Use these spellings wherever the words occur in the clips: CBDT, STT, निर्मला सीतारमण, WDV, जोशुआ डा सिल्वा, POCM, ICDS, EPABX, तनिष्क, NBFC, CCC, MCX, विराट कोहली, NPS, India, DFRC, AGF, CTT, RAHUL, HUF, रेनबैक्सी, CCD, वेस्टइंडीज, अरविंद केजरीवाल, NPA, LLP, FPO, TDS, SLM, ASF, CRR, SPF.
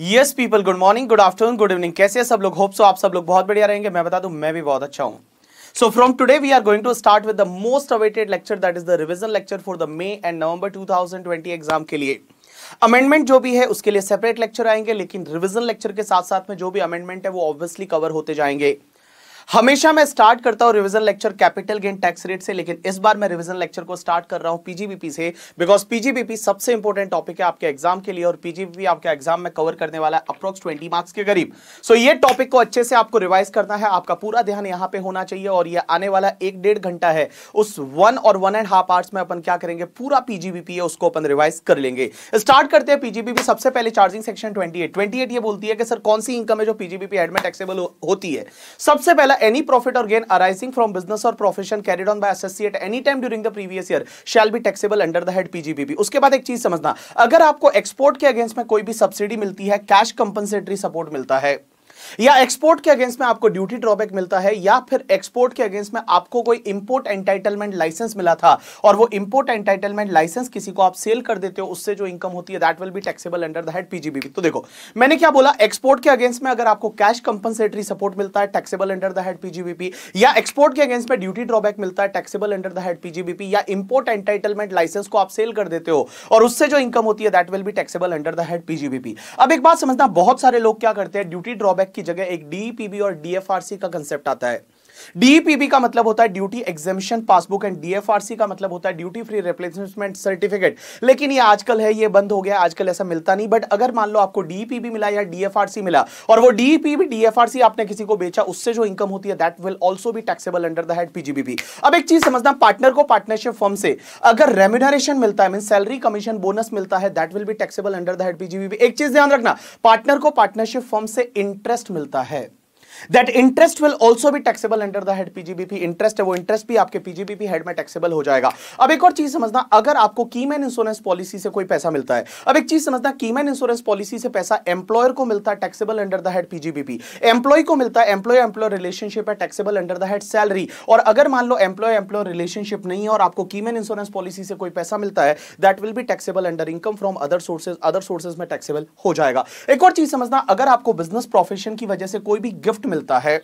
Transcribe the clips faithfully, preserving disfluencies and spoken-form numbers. Yes people, good morning, good afternoon, good evening, कैसे हैं सब लोग? होप सो आप सब लोग बहुत बढ़िया रहेंगे। मैं बता दूं मैं भी बहुत अच्छा हूं। So from today we are going to start with the most awaited lecture, that is the revision lecture for the May and November twenty twenty exam के लिए। अमेंडमेंट जो भी है उसके लिए सेपरेट लेक्चर आएंगे, लेकिन रिविजन लेक्चर के साथ साथ में जो भी अमेंडमेंट है वो ऑब्वियसली कवर होते जाएंगे। हमेशा मैं स्टार्ट करता हूं revision lecture capital gain tax rate से, लेकिन इस बार मैं रिवीजन लेक्चर को स्टार्ट कर रहा हूं पीजीबीपी से, बिकॉज पीजीबीपी सबसे इंपॉर्टेंट टॉपिक है आपके एग्जाम के लिए और पीजीबीपी आपके एग्जाम में कवर करने वाला है अप्रोक्स बीस मार्क्स के करीब। सो so, ये टॉपिक को अच्छे से आपको रिवाइज करना है, आपका पूरा ध्यान यहाँ पे होना चाहिए और ये आने वाला एक डेढ़ घंटा है, उस वन और वन एंड हाफ आवर्स में अपन क्या करेंगे, पूरा पीजीबीपी है उसको अपन रिवाइज कर लेंगे। स्टार्ट करते हैं पीजीबीपी। सबसे पहले charging section twenty eight twenty eight ये बोलती है कि सर कौन सी इनकम है जो पीजीबीपी हेड में टैक्सेबल होती है। सबसे पहला, any profit or gain arising from business or profession carried on by associate any time during the previous year shall be taxable under the head P G B P। उसके बाद एक चीज समझना, अगर आपको एक्सपोर्ट के अगेंस्ट में कोई भी सब्सिडी मिलती है, कैश कंपनसेटरी सपोर्ट मिलता है, या एक्सपोर्ट के अगेंस्ट में आपको ड्यूटी ड्रॉबैक मिलता है, या फिर एक्सपोर्ट के अगेंस्ट में आपको कोई इंपोर्ट एंटाइटलमेंट लाइसेंस मिला था और वो इंपोर्ट एंटाइटलमेंट लाइसेंस किसी को आप सेल कर देते हो, उससे जो इनकम होती है that will be taxable under the head PGBP. तो देखो मैंने क्या बोला, एक्सपोर्ट के अगेंस्ट में अगर आपको कैश कंपनसेटरी सपोर्ट मिलता है taxable under the head PGBP, या एक्सपोर्ट के अगेंस्ट में ड्यूटी ड्रॉबैक मिलता है taxable under the head PGBP, या इंपोर्ट एंटाइटलमेंट लाइसेंस को आप सेल कर देते हो और उससे जो इनकम होती है that will be taxable under the head PGBP. अब एक बात समझना, बहुत सारे लोग क्या करते हैं, ड्यूटी ड्रॉबैक की जगह एक डीपीबी और डीएफआरसी का कंसेप्ट आता है। डीपीबी का मतलब होता है duty exemption passbook and DFRC का मतलब होता है ड्यूटी फ्री रिप्लेसमेंट सर्टिफिकेट, लेकिन ये आजकल है, ये बंद हो गया, आजकल ऐसा मिलता नहीं। बट अगर मान लो आपको डीपीबी मिला या डीएफआरसी मिला और वो डीपीबी डीएफआरसी आपने किसी को बेचा, उससे जो इनकम होती है that will also be taxable under the head PGBP. अब एक चीज समझना, पार्टनर को पार्टनरशिप फर्म से अगर रेम्यूनरेशन मिलता है, मीन सैलरी कमीशन बोनस मिलता है, that will be taxable under the head PGBP. एक चीज ध्यान रखना, पार्टनर को पार्टनरशिप फर्म से इंटरेस्ट मिलता है, That interest will also be taxable under the head P G B P। Interest है वो interest भी आपके P G B P head में taxable हो जाएगा। अब एक और चीज समझना, अगर आपको कीमैन इंश्योरेंस पॉलिसी से कोई पैसा मिलता है, अब एक चीज समझना, कीमैन इंश्योरेंस पॉलिसी से पैसा एम्प्लॉयर को मिलता है taxable under the head P G B P, employee को मिलता है, एम्प्लॉय एम्प्लॉय रिलेशनशिप है taxable under the head salary. और अगर मान लो एम्प्लॉय एम्प्लॉय रिलेशनशिप नहीं है और आपको कीमैन इंश्योरेंस पॉलिसी से कोई पैसा मिलता है that will be taxable under income from other sources, other sources में टैक्सेबल हो जाएगा। एक और चीज समझना, अगर आपको बिजनेस प्रोफेशन की वजह से कोई भी गिफ्ट मिलता है,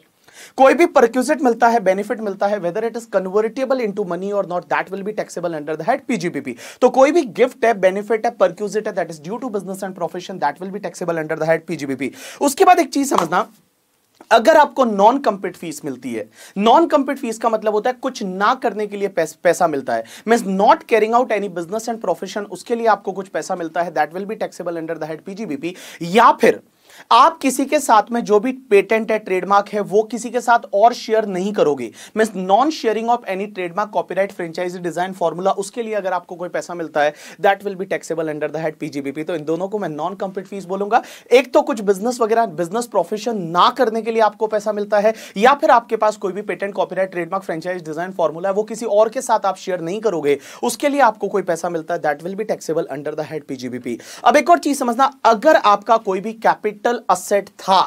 कोई भी परक्विजिट मिलता है, बेनिफिट मिलता है, whether it is convertible into money or not, that will be taxable under the head P G B P। तो कोई भी गिफ्ट है, बेनिफिट है, परक्विजिट है, that is due to business and profession, that will be taxable under the head P G B P। उसके बाद एक चीज समझना, अगर आपको नॉन कंपीट फीस मिलती है, नॉन कंपीट फीस का मतलब होता है कुछ ना करने के लिए पैस, पैसा मिलता है, means not carrying out any business and profession, उसके लिए आपको कुछ पैसा मिलता है that will be taxable under the head PGBP. या फिर आप किसी के साथ में जो भी पेटेंट है, ट्रेडमार्क है, वो किसी के साथ और शेयर नहीं करोगे, means non sharing of any trademark, copyright, franchise, design, formula, उसके लिए अगर आपको कोई पैसा मिलता है that will be taxable under the head PGBP. तो इन दोनों को मैं नॉन कंपीट फीस बोलूंगा। एक तो कुछ बिजनेस वगैरह, बिजनेस प्रोफेशन ना करने के लिए आपको पैसा मिलता है, या फिर आपके पास कोई भी patent, copyright, trademark, franchise, design, formula, वो किसी और के साथ आप शेयर नहीं करोगे, उसके लिए आपको कोई पैसा मिलता है that will be taxable under the head PGBP. अब एक और चीज समझना, अगर आपका कोई भी कैपिटल असेट था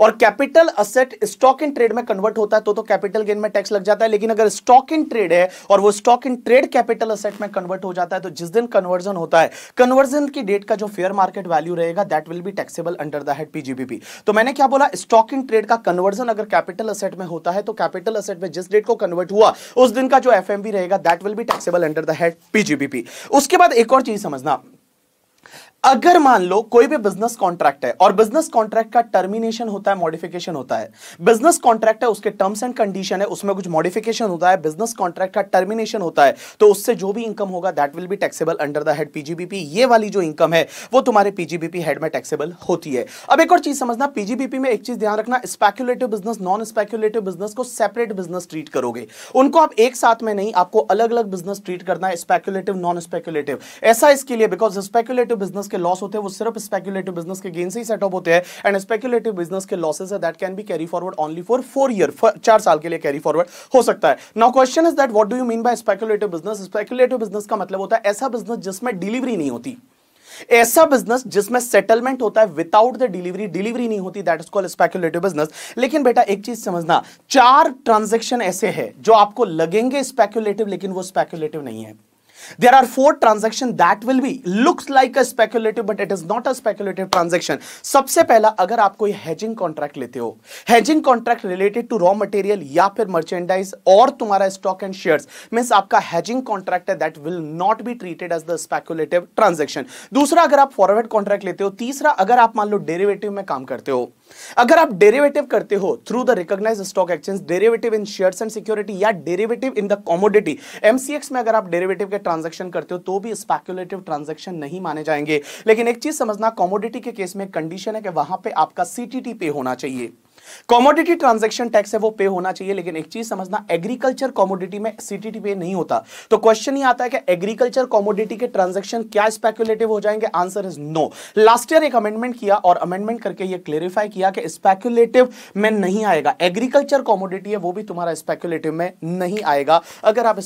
और capital asset stock in trade में कन्वर्ट होता है तो तो कैपिटल गेन में टैक्स लग जाता है, लेकिन अगर स्टॉक इन ट्रेड है और वो stock in trade capital asset में कन्वर्ट हो जाता है तो जिस दिन कन्वर्जन होता है, कन्वर्जन की डेट का जो फेयर मार्केट वैल्यू रहेगा that will be taxable under the head PGBP. तो मैंने क्या बोला, स्टॉक इन ट्रेड का कन्वर्जन अगर कैपिटल असेट में होता है तो कैपिटल असेट में जिस डेट को कन्वर्ट हुआ उस दिन का जो एफएमवी रहेगा that will be taxable under the head PGBP. उसके बाद एक और चीज समझना, अगर मान लो कोई भी बिजनेस कॉन्ट्रैक्ट है और बिजनेस कॉन्ट्रैक्ट का टर्मिनेशन होता है, मॉडिफिकेशन होता है, बिजनेस कॉन्ट्रैक्ट है, उसके टर्म्स एंड कंडीशन है, उसमें कुछ मॉडिफिकेशन होता है, बिजनेस कॉन्ट्रैक्ट का टर्मिनेशन होता है, तो उससे जो भी इनकम होगा that will be taxable under the head PGBP. ये वाली जो इनकम है वो तुम्हारे पीजीबीपी हेड में टैक्सेबल होती है। अब एक और चीज समझना, पीजीबीपी में एक चीज ध्यान रखना, speculative business, non speculative business को सेपरेट बिजनेस ट्रीट करोगे, उनको आप एक साथ में नहीं, आपको अलग अलग बिजनेस ट्रीट करना है, स्पेक्युलेटिव, नॉन स्पेक्युलेटिव। ऐसा इसके लिए बिकॉज स्पेक्युलेटिव बिजनेस के लॉस होते हैं वो सिर्फ स्पेक्युलेटिव बिजनेस के गेन से ही सेट अप होते हैं, एंड स्पेक्युलेटिव बिजनेस के लॉसेस है that can be carry forward only for four year, चार साल के लिए कैरी फॉरवर्ड हो सकता है। Now question is that what do you mean by speculative business? Speculative business का मतलब होता है ऐसा बिजनेस जिसमें डिलीवरी नहीं होती, ऐसा बिजनेस जिसमें सेटलमेंट होता है विदाउट द डिलीवरी, डिलीवरी नहीं होती that is called speculative business. लेकिन बेटा एक चीज समझना, चार ट्रांजैक्शन ऐसे हैं जो आपको लगेंगे स्पेक्युलेटिव लेकिन वो स्पेक्युलेटिव नहीं है। There are four transactions that will be looks like a speculative but it is not a speculative transaction. सबसे पहला, अगर आप कोई hedging contract लेते हो, hedging contract related to raw material या फिर merchandise और तुम्हारा stock and shares, means आपका hedging contract है, that will not be treated as the speculative transaction. दूसरा, अगर आप forward contract लेते हो. तीसरा, अगर आप मान लो derivative में काम करते हो, अगर आप derivative करते हो through the recognized stock exchange, derivative in shares and security या derivative in the commodity, M C X में अगर आप derivative के ट्रांजैक्शन करते हो तो भी स्पेकुलेटिव ट्रांजैक्शन नहीं माने जाएंगे. लेकिन एक चीज समझना, कमोडिटी के केस में कंडीशन है कि वहां पे आपका सीटीटी पे होना चाहिए. कमोडिटी ट्रांजैक्शन टैक्स है वो पे होना चाहिए. लेकिन एक चीज समझना, एग्रीकल्चर कमोडिटी में सीटीटी पे नहीं होता. तो क्वेश्चन ही आता है कि एग्रीकल्चर कमोडिटी के ट्रांजैक्शन क्या स्पेकुलेटिव हो जाएंगे? Answer is no. Last year एक अमेंडमेंट किया और अमेंडमेंट करके ये क्लेरिफाई किया कि स्पेकुलेटिव में नहीं आएगा. एग्रीकल्चर कमोडिटी है वो भी तुम्हारा स्पेकुलेटिव में नहीं आएगा अगर आप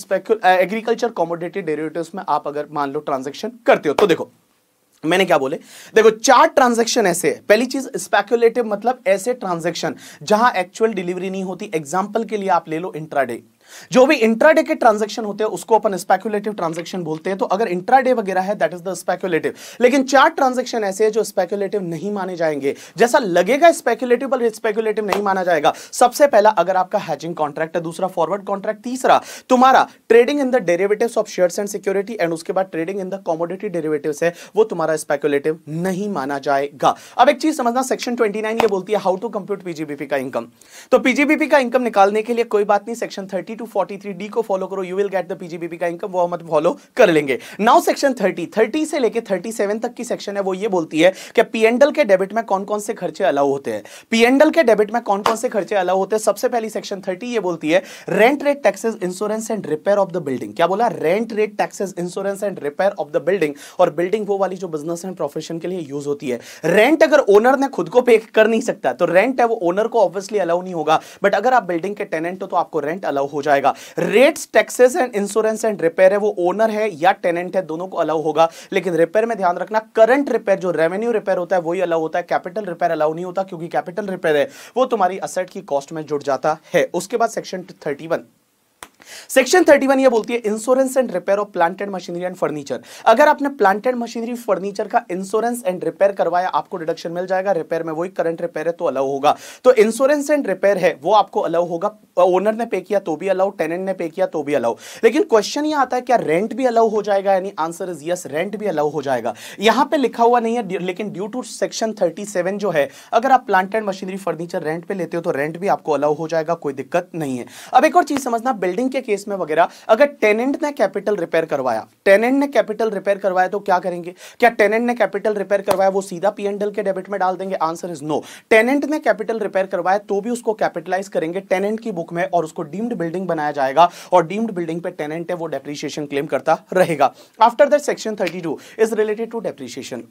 एग्रीकल्चर कमोडिटी डेरिवेटिव्स में आप अगर मान लो ट्रांजैक्शन करते हो. तो देखो मैंने क्या बोले, देखो चार ट्रांजैक्शन ऐसे है. पहली चीज स्पेकुलेटिव मतलब ऐसे ट्रांजैक्शन जहां एक्चुअल डिलीवरी नहीं होती. एग्जांपल के लिए आप ले लो इंट्राडे. जो भी इंट्राडे के ट्रांजैक्शन होते हैं उसको अपन स्पेकुलेटिव ट्रांजैक्शन बोलते हैं. तो अगर इंट्राडे वगैरह है दैट इज द स्पेकुलेटिव. लेकिन चार ट्रांजैक्शन ऐसे हैं जो स्पेकुलेटिव नहीं माने जाएंगे. जैसा लगेगा स्पेकुलेटिव पर स्पेकुलेटिव नहीं माना जाएगा. सबसे पहला अगर आपका हेजिंग कॉन्ट्रैक्ट है, दूसरा फॉरवर्ड कॉन्ट्रैक्ट, तीसरा तुम्हारा trading in the derivatives of shares and security and उसके बाद trading in the commodity derivatives है वो तुम्हारा स्पेकुलेटिव नहीं माना जाएगा. अब एक चीज समझना, सेक्शन ट्वेंटी नाइन ये बोलती है हाउ टू कंप्यूट पीजीबीपी का इनकम. तो पीजीबीपी का इनकम निकालने के लिए कोई बात नहीं, section thirty two forty three D को फॉलो करो, you will get the PGBP का इनकम. वो हम फॉलो कर लेंगे. नाउ सेक्शन थर्टी, थर्टी से लेके थर्टी सेवन तक की सेक्शन है वो ये बोलती है कि पीएनएल के डेबिट में कौन कौन से खर्चे अलाउ होते हैं. पीएनएल के डेबिट में कौन कौन से खर्चे अलाउ होते हैं. सबसे पहली सेक्शन थर्टी ये बोलती है rent, rate, taxes, insurance and repair of the building. क्या बोला? Rent, rate, taxes, insurance and repair of the building. और बिल्डिंग वो वाली जो बिजनेस एंड प्रोफेशन के लिए यूज होती है. रेंट अगर ओनर ने खुद को पे कर नहीं सकता तो रेंट है वो ओनर को ऑब्वियसली अलाउ नहीं होगा. बट अगर आप बिल्डिंग के टेनेंट हो तो आपको रेंट अलाउ हो जाएगा. Rates, taxes and insurance and repair है वो ओनर है या टेनेंट है दोनों को अलाउ होगा. लेकिन रिपेयर में ध्यान रखना, करंट रिपेयर जो रेवेन्यू रिपेयर होता है वही अलाउ होता है. कैपिटल रिपेयर अलाउ नहीं होता क्योंकि कैपिटल रिपेयर है वो तुम्हारी असेट की कॉस्ट में जुड़ जाता है. उसके बाद section thirty one, section thirty one ये बोलती है insurance and repair of plant and machinery and furniture. अगर आपने प्लांट एंड मशीनरी फर्नीचर का इंश्योरेंस एंड रिपेयर करवाया आपको डिडक्शन मिल जाएगा. रिपेयर में वही करंट रिपेयर है तो अलाउ होगा. तो इंश्योरेंस एंड रिपेयर है वो आपको अलाउ होगा. ओनर ने पे किया तो भी अलाउ, टेनेंट ने पे किया तो भी अलाउ. लेकिन क्वेश्चन ये आता है क्या रेंट भी अलाउ हो जाएगा? यानी आंसर इज यस, रेंट भी अलाउ हो जाएगा. यहां पे लिखा हुआ नहीं है लेकिन due to section thirty seven जो है अगर आप plant and machinery furniture rent पे लेते हो तो रेंट भी आपको अलाउ हो जाएगा, कोई दिक्कत नहीं है. अब एक और चीज समझना, बिल्डिंग के केस में वगैरह अगर टेनेंट ने कैपिटल रिपेयर करवाया, टेनेंट ने कैपिटल रिपेयर करवाया तो क्या करेंगे? क्या टेनेंट ने कैपिटल रिपेयर करवाया वो सीधा पी एंड एल के डेबिट में डाल देंगे? Answer is no. टेनेंट ने कैपिटल रिपेयर करवाया तो भी उसको कैपिटलाइज करेंगे टेनेंट की बुक में और उसको डीम्ड बिल्डिंग बनाया जाएगा. और डीम्ड बिल्डिंग पे टेनेंट है वो डेप्रिसिएशन क्लेम करता रहेगा. After that section thirty two is related to depreciation.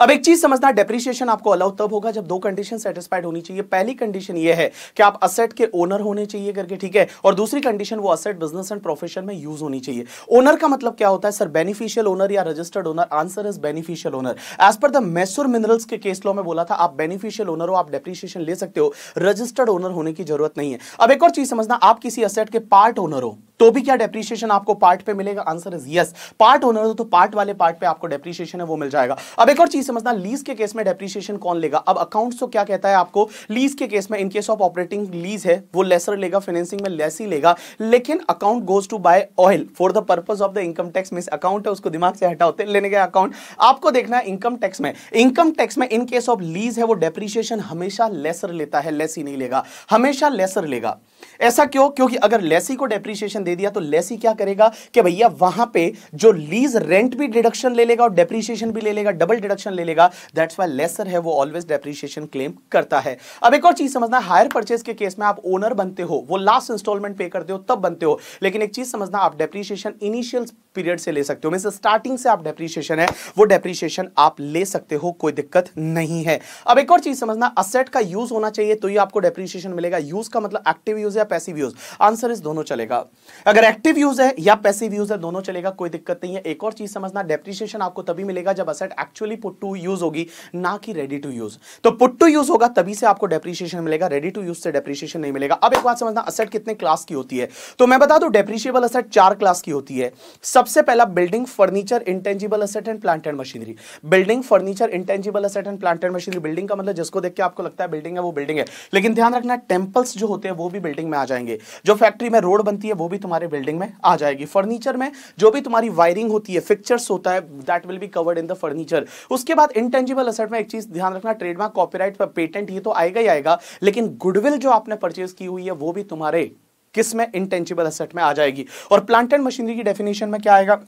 अब एक चीज समझना, डेप्रिसिएशन आपको अलाउ तब होगा जब दो कंडीशन सेटिस्फाइड होनी चाहिए. पहली कंडीशन ये है कि आप असेट के ओनर होने चाहिए करके, ठीक है. और दूसरी कंडीशन वो असेट बिजनेस एंड प्रोफेशन में यूज होनी चाहिए. ओनर का मतलब क्या होता है सर? बेनिफिशियल ओनर या registered owner? Answer is beneficial owner. As per the Mysore Minerals के केस लॉ में बोला था आप बेनिफिशियल ओनर हो आप डेप्रिसिएशन ले सकते हो, रजिस्टर्ड ओनर होने की जरूरत नहीं है. अब एक और चीज समझना, आप किसी असेट के पार्ट ओनर हो तो भी क्या डेप्रिसिएशन आपको पार्ट पे मिलेगा? Answer is yes. Part owner हो तो पार्ट वाले पार्ट पे आपको डेप्रिसिएशन है वो मिल जाएगा. अब एक और चीज समझना, लीज के केस में डेप्रिसिएशन कौन लेगा? अब अकाउंट्स तो क्या कहता है आपको लीज के केस में in case of operating lease है वो लेसर लेगा, फाइनेंसिंग में लेस ही लेगा. लेकिन account goes to bye oil for the purpose of the income tax. Means account है उसको दिमाग से हटा होते लेने गया अकाउंट. आपको देखना है इनकम टैक्स में, इनकम टैक्स में इन केस ऑफ लीज है वो डेप्रिसिएशन हमेशा लेसर लेता है, लेस ही नहीं लेगा, हमेशा लेसर लेगा. ऐसा क्यों? क्योंकि अगर लेसी को डेप्रिसिएशन दे दिया तो लेसी क्या करेगा कि भैया वहां पे जो लीज रेंट भी डिडक्शन ले लेगा और डेप्रिसिएशन भी ले लेगा, डबल डिडक्शन ले लेगा. दैट्स व्हाई लेसर है वो ऑलवेज डेप्रिसिएशन क्लेम करता है. अब एक और चीज समझना, हायर परचेज के केस में आप ओनर बनते हो, वो लास्ट इंस्टॉलमेंट पे करते हो तब बनते हो. लेकिन एक चीज समझना, आप डेप्रिसिएशन इनिशियल पीरियड से ले सकते हो. मींस स्टार्टिंग से आप डेप्रिसिएशन है वो डेप्रिसिएशन आप ले सकते हो, कोई दिक्कत नहीं है. अब एक और चीज समझना, असेट का यूज होना चाहिए तो ये आपको डेप्रिसिएशन मिलेगा. यूज का मतलब एक्टिव यूज या पैसिव यूज? आंसर इज दोनों चलेगा. अगर एक्टिव यूज है या पैसिव यूज है दोनों चलेगा, कोई दिक्कत नहीं है. एक और चीज समझना, डेप्रिसिएशन आपको तभी मिलेगा जब asset actually put to use होगी, ना कि रेडी टू यूज। तो पुट टू यूज होगा तभी से आपको डेप्रीशिएशन मिलेगा, रेडी टू यूज से डेप्रीशिएशन नहीं मिलेगा। अब एक बात समझना, असेट कितने क्लास की होती है, तो मैं बता दूं डेप्रीशिएबल असेट चार क्लास की होती है। सबसे पहला building, furniture, intangible asset and plant and machinery. Building, furniture, intangible asset and plant and machinery. Building का मतलब जिसको देख के आपको लगता है बिल्डिंग है वो बिल्डिंग है, लेकिन ध्यान रखना टेम्पल्स जो होते हैं वो भी बिल्डिंग में आ जाएंगे, जो फैक्ट्री में रोड बनती है वो भी तुम्हारे बिल्डिंग में आ जाएगी। फर्नीचर में जो भी तुम्हारी वायरिंग होती है, फिक्चर्स होता है, that will be covered in the furniture. उसके बाद इंटेंजिबल असेट में एक चीज ध्यान रखना, ट्रेडमार्क, कॉपीराइट, पेटेंट ये तो आएगा ही आएगा, लेकिन गुडविल जो आपने परचेज की हुई है वो भी तुम्हारे किस में, इंटेंजिबल असेट में आ जाएगी। और प्लांट एंड मशीनरी की डेफिनेशन में क्या आएगा,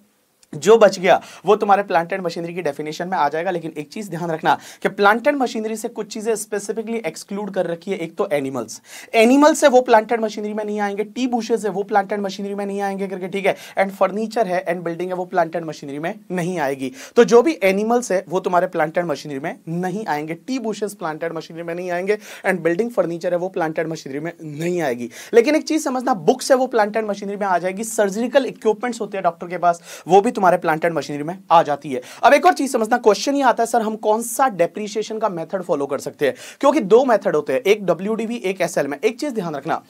जो बच गया वो तुम्हारे प्लांट एंड मशीनरी की डेफिनेशन में आ जाएगा। लेकिन एक चीज ध्यान रखना कि प्लांट एंड मशीनरी से कुछ चीजें स्पेसिफिकली एक्सक्लूड कर रखी है। एक तो एनिमल्स, एनिमल्स से वो प्लांट एंड मशीनरी में नहीं आएंगे, टी बूशेज से वो प्लांट एंड मशीनरी में नहीं आएंगे करके, ठीक है। एंड फर्नीचर है एंड बिल्डिंग है वो प्लांट एंड मशीनरी में नहीं आएगी। तो जो भी एनिमल्स है वो तुम्हारे प्लांट एंड मशीनरी में नहीं आएंगे, tea bushes plant and machinery में नहीं आएंगे, एंड बिल्डिंग, फर्नीचर है वो प्लांट एंड मशीनरी में नहीं आएगी। लेकिन एक चीज समझना, बुक्स है वो प्लांट एंड मशीनरी में आ जाएगी, सर्जिकल इक्विपमेंट्स होते हैं डॉक्टर के पास वो भी हमारे प्लांट एंड मशीनरी में आ जाती है। अब एक और चीज समझना, क्वेश्चन ये आता है सर हम कौन सा डेप्रिसिएशन का मेथड फॉलो कर सकते हैं, क्योंकि दो मेथड होते हैं, एक डब्ल्यूडीवी एक एसएलएम। एक चीज ध्यान रखना,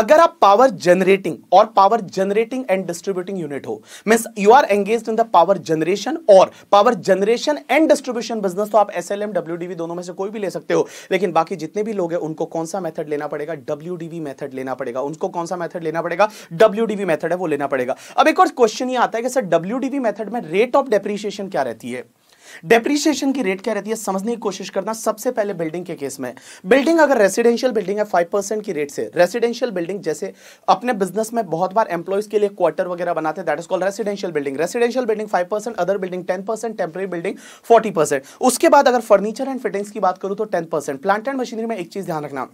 अगर आप पावर जनरेटिंग और power generating and distributing unit हो, means you are engaged in the power generation और power generation and distribution business, तो आप एसएलएम डब्ल्यूडीवी दोनों में से कोई भी ले सकते हो। लेकिन बाकी जितने भी लोग हैं उनको कौन सा मेथड लेना पड़ेगा, डब्ल्यूडीवी मेथड लेना पड़ेगा। उनको कौन सा मेथड लेना पड़ेगा, डब्ल्यूडीवी मेथड है वो लेना पड़ेगा। अब एक और क्वेश्चन ये आता है कि सर डब्ल्यूडीवी मेथड में रेट ऑफ डेप्रिसिएशन क्या रहती है, डेप्रिसिएशन की रेट क्या रहती है, समझने की कोशिश करना। सबसे पहले बिल्डिंग के केस में, बिल्डिंग अगर रेसिडेंशियल बिल्डिंग है फाइव परसेंट की रेट से, रेसिडेंशियल बिल्डिंग जैसे अपने बिजनेस में बहुत बार एम्प्लॉइज के लिए क्वार्टर वगैरह बनाते हैं, that is called residential building. Residential building five percent, other building ten percent, temporary building forty percent. उसके बाद अगर फर्नीचर एंड फिटिंग्स की बात करूं तो ten percent. Plant and machinery में एक चीज ध्यान रखना,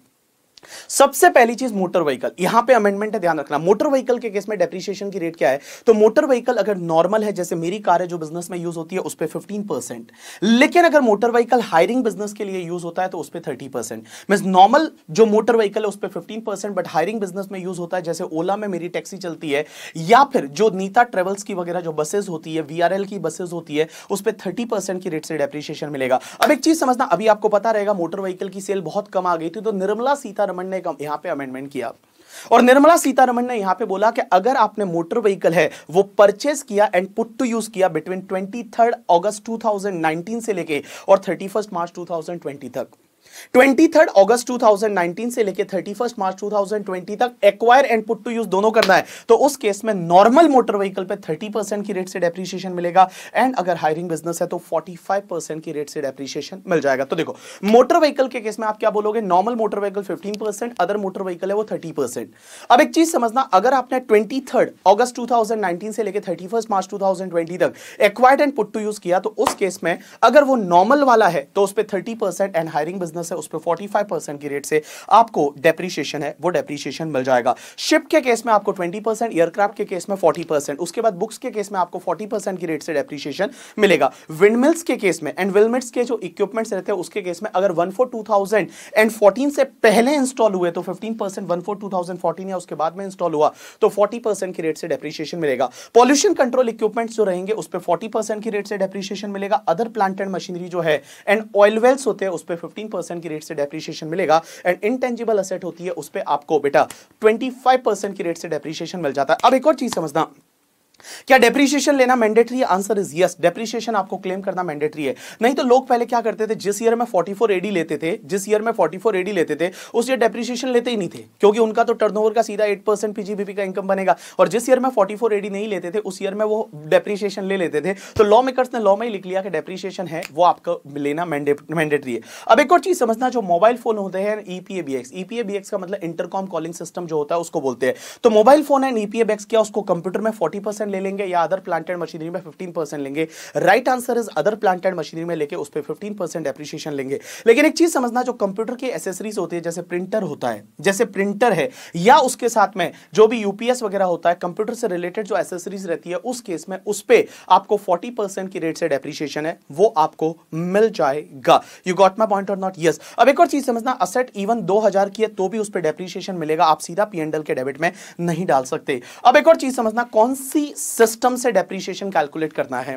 सबसे पहली चीज मोटर व्हीकल, यहां पे अमेंडमेंट है ध्यान रखना। मोटर व्हीकल के केस में डेप्रिसिएशन की रेट क्या है, तो मोटर व्हीकल अगर नॉर्मल है जैसे मेरी कार है जो बिजनेस में यूज होती है उस पे फिफ्टीन परसेंट, लेकिन अगर मोटर व्हीकल हायरिंग बिजनेस के लिए यूज होता है तो उस पे थर्टी परसेंट। मींस नॉर्मल जो मोटर व्हीकल है उस पे fifteen percent, but hiring business में यूज होता है जैसे ओला में मेरी टैक्सी चलती है, या फिर जो नीता ट्रेवल्स की वगैरह जो बसेस होती है, वीआरएल की बसेस होती है, उस पर थर्टी परसेंट की रेट से डेप्रिसिएशन मिलेगा। अब एक चीज समझना, अभी आपको पता रहेगा मोटर व्हीकल की सेल बहुत कम आ गई थी, तो निर्मला सीतारमण ने यहां पे अमेंडमेंट किया और निर्मला सीतारमण ने यहां पे बोला कि अगर आपने मोटर व्हीकल है वो परचेस किया एंड पुट टू यूज किया बिटवीन तेईस अगस्त दो हज़ार उन्नीस से लेके और इकतीस मार्च दो हज़ार बीस तक, तेईस अगस्त दो हज़ार उन्नीस से लेके इकतीस मार्च दो हज़ार बीस तक acquire and put to use दोनों करना है, तो उस केस में नॉर्मल मोटर व्हीकल पे थर्टी परसेंट की रेट से डेप्रिसिएशन मिलेगा, एंड अगर हायरिंग बिजनेस है तो फोर्टी फाइव परसेंट की रेट से डेप्रिसिएशन मिल जाएगा। तो देखो मोटर व्हीकल के केस में आप क्या बोलोगे, normal motor vehicle fifteen percent, other motor vehicle है वो थर्टी परसेंट। अब एक चीज समझना, अगर आपने तेईस अगस्त दो हज़ार उन्नीस से लेके इकतीस मार्च दो हज़ार बीस तक acquired and put to use किया, तो उस केस में अगर वो नॉर्मल वाला है तो उस पे thirty percent and hiring business है उस पे फोर्टी फाइव परसेंट की रेट से आपको डेप्रिसिएशन है वो डेप्रिसिएशन मिल जाएगा। शिप के केस में आपको ट्वेंटी परसेंट, एयरक्राफ्ट के केस में फोर्टी परसेंट, उसके बाद बुक्स के केस में आपको फोर्टी परसेंट की रेट से डेप्रिसिएशन मिलेगा। विंडमिल्स के केस में एंड विंडमिल्स के जो इक्विपमेंट्स रहते हैं उसके केस में अगर एक लाख बयालीस हज़ार से पहले इंस्टॉल हुए तो फिफ्टीन परसेंट, एक लाख बयालीस हज़ार या उसके बाद में इंस्टॉल हुआ तो फोर्टी परसेंट की रेट से डेप्रिसिएशन मिलेगा। पॉल्यूशन कंट्रोल इक्विपमेंट्स जो रहेंगे उस पे फोर्टी परसेंट की रेट से डेप्रिसिएशन मिलेगा। अदर प्लांट एंड मशीनरी जो है एंड ऑयल वेल्स होते हैं उस पे फिफ्टीन परसेंट की रेट से डेप्रिसिएशन मिलेगा, एंड इंटेंजिबल असेट होती है उस पे आपको बेटा ट्वेंटी फाइव परसेंट की रेट से डेप्रिसिएशन मिल जाता है। अब एक और चीज समझना, क्या डेप्रिसिएशन लेना मैंडेटरी है? आंसर इज यस, डेप्रिसिएशन आपको क्लेम करना मैंडेटरी है। नहीं तो लोग पहले क्या करते थे, जिस ईयर में फोर्टी फोर ए डी लेते थे जिस ईयर में फोर्टी फोर ए डी लेते थे उस ईयर डेप्रिसिएशन लेते ही नहीं थे, क्योंकि उनका तो टर्नओवर का सीधा एट परसेंट पीजीबीपी का इनकम बनेगा, और जिस ईयर में फोर्टी फोर ए डी नहीं लेते थे उस ईयर में वो डेप्रिसिएशन ले लेते थे। तो लॉ मेकर्स ने लॉ में ही लिख लिया कि डेप्रिसिएशन है वो आपको लेना मैंडेटरी है। अब एक और चीज समझना, जो मोबाइल फोन होते हैं ईपीएबीएक्स, ईपीएबीएक्स का मतलब इंटरकॉम कॉलिंग सिस्टम जो होता है उसको बोलते हैं, तो मोबाइल फोन एंड ईपीएबीएक्स क्या उसको कंप्यूटर में फोर्टी परसेंट ले लेंगे या अदर प्लांट एंड मशीनरी में फिफ्टीन परसेंट लेंगे। Right answer is other plant and machinery में लेके उस पे फिफ्टीन परसेंट डेप्रिसिएशन लेंगे। लेकिन एक चीज समझना, जो कंप्यूटर के एसेसरीज होती है जैसे प्रिंटर होता है जैसे प्रिंटर है या उसके साथ में जो भी यूपीएस वगैरह होता है, कंप्यूटर से रिलेटेड जो एसेसरीज रहती है उस केस में उस पे आपको फोर्टी परसेंट की रेट से डेप्रिसिएशन है वो आपको मिल जाएगा। यू गॉट माय पॉइंट और नॉट? यस। अब एक और चीज समझना, असेट इवन दो हज़ार की है तो भी उस पे डेप्रिसिएशन मिलेगा, आप सीधा पीएंडएल के डेबिट में नहीं डाल सकते। अब एक और चीज समझना, कौन सी सिस्टम से डेप्रिसिएशन कैलकुलेट करना है,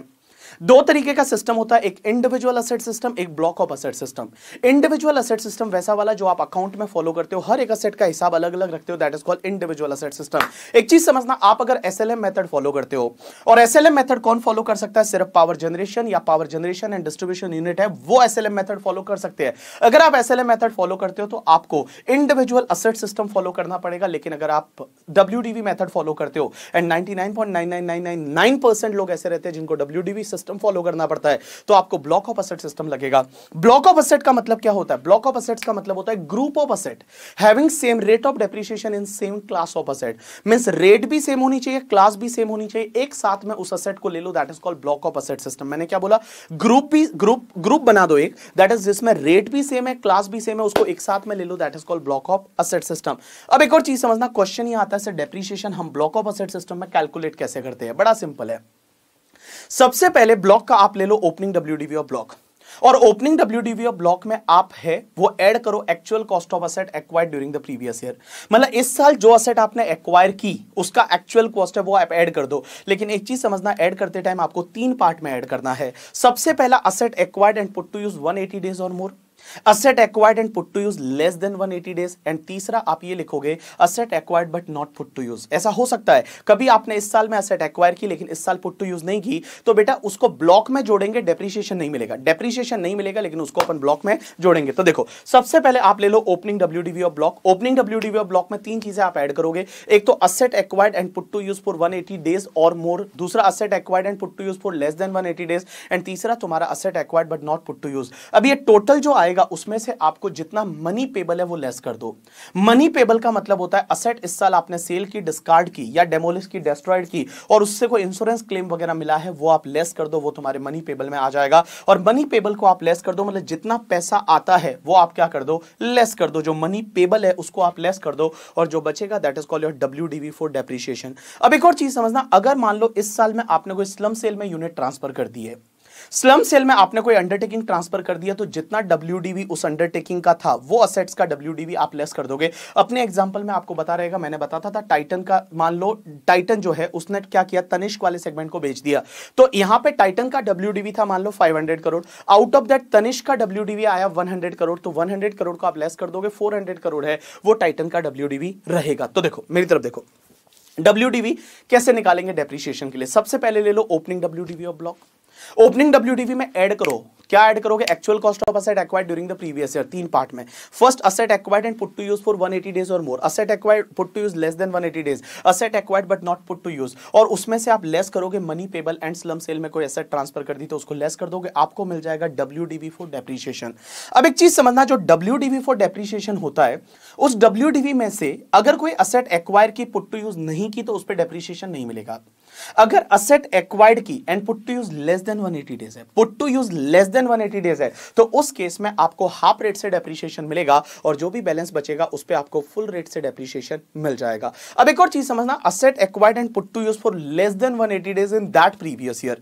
दो तरीके का सिस्टम होता है, एक इंडिविजुअल असेट सिस्टम, एक block of asset system. Individual asset system वैसा वाला जो आप अकाउंट में फॉलो करते हो, हर एक असेट का हिसाब अलग अलग रखते हो, that is called individual asset system. एक चीज समझना, आप अगर एसएलएम मेथड फॉलो करते हो, और एसएलएम मेथड कौन फॉलो कर सकता है? सिर्फ पावर जनरेशन या power generation and distribution unit है, वो एसएलएम मेथड फॉलो कर सकते हैं। अगर आप एसएलएम मेथड फॉलो करते हो तो आपको इंडिविजुअल असेट सिस्टम फॉलो करना पड़ेगा। लेकिन अगर आप डब्ल्यूडीवी मेथड फॉलो करते हो, एंड निन्यानवे point nine nine nine nine percent लोग ऐसे रहते हैं जिनको डब्ल्यूडीवी सिस्टम फॉलो करना पड़ता है, तो आपको ब्लॉक ऑफ एसेट सिस्टम लगेगा। ब्लॉक ऑफ एसेट का मतलब क्या होता है? ब्लॉक ऑफ एसेट्स का मतलब होता है group of asset having same rate of depreciation in same class of asset. Means rate भी सेम होनी चाहिए, क्लास भी सेम होनी चाहिए, एक साथ में उस एसेट को ले लो, that is called block of asset system. मैंने क्या बोला? ग्रुप भी ग्रुप ग्रुप बना दो एक, दैट इज जिसमें रेट भी सेम है, क्लास भी सेम है, उसको एक साथ में ले लो, that is called block of asset system. अब एक और चीज समझना, क्वेश्चन ये आता है डेप्रिसिएशन हम ब्लॉक ऑफ एसेट सिस्टम में कैलकुलेट कैसे करते हैं? बड़ा सिंपल है। सबसे पहले ब्लॉक का आप ले लो ओपनिंग डब्ल्यूडीवी ऑफ ब्लॉक, और ओपनिंग डब्ल्यूडीवी ऑफ ब्लॉक में आप है वो ऐड करो actual cost of asset acquired during the previous year. मतलब इस साल जो एसेट आपने एक्वायर की उसका एक्चुअल कॉस्ट है वो आप ऐड कर दो। लेकिन एक चीज समझना, ऐड करते टाइम आपको तीन पार्ट में ऐड करना है। सबसे पहला asset acquired and put to use one eighty days और more, asset acquired and put to use less than one eighty days, and तीसरा आप ये लिखोगे asset acquired but not put to use। ऐसा हो सकता है कभी आपने इस साल में asset acquire की लेकिन इस साल put to use नहीं की, तो बेटा उसको block में जोड़ेंगे, depreciation नहीं मिलेगा, depreciation नहीं मिलेगा लेकिन उसको अपन block में जोड़ेंगे। तो देखो सबसे पहले आप ले लो opening W D V of block, opening W D V of block में तीन चीजें आप ऐड करोगे, एक तो asset acquired and put to use for one eighty days or more, दूसरा asset acquired and put to use for less than one eighty days, and तीसरा तुम्हारा asset acquired but not put to use। अब ये total जो आएगा उसमें से आपको जितना मनी पेबल है वो लेस कर दो। मनी पेबल का मतलब होता है एसेट इस साल आपने सेल की, डिस्कार्ड की या डेमोलिश की, डिस्ट्रॉयड की, और उससे कोई इंश्योरेंस क्लेम वगैरह मिला है वो आप लेस कर दो, वो तुम्हारे मनी पेबल में आ जाएगा। और मनी पेबल को आप लेस कर दो, मतलब जितना पैसा आता है वो आप क्या कर दो? लेस कर दो। जो मनी पेबल है उसको आप लेस कर दो, और जो बचेगा that is called your WDV for depreciation. अब एक और चीज समझना, अगर मान लो इस साल में आपने कोई स्लम सेल में यूनिट ट्रांसफर कर दी है, स्लम सेल में आपने कोई अंडरटेकिंग ट्रांसफर कर दिया, तो जितना डब्ल्यूडीवी उस अंडरटेकिंग का था वो असेट्स का डब्ल्यूडीवी आप लेस कर दोगे। अपने एग्जांपल में आपको बता रहेगा, मैंने बताता था टाइटन का, मान लो टाइटन जो है उसने क्या किया, तनिष्क वाले सेगमेंट को बेच दिया, तो यहां पे टाइटन का डब्ल्यूडीवी था मान लो five hundred crore, out of that तनिष्क का डब्ल्यूडीवी आया वन हंड्रेड करोड़, तो वन हंड्रेड करोड़ को आप लेस कर दोगे, फोर हंड्रेड करोड़ है वो टाइटन का डब्ल्यूडीवी रहेगा। तो देखो मेरी तरफ देखो, डब्ल्यूडीवी कैसे निकालेंगे डेप्रिसिएशन के लिए? सबसे पहले ले लो opening WDV of block, opening WDV में ऐड करो, क्या ऐड करोगे? Actual cost of asset acquired during the previous year, तीन पार्ट में। First asset acquired and put to use for one eighty days और more, asset acquired put to use less than one eighty days, asset acquired but not put to use, और उसमें से आप less करोगे money payable and slump sale में कोई asset transfer कर दी तो उसको लेस कर दोगे, आपको मिल जाएगा डब्ल्यूडीवी फॉर डेप्रिसिएशन। अब एक चीज समझना, जो डब्ल्यूडीवी फॉर डेप्रिसिएशन होता है उस डब्ल्यूडीवी में से अगर कोई एसेट एक्वायर की पुट टू यूज नहीं की तो उस पर डेप्रिसिएशन नहीं मिलेगा। अगर एसेट एक्वायर्ड की and put to use less than one eighty days है, put to use less than one eighty days है, तो उस केस में आपको हाफ रेट से डेप्रिसिएशन मिलेगा, और जो भी बैलेंस बचेगा उस पे आपको फुल रेट से डेप्रिसिएशन मिल जाएगा। अब एक और चीज समझना, asset acquired and put to use for less than one eighty days in that previous year,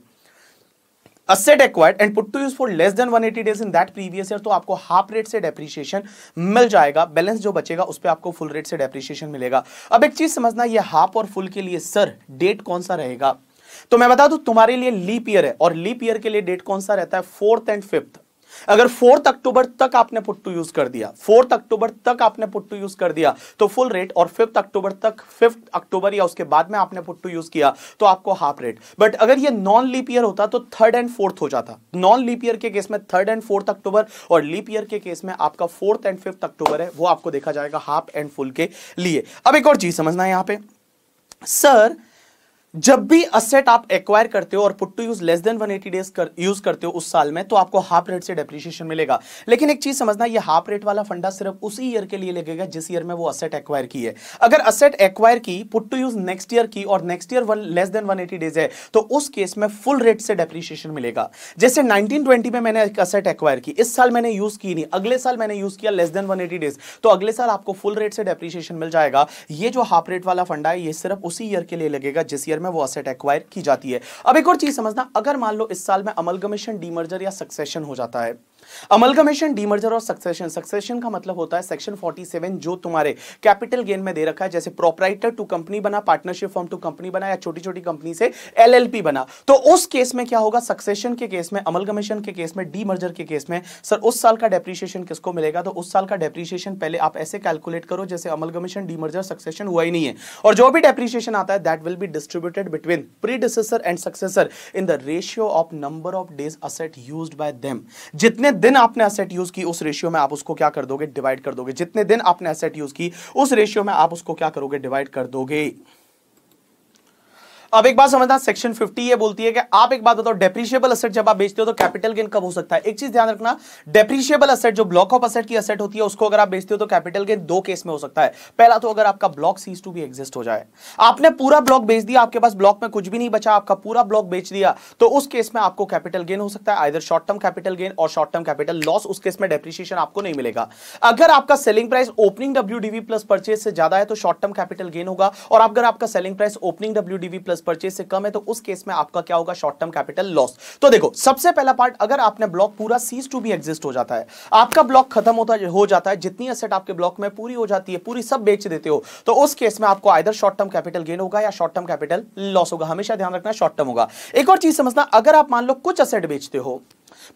Asset acquired and put to use for less than one eighty days in that previous year, तो आपको half rate से depreciation मिल जाएगा, balance जो बचेगा उस पर आपको फुल रेट से डेप्रिसिएशन मिलेगा। अब एक चीज समझना, ये हाफ और फुल के लिए सर डेट कौन सा रहेगा? तो मैं बता दूं, तुम्हारे लिए लीप ईयर है, और लीप ईयर के लिए डेट कौन सा रहता है? Fourth and fifth. अगर फोर्थ अक्टूबर तक आपने पुट टू यूज कर दिया, फोर्थ अक्टूबर तक आपने पुट टू यूज कर दिया तो फुल रेट, और फिफ्थ अक्टूबर तक, फिफ्थ अक्टूबर या उसके बाद में आपने पुट टू यूज किया तो आपको हाफ रेट। बट अगर ये नॉन लीप ईयर होता तो थर्ड एंड फोर्थ हो जाता। नॉन लीप ईयर के केस में थर्ड एंड फोर्थ अक्टूबर, और लीप ईयर के केस में आपका फोर्थ एंड फिफ्थ अक्टूबर है, वो आपको देखा जाएगा हाफ एंड फुल के लिए। अब एक और चीज समझना है, यहां पे सर जब भी असेट आप एक्वायर करते हो और put to use less than one eighty days कर यूज करते हो उस साल में, तो आपको हाफ रेट से डेप्रिसिएशन मिलेगा। लेकिन एक चीज समझना, ये हाफ रेट वाला फंडा सिर्फ उसी ईयर के लिए लगेगा जिस ईयर में वो असेट एक्वायर की है। अगर असेट एक्वायर की, put to use next year की, और next year less than one eighty days है, तो उस केस में फुल रेट से डेप्रिसिएशन मिलेगा। जैसे नाइनटीन ट्वेंटी में मैंने एक असेट एक्वायर की, इस साल मैंने यूज की नहीं, अगले साल मैंने यूज किया less than one eighty days, तो अगले साल आपको फुल रेट से डेप्रिसिएशन मिल जाएगा। ये जो हाफ रेट वाला फंडा है ये सिर्फ उसी ईयर के लिए लगेगा जिस ईयर में वो एसेट एक्वायर की जाती है। अब एक और चीज समझना, अगर मान लो इस साल में अमलगमेशन, डीमर्जर या सक्सेशन हो जाता है, अमलगमेशन, डीमर्जर और सक्सेशन। सक्सेशन का मतलब होता है सेक्शन सैंतालीस जो तुम्हारे कैपिटल गेन में दे रखा है, जैसे प्रोपराइटर टू कंपनी बना, पार्टनरशिप फर्म टू कंपनी बना या छोटी छोटी कंपनी से एलएलपी बना। तो उस केस में क्या होगा, सक्सेशन के केस में, अमलगमेशन के केस में, डीमर्जर के केस में सर उस साल का डेप्रीशिएशन किसको मिलेगा? तो उस साल का डेप्रीशिएशन पहले आप ऐसे कैलकुलेट करो जैसे अमलगमेशन, डीमर्जर, सक्सेशन हुआ ही नहीं है, और जो भी डेप्रीशिएशन आता है that will be distributed between predecessor and successor in the ratio of number of days asset used by them. जितने दिन आपने एसेट यूज की उस रेशियो में आप उसको क्या कर दोगे, डिवाइड कर दोगे। जितने दिन आपने एसेट यूज की उस रेशियो में आप उसको क्या करोगे, डिवाइड कर दोगे। अब एक बात समझना, सेक्शन पचास ये बोलती है कि आप एक बात बताओ, डेप्रिशिएबल एसेट जब आप बेचते हो तो कैपिटल गेन कब हो सकता है? एक चीज ध्यान रखना, डेप्रिशिएबल एसेट जो ब्लॉक ऑफ एसेट की एसेट होती है उसको अगर आप बेचते हो तो कैपिटल गेन दो केस में हो सकता है। पहला तो अगर आपका block cease to be exist हो जाए, आपने पूरा ब्लॉक बेच दिया, आपके पास ब्लॉक में कुछ भी नहीं बचा, आपका पूरा ब्लॉक बेच दिया, तो उस केस में आपको कैपिटल गेन हो सकता है, either short term capital gain और शॉर्ट टर्म कैपिटल लॉस। उस केस में डेप्रिशिएशन आपको नहीं मिलेगा। अगर आपका selling price opening WDV plus purchase से ज्यादा है तो शॉर्ट टर्म कैपिटल गेन होगा, और अगर आपका selling price opening WDV plus purchase से कम है तो उस केस में आपका क्या होगा, शॉर्ट टर्म कैपिटल लॉस। तो देखो, सबसे पहला पार्ट, अगर आपने ब्लॉक पूरा सीज टू बी एग्जिस्ट हो जाता है, आपका ब्लॉक खत्म होता हो जाता है, जितनी एसेट आपके ब्लॉक में पूरी हो जाती है, पूरी सब बेच देते हो, तो उस केस में आपको either short term capital gain होगा या शॉर्ट टर्म कैपिटल लॉस होगा। हमेशा ध्यान रखना, शॉर्ट टर्म होगा। एक और चीज समझना, अगर आप मान लो कुछ एसेट बेचते हो,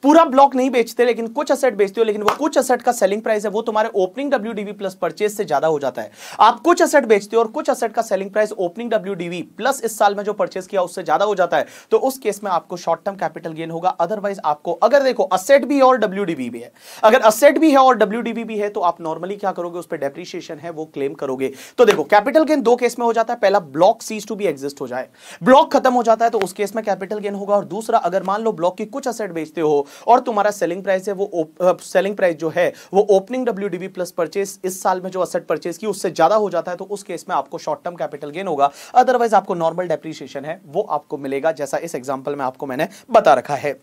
पूरा ब्लॉक नहीं बेचते लेकिन कुछ एसेट बेचते हो, लेकिन वो कुछ एसेट का सेलिंग प्राइस है वो तुम्हारे ओपनिंग डब्ल्यूडीवी प्लस परचेज से ज्यादा हो जाता है, आप कुछ एसेट बेचते हो और कुछ एसेट का selling price opening WDV plus इस साल में जो परचेज किया उससे ज्यादा हो जाता है, तो उस केस में आपको शॉर्ट टर्म कैपिटल गेन होगा। अदरवाइज आपको, अगर देखो असेट भी है और डब्ल्यूडीवी भी है, अगर असेट भी है और डब्ल्यूडीवी भी है तो आप नॉर्मली क्या करोगे, उस पर डेप्रिशिएशन है वो क्लेम करोगे। तो देखो, कैपिटल गेन दो केस में हो जाता है, पहला block cease to be exist हो जाए, ब्लॉक खत्म हो जाता है तो उस केस में कैपिटल गेन होगा, और दूसरा अगर मान लो ब्लॉक की कुछ एसेट बेचते हो और तुम्हारा सेलिंग प्राइस है वो सेलिंग प्राइस जो है वो ओपनिंग डब्ल्यूडीवी प्लस परचेज इस साल में जो एसेट परचेज की उससे ज्यादा हो जाता है तो उस केस में आपको शॉर्ट टर्म कैपिटल गेन होगा। अदरवाइज आपको नॉर्मल डेप्रिसिएशन है वो आपको मिलेगा, जैसा इस एग्जांपल में आपको मैंने बता रखा है।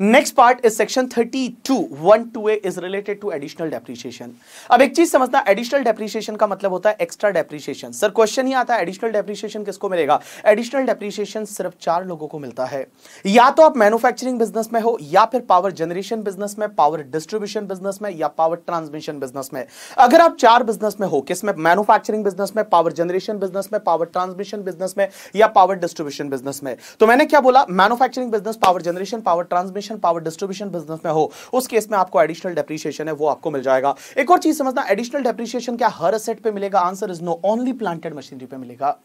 Next part is section thirty two one two A is related to additional depreciation. अब एक चीज समझना, एडिशनल डेप्रिसिएशन का मतलब होता है एक्स्ट्रा डेप्रिसिएशन। सर क्वेश्चन ही आता है एडिशनल डेप्रिसिएशन किसको मिलेगा? एडिशनल डेप्रिसिएशन सिर्फ चार लोगों को मिलता है, या तो आप मैन्युफैक्चरिंग बिजनेस में हो, या फिर पावर जनरेशन बिजनेस में, पावर डिस्ट्रीब्यूशन बिजनेस में, या पावर ट्रांसमिशन बिजनेस में। अगर आप चार बिजनेस में हो, किस में? मैन्युफैक्चरिंग बिजनेस में, पावर जनरेशन बिजनेस में, पावर ट्रांसमिशन बिजनेस में, या पावर डिस्ट्रीब्यूशन बिजनेस में। तो मैंने क्या बोला, manufacturing business, power generation, power transmission, power distribution business में हो, उस केस में आपको एडिशनल डेप्रिसिएशन है वो आपको मिल जाएगा। एक और चीज समझना, एडिशनल डेप्रिसिएशन क्या हर एसेट पे मिलेगा? Answer is no, only planted machinery पे मिलेगा।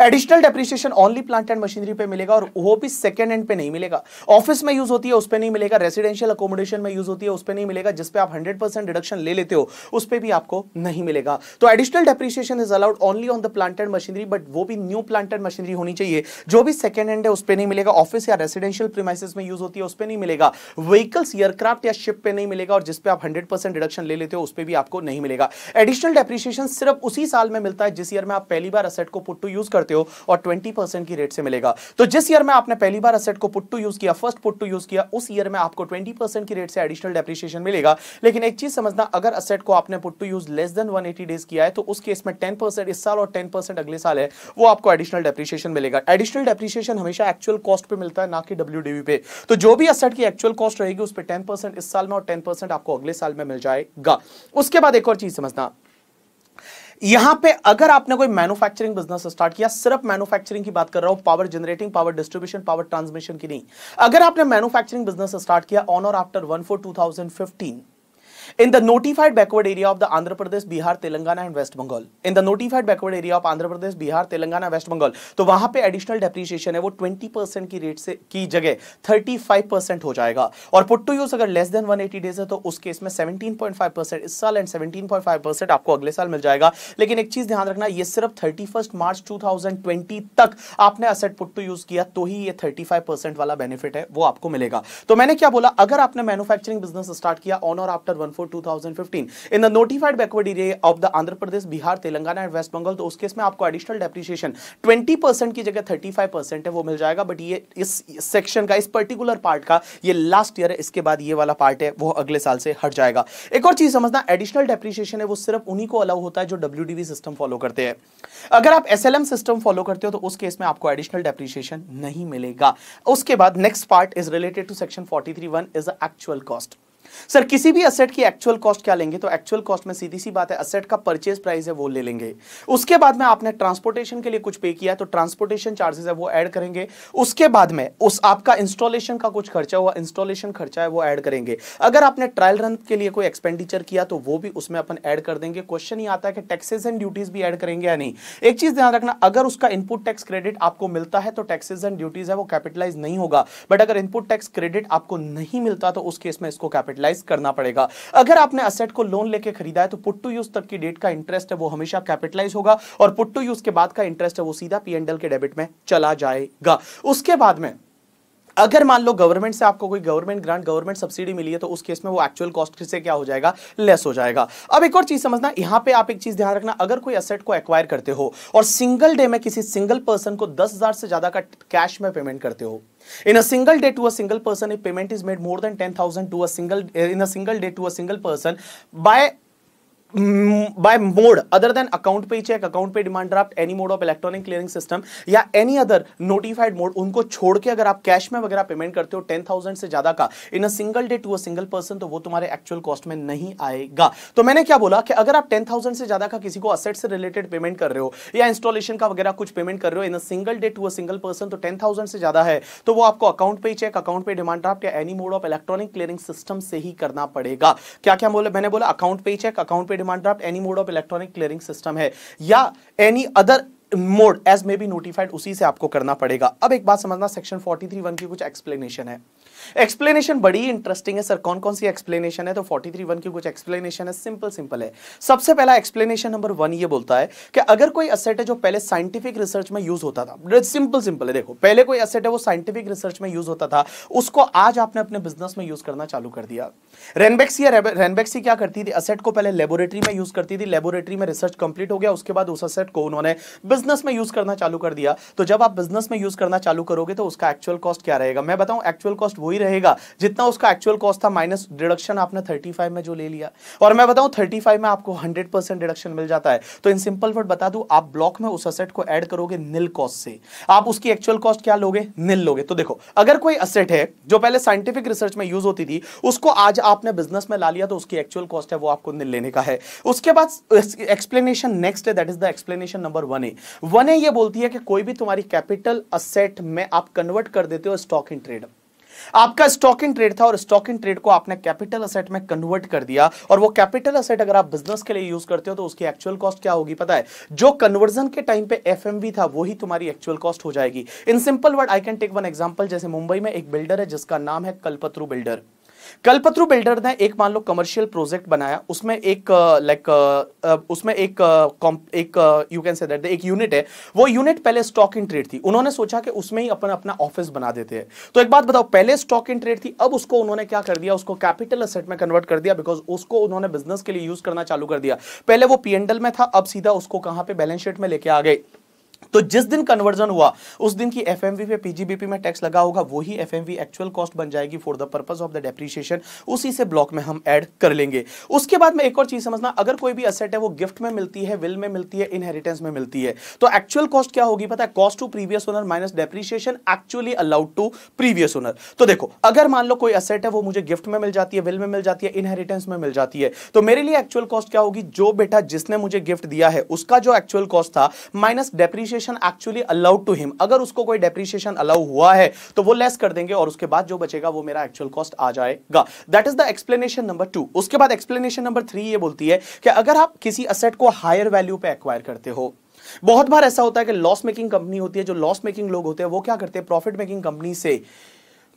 Additional depreciation only plant and machinery पे मिलेगा, और वो भी सेकंड हैंड पे नहीं मिलेगा। ऑफिस में यूज होती है उस पे नहीं मिलेगा, रेसिडेंशियल अकोमोडेशन में यूज होती है उस पे नहीं मिलेगा, जिस पे आप हंड्रेड परसेंट डिडक्शन ले लेते हो उस पे भी आपको नहीं मिलेगा। तो additional depreciation is allowed only on the plant and machinery, but वो भी न्यू प्लांट एंड मशीनरी होनी चाहिए। जो भी सेकंड हैंड है उस पे नहीं मिलेगा, ऑफिस या रेसिडेंशियल प्रीमाइसेस में यूज होती है उस पे नहीं मिलेगा, व्हीकल्स, एयरक्राफ्ट या शिप पे नहीं मिलेगा, और जिस पे आप हंड्रेड परसेंट डिडक्शन ले लेते हो उस पे भी आपको नहीं मिलेगा। एडिशनल डेप्रिसिएशन सिर्फ उसी साल में मिलता है जिस ईयर में आप पहली बार एसेट को पुट टू यूज करते हो, और ट्वेंटी परसेंट की रेट से मिलेगा। तो जिस ईयर में आपने पहली बार एसेट को पुट टू यूज किया, फर्स्ट पुट टू यूज किया, उस ईयर में आपको ट्वेंटी परसेंट की रेट से एडिशनल डेप्रिसिएशन मिलेगा। लेकिन एक चीज समझना, अगर एसेट को आपने put to use less than one eighty days किया है तो उस केस में टेन परसेंट इस साल और टेन परसेंट अगले साल है वो आपको एडिशनल डेप्रिसिएशन मिलेगा। एडिशनल डेप्रिसिएशन हमेशा एक्चुअल कॉस्ट पे मिलता है, ना कि डब्ल्यूडीवी पे। तो जो भी एसेट की एक्चुअल कॉस्ट रहेगी उस पे टेन परसेंट इस साल में और टेन परसेंट आपको अगले साल में मिल जाएगा। उसके बाद एक और चीज समझना, यहां पे अगर आपने कोई मैन्युफैक्चरिंग बिजनेस स्टार्ट किया, सिर्फ मैन्युफैक्चरिंग की बात कर रहा हूं, power generating, power distribution, power transmission की नहीं। अगर आपने मैन्युफैक्चरिंग बिजनेस स्टार्ट किया ऑन और after one four two thousand fifteen in the notified backward area of the Andhra Pradesh, Bihar, Telangana and West Bengal, in the notified backward area of Andhra Pradesh, Bihar, Telangana, West Bengal, तो वहां पे additional depreciation है वो twenty percent की rate से की जगह thirty five percent हो जाएगा, और पुट टू यूज अगर less than one eighty days है तो उस केस में सेवनटीन पॉइंट फाइव परसेंट इस साल and seventeen point five percent आपको अगले साल मिल जाएगा। लेकिन एक चीज ध्यान रखना, ये सिर्फ thirty first March two thousand twenty तक आपने एसेट पुट टू यूज किया तो ही ये थर्टी फाइव परसेंट वाला बेनिफिट है वो आपको मिलेगा। तो मैंने क्या बोला, अगर आपने मैन्युफैक्चरिंग बिजनेस स्टार्ट किया ऑन और after one four two thousand fifteen in the notified backward area of the Andhra Pradesh, Bihar, Telangana and West Bengal, तो उस केस में आपको additional depreciation ट्वेंटी परसेंट की जगह थर्टी फाइव परसेंट है वो मिल जाएगा। बट ये इस सेक्शन का, इस पर्टिकुलर पार्ट का ये लास्ट ईयर है, इसके बाद ये वाला पार्ट है वो अगले साल से हट जाएगा। एक और चीज समझना, एडिशनल डेप्रिसिएशन है वो सिर्फ उन्हीं को अलाउ होता है जो डब्ल्यूडीवी सिस्टम फॉलो करते हैं। अगर आप एसएलएम सिस्टम फॉलो करते हो तो उस केस में आपको एडिशनल डेप्रिसिएशन नहीं मिलेगा। उसके बाद next part is related to section forty three one is the actual cost. Sir किसी भी असेट की एक्चुअल कॉस्ट क्या लेंगे, तो एक्चुअल कॉस्ट में सीधी सी बात है असेट का परचेज प्राइस है वो ले लेंगे। उसके बाद में आपने ट्रांसपोर्टेशन के लिए कुछ पे किया तो ट्रांसपोर्टेशन चार्जेस है वो ऐड करेंगे। उसके बाद में उस आपका इंस्टॉलेशन का कुछ खर्चा हुआ, इंस्टॉलेशन खर्चा है वो ऐड करेंगे। अगर आपने ट्रायल रन के लिए कोई एक्सपेंडिचर किया तो वो भी उसमें अपन ऐड कर देंगे। क्वेश्चन ये आता है कि टैक्सेस एंड ड्यूटीज भी ऐड करेंगे या नहीं। एक चीज ध्यान रखना, अगर उसका इनपुट टैक्स क्रेडिट आपको मिलता है तो टैक्सेस एंड ड्यूटीज है वो कैपिटलाइज नहीं होगा, बट अगर इनपुट टैक्स क्रेडिट आपको नहीं मिलता तो उस केस में इसको कैपिटलाइज करना पड़ेगा। अगर आपने एसेट को लोन लेके खरीदा है तो पुट टू यूज तक की डेट का इंटरेस्ट है वो हमेशा कैपिटलाइज होगा और पुट टू यूज के बाद का इंटरेस्ट है वो सीधा पी एंड एल के डेबिट में चला जाएगा। उसके बाद में अगर मान लो गवर्नमेंट से आपको कोई गवर्नमेंट ग्रांट, गवर्नमेंट सब्सिडी मिली है तो उस केस में वो एक्चुअल कॉस्ट से क्या हो जाएगा, लेस हो जाएगा। अब एक और चीज समझना, यहां पे आप एक चीज ध्यान रखना, अगर कोई एसेट को एक्वायर करते हो और सिंगल डे में किसी सिंगल पर्सन को दस हजार से ज्यादा का कैश में पेमेंट करते हो, in a single day to a single person if payment is made more than ten thousand to a single in a single day to a single person by by mode other than account pay check, account pay demand draft, any mode of electronic clearing system या any other notified mode, उनको छोड़ के अगर आप cash में वगैरह payment करते हो ten thousand से ज्यादा का in a single day to a single person, तो वो तुम्हारे एक्चुअल कॉस्ट में नहीं आएगा। तो मैंने क्या बोला कि अगर आप ten thousand से ज्यादा का किसी को असेट से रिलेटेड पेमेंट कर रहे हो या इंस्टॉलेशन का वगैरह कुछ पेमेंट कर रहे हो in a single day to a single person, तो ten thousand से ज्यादा है तो वो आपको अकाउंट पे चेक, अकाउंट पे डिमांड ड्राफ्ट या any mode of electronic clearing system से ही करना पड़ेगा। क्या क्या बोले मैंने, बोला अकाउंट पे चेक, अकाउंट पे demand draft, any mode of electronic clearing system है या any other mode as may be notified, उसी से आपको करना पड़ेगा। अब एक बात समझना, सेक्शन फोर्टी थ्री वन की कुछ एक्सप्लेनेशन है। एक्सप्लेनेशन बड़ी इंटरेस्टिंग है, सर कौन कौन सी एक्सप्लेनेशन है, तो फोर्टी थ्री वन की कुछ एक्सप्लेनेशन है, सिंपल सिंपल है। सबसे पहला एक्सप्लेनेशन नंबर वन ये बोलता है कि अगर कोई एसेट है जो पहले साइंटिफिक रिसर्च में यूज होता था, सिंपल सिंपल है, देखो पहले कोई एसेट है वो साइंटिफिक रिसर्च में यूज होता था, उसको आज आपने अपने बिजनेस में यूज करना चालू कर दिया। रेनबैक्सी रेनबैक्सी क्या करती थी, एसेट को पहले लेबोरेटरी में यूज करती थी, लेबोरेटरी में रिसर्च कंप्लीट हो गया, उसके बाद उस एसेट को उन्होंने बिजनेस में यूज करना चालू कर दिया। तो जब आप बिजनेस में यूज करना चालू करोगे तो उसका एक्चुअल कॉस्ट क्या रहेगा, मैं बताऊं, एक्चुअल कॉस्ट वही रहेगा जितना उसका एक्चुअल कॉस्ट था माइनस डिडक्शन आपने पैंतीस में जो ले लिया। और मैं बताऊं पैंतीस में आपको हंड्रेड परसेंट डिडक्शन मिल जाता है। तो इन सिंपल वर्ड बता दूं, आप ब्लॉक में उस एसेट को ऐड करोगे निल कॉस्ट से, आप उसकी एक्चुअल कॉस्ट क्या लोगे, निल लोगे। तो देखो अगर कोई एसेट है जो पहले साइंटिफिक रिसर्च में यूज होती थी उसको आज आपने बिजनेस में ला लिया तो उसकी एक्चुअल कॉस्ट है वो आपको निल लेने का है। उसके बाद एक्सप्लेनेशन नेक्स्ट है, that is the explanation number one A. One A ये बोलती है कि कोई भी तुम्हारी कैपिटल असेट में आप कन्वर्ट कर देते हो स्टॉक इन ट्रेड। आपका स्टॉक इन ट्रेड था और स्टॉक इन ट्रेड को आपने कैपिटल असेट में कन्वर्ट कर दिया और वो कैपिटल असेट अगर आप बिजनेस के लिए यूज करते हो तो उसकी एक्चुअल कॉस्ट क्या होगी पता है, जो कन्वर्जन के टाइम पे एफएमवी था वही तुम्हारी एक्चुअल कॉस्ट हो जाएगी। In simple word I can take one example, जैसे मुंबई में एक बिल्डर है जिसका नाम है कल्पतरू बिल्डर। कल्पतरू बिल्डर ने एक मान लो कमर्शियल प्रोजेक्ट बनाया, उसमें एक लाइक उसमें एक एक यू कैन से दैट एक यूनिट है, वो यूनिट पहले स्टॉक इन ट्रेड थी, उन्होंने सोचा कि उसमें ही अपन अपना ऑफिस बना देते हैं। तो एक बात बताओ, पहले स्टॉक इन ट्रेड थी, अब उसको उन्होंने क्या कर दिया, उसको कैपिटल असेट में कन्वर्ट कर दिया, बिकॉज उसको उन्होंने बिजनेस के लिए यूज करना चालू कर दिया। पहले वो पी एंड एल में था, अब सीधा उसको कहां पे बैलेंस शीट में लेके आ गए। तो जिस दिन कन्वर्जन हुआ उस दिन की एफएमवी पे पीजीबीपी में टैक्स लगा होगा, वही एफएमवी एक्चुअल कॉस्ट बन जाएगी for the purpose of the depreciation, उसी से ब्लॉक में हम ऐड कर लेंगे। उसके बाद में एक और चीज समझना, अगर कोई भी एसेट है वो गिफ्ट में मिलती है, विल में मिलती है, इनहेरिटेंस में मिलती है, तो एक्चुअल कॉस्ट क्या होगी पता है, cost to previous owner minus depreciation actually allowed to previous owner. तो देखो अगर मान लो कोई एसेट है वो मुझे गिफ्ट में मिल जाती है, विल में मिल जाती है, इनहेरिटेंस में मिल जाती है, तो मेरे लिए एक्चुअल कॉस्ट क्या होगी, जो बेटा जिसने मुझे गिफ्ट दिया है उसका जो एक्चुअल कॉस्ट था minus depreciation actually allowed to him, अगर उसको कोई डेप्रिसिएशन अलाउ हुआ है तो वो लेस कर देंगे और उसके बाद जो बचेगा वो मेरा एक्चुअल कॉस्ट आ जाएगा। That is the explanation number two. उसके बाद एक्सप्लेनेशन नंबर थ्री ये बोलती है कि अगर आप किसी एसेट को हायर वैल्यू पे एक्वायर करते हो, बहुत बार ऐसा होता है कि लॉस मेकिंग कंपनी होती है, जो लॉस मेकिंग लोग होते हैं वो क्या करते हैं, प्रॉफिट मेकिंग कंपनी से,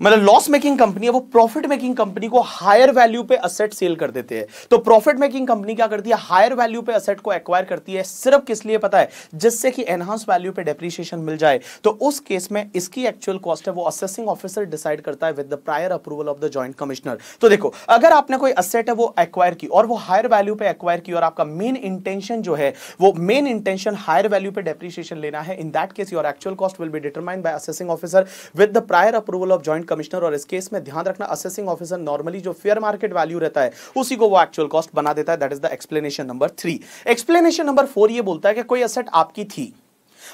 मतलब लॉस मेकिंग कंपनी है वो प्रॉफिट मेकिंग कंपनी को हायर वैल्यू पे असेट सेल कर देते हैं। तो प्रॉफिट मेकिंग कंपनी क्या करती है, हायर वैल्यू पे असेट को एक्वायर करती है, सिर्फ किस लिए पता है, जिससे कि एनहांस वैल्यू पे डेप्रिसिएशन मिल जाए। तो उस केस में इसकी एक्चुअल कॉस्ट है वो असेसिंग ऑफिसर डिसाइड करता है with the prior approval of the joint commissioner. तो देखो अगर आपने कोई असेट है वो एक्वायर की और वो हायर वैल्यू पे एक्वायर की और आपका मेन इंटेंशन जो है वो मेन इंटेंशन हायर वैल्यू पे डेप्रिसिएशन लेना है, in that case your actual cost will be determined by assessing officer with the prior approval of joint commissioner. और इस केस में ध्यान रखना असेसिंग ऑफिसर नॉर्मली जो फेयर मार्केट वैल्यू रहता है उसी को वो एक्चुअल कॉस्ट बना देता है। That is the explanation number three. Explanation number four ये बोलता है कि कोई एसेट आपकी थी,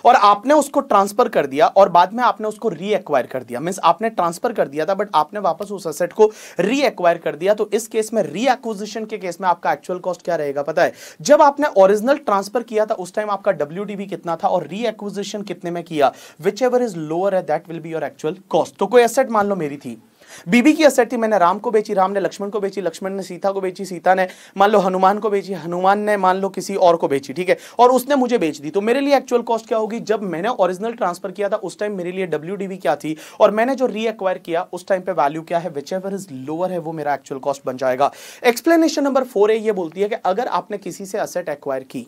और आपने उसको ट्रांसफर कर दिया और बाद में आपने उसको रीएक्वायर कर दिया, मींस आपने ट्रांसफर कर दिया था बट आपने वापस उस एसेट को रीएक्वायर कर दिया, तो इस केस में रीएक्विजिशन के केस में आपका एक्चुअल कॉस्ट क्या रहेगा पता है? जब आपने ओरिजिनल ट्रांसफर किया था उस टाइम आपका डब्ल्यूडीवी कितना था और रीएक्विजिशन कितने में किया, व्हिचएवर इज लोअर है that will be your actual cost. तो कोई एसेट मान लो मेरी थी, बीबी की एसेट थी, मैंने राम को बेची, राम ने लक्ष्मण को बेची, लक्ष्मण ने सीता को बेची, सीता ने मान लो हनुमान को बेची, हनुमान ने मान लो किसी और को बेची, ठीक है, और उसने मुझे बेच दी। तो मेरे लिए एक्चुअल कॉस्ट क्या होगी? जब मैंने ओरिजिनल ट्रांसफर किया था उस टाइम मेरे लिए डब्ल्यूडीवी क्या थी और मैंने जो रीएक्वायर किया उस टाइम पे वैल्यू क्या है, व्हिचएवर इज लोअर है वो मेरा एक्चुअल कॉस्ट बन जाएगा। एक्सप्लेनेशन नंबर फोर ये बोलती है कि अगर आपने किसी से एसेट एक्वायर की,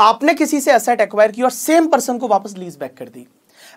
आपने किसी से एसेट एक्वायर की और सेम पर्सन को वापस लीज बैक कर दी,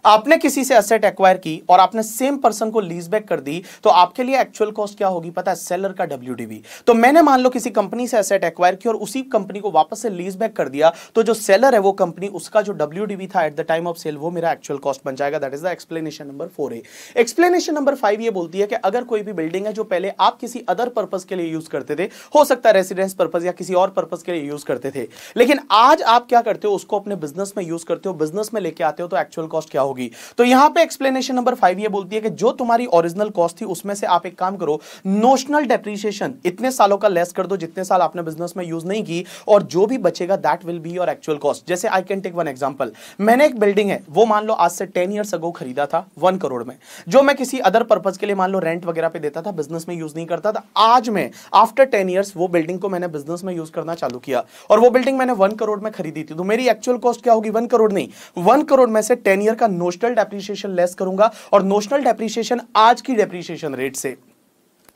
आपने किसी से एसेट एक्वायर की और आपने सेम पर्सन को लीज बैक कर दी, तो आपके लिए एक्चुअल कॉस्ट क्या होगी पता है? सेलर का डब्ल्यूडीवी। तो मैंने मान लो किसी कंपनी से एसेट एक्वायर की और उसी कंपनी को वापस से लीज बैक कर दिया, तो जो सेलर है वो कंपनी, उसका जो डब्ल्यूडीवी था at the time of sale वो मेरा एक्चुअल कॉस्ट बन जाएगा। That is the explanation number four A. Explanation number five ये बोलती है कि अगर कोई भी बिल्डिंग है जो पहले आप किसी अदर पर्पज के लिए यूज करते थे, हो सकता है रेसिडेंस पर्पज या किसी और पर्पज के लिए यूज करते थे, लेकिन आज आप क्या करते हो, उसको अपने बिजनेस में यूज करते हो, बिजनेस में लेके आते हो, तो एक्चुअल कॉस्ट क्या होगी? तो यहां पे एक्सप्लेनेशन नंबर फाइव ये बोलती है कि जो तुम्हारी ओरिजिनल कॉस्ट थी उसमें से आप एक काम करो, नोशनल डेप्रिसिएशन इतने सालों का लेस कर दो जितने साल आपने बिजनेस में यूज नहीं की, और जो भी बचेगा that will be your actual cost. जैसे I can take one example, मैंने एक बिल्डिंग है वो मान लो आज से टेन ईयर्स अगो खरीदा था वन करोड़ में, जो मैं किसी अदर पर्पज के लिए मान लो रेंट वगैरह पे देता था, बिजनेस में यूज नहीं करता था। आज में आफ्टर टेन ईयर्स वो बिल्डिंग को मैंने बिजनेस में यूज करना चालू किया और वो बिल्डिंग मैंने वन करोड़ में खरीदी थी, तो मेरी एक्चुअल कॉस्ट क्या होगी? वन करोड़ नहीं, वन करोड़ में से टेन ईयर का नोशनल डेप्रिसिएशन लेस करूंगा, और नोशनल डेप्रिसिएशन आज की डेप्रिसिएशन रेट से,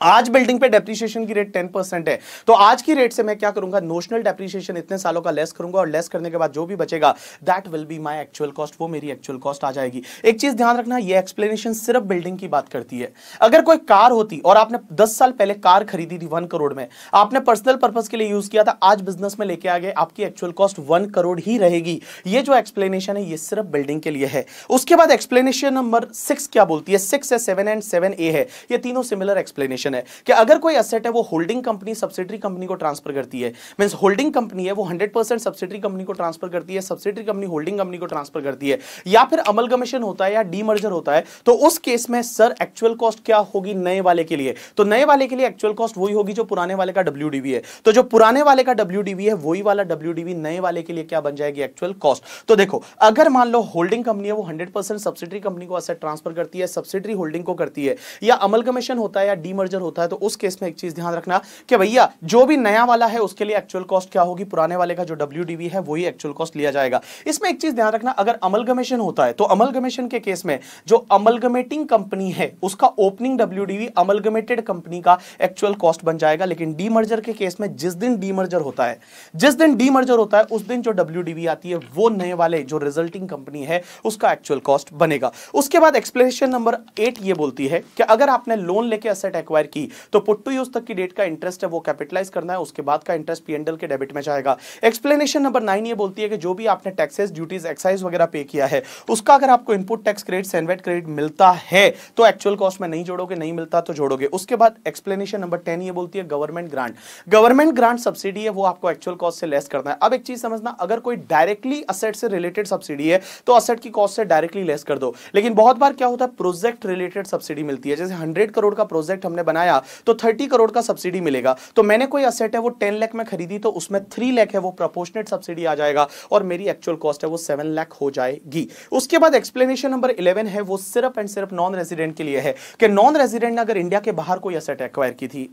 आज बिल्डिंग पे डेप्रिसिएशन की रेट टेन परसेंट है, तो आज की रेट से मैं क्या करूंगा, नोशनल डेप्रिसिएशन इतने सालों का लेस करूंगा और लेस करने के बाद जो भी बचेगा that will be my actual cost, वो मेरी एक्चुअल कॉस्ट आ जाएगी। एक चीज ध्यान रखना, ये एक्सप्लेनेशन सिर्फ बिल्डिंग की बात करती है। अगर कोई कार होती और आपने दस साल पहले कार खरीदी थी वन करोड़ में, आपने पर्सनल पर्पज के लिए यूज किया था, आज बिजनेस में लेके आ गए, आपकी एक्चुअल कॉस्ट वन करोड़ ही रहेगी। ये जो एक्सप्लेनेशन है ये सिर्फ बिल्डिंग के लिए है। उसके बाद एक्सप्लेनेशन नंबर सिक्स क्या बोलती है, सिक्स है, सेवन एंड सेवन ए है, ये तीनों सिमिलर एक्सप्लेनेशन है कि अगर कोई एसेट है वो होल्डिंग कंपनी सब्सिडरी कंपनी को ट्रांसफर करती है, मींस होल्डिंग कंपनी है वो हंड्रेड परसेंट सब्सिडरी कंपनी को ट्रांसफर करती है, सब्सिडरी कंपनी होल्डिंग कंपनी को ट्रांसफर करती है, या फिर अमलगमेशन होता है या डीमर्जर होता है, तो उस केस में सर एक्चुअल कॉस्ट क्या होगी नए वाले के लिए? तो नए वाले के लिए एक्चुअल कॉस्ट वही होगी जो पुराने वाले का डब्ल्यूडीवी है, तो जो पुराने वाले का डब्ल्यूडीवी है वही वाला डब्ल्यूडीवी नए वाले के लिए क्या बन जाएगी? Actual cost. तो देखो, अगर मान लो होल्डिंग कंपनी है वो हंड्रेड परसेंट सब्सिडरी कंपनी को एसेट ट्रांसफर करती है, सब्सिडरी होल्डिंग को करती है, या अमलगमेशन होता है या डीमर्जर होता है, तो उस केस में एक चीज ध्यान रखना कि भैया जो भी नया वाला है उसके लिए एक्चुअल कॉस्ट क्या होगी, पुराने वाले का जो डब्ल्यूडीवी है वही एक्चुअल कॉस्ट लिया जाएगा। इसमें एक चीज ध्यान रखना, अगर अमलगमेशन होता है तो अमलगमेशन के केस में जो अमलगमेटिंग कंपनी है उसका ओपनिंग डब्ल्यूडीवी अमलगमेटेड कंपनी का एक्चुअल कॉस्ट बन जाएगा, लेकिन डीमर्जर के केस में जिस दिन डीमर्जर होता है, जिस दिन डीमर्जर होता है उस दिन जो डब्ल्यूडीवी आती है वो नए वाले जो रिजल्टिंग कंपनी है उसका एक्चुअल कॉस्ट बनेगा। उसके बाद एक्सप्लेनेशन नंबर एट ये बोलती है कि अगर आपने लोन लेके एसेट एक्वायर की, तो पुट टू यूज तक की डेट का इंटरेस्ट है वो कैपिटलाइज करना है, उसके बाद का इंटरेस्ट पी एंड एल के डेबिट में जाएगा। एक्सप्लेनेशन नंबर नाइन ये बोलती है कि जो भी आपने टैक्सेस, ड्यूटीज, एक्साइज वगैरह पे किया है उसका अगर आपको input tax credit, CENVAT credit मिलता है तो एक्चुअल कॉस्ट में नहीं जोड़ोगे, नहीं मिलता तो जोड़ोगे। उसके बाद एक्सप्लेनेशन नंबर टेन ये बोलती है government grant, government grant subsidy है वो आपको एक्चुअल कॉस्ट से लेस करना है। अब एक चीज समझना, अगर कोई डायरेक्टली असेट से रिलेटेड सब्सिडी है तो असेट की कॉस्ट से डायरेक्टली लेस कर दो, लेकिन बहुत बार क्या होता है प्रोजेक्ट रिलेटेड सब्सिडी मिलती है, जैसे हंड्रेड करोड़ का प्रोजेक्ट हमने बनाया तो थर्टी करोड़ का सब्सिडी मिलेगा, तो मैंने कोई एसेट है वो टेन लाख में खरीदी तो उसमें थ्री लाख है वो प्रोपोर्शनेट सब्सिडी आ जाएगा और मेरी एक्चुअल कॉस्ट है वो सेवन लाख हो जाएगी। उसके बाद एक्सप्लेनेशन नंबर इलेवन है वो सिर्फ एंड सिर्फ नॉन रेजिडेंट के लिए है कि नॉन रेजिडेंट ने अगर इंडिया के बाहर कोई एसेट एक्वायर की थी,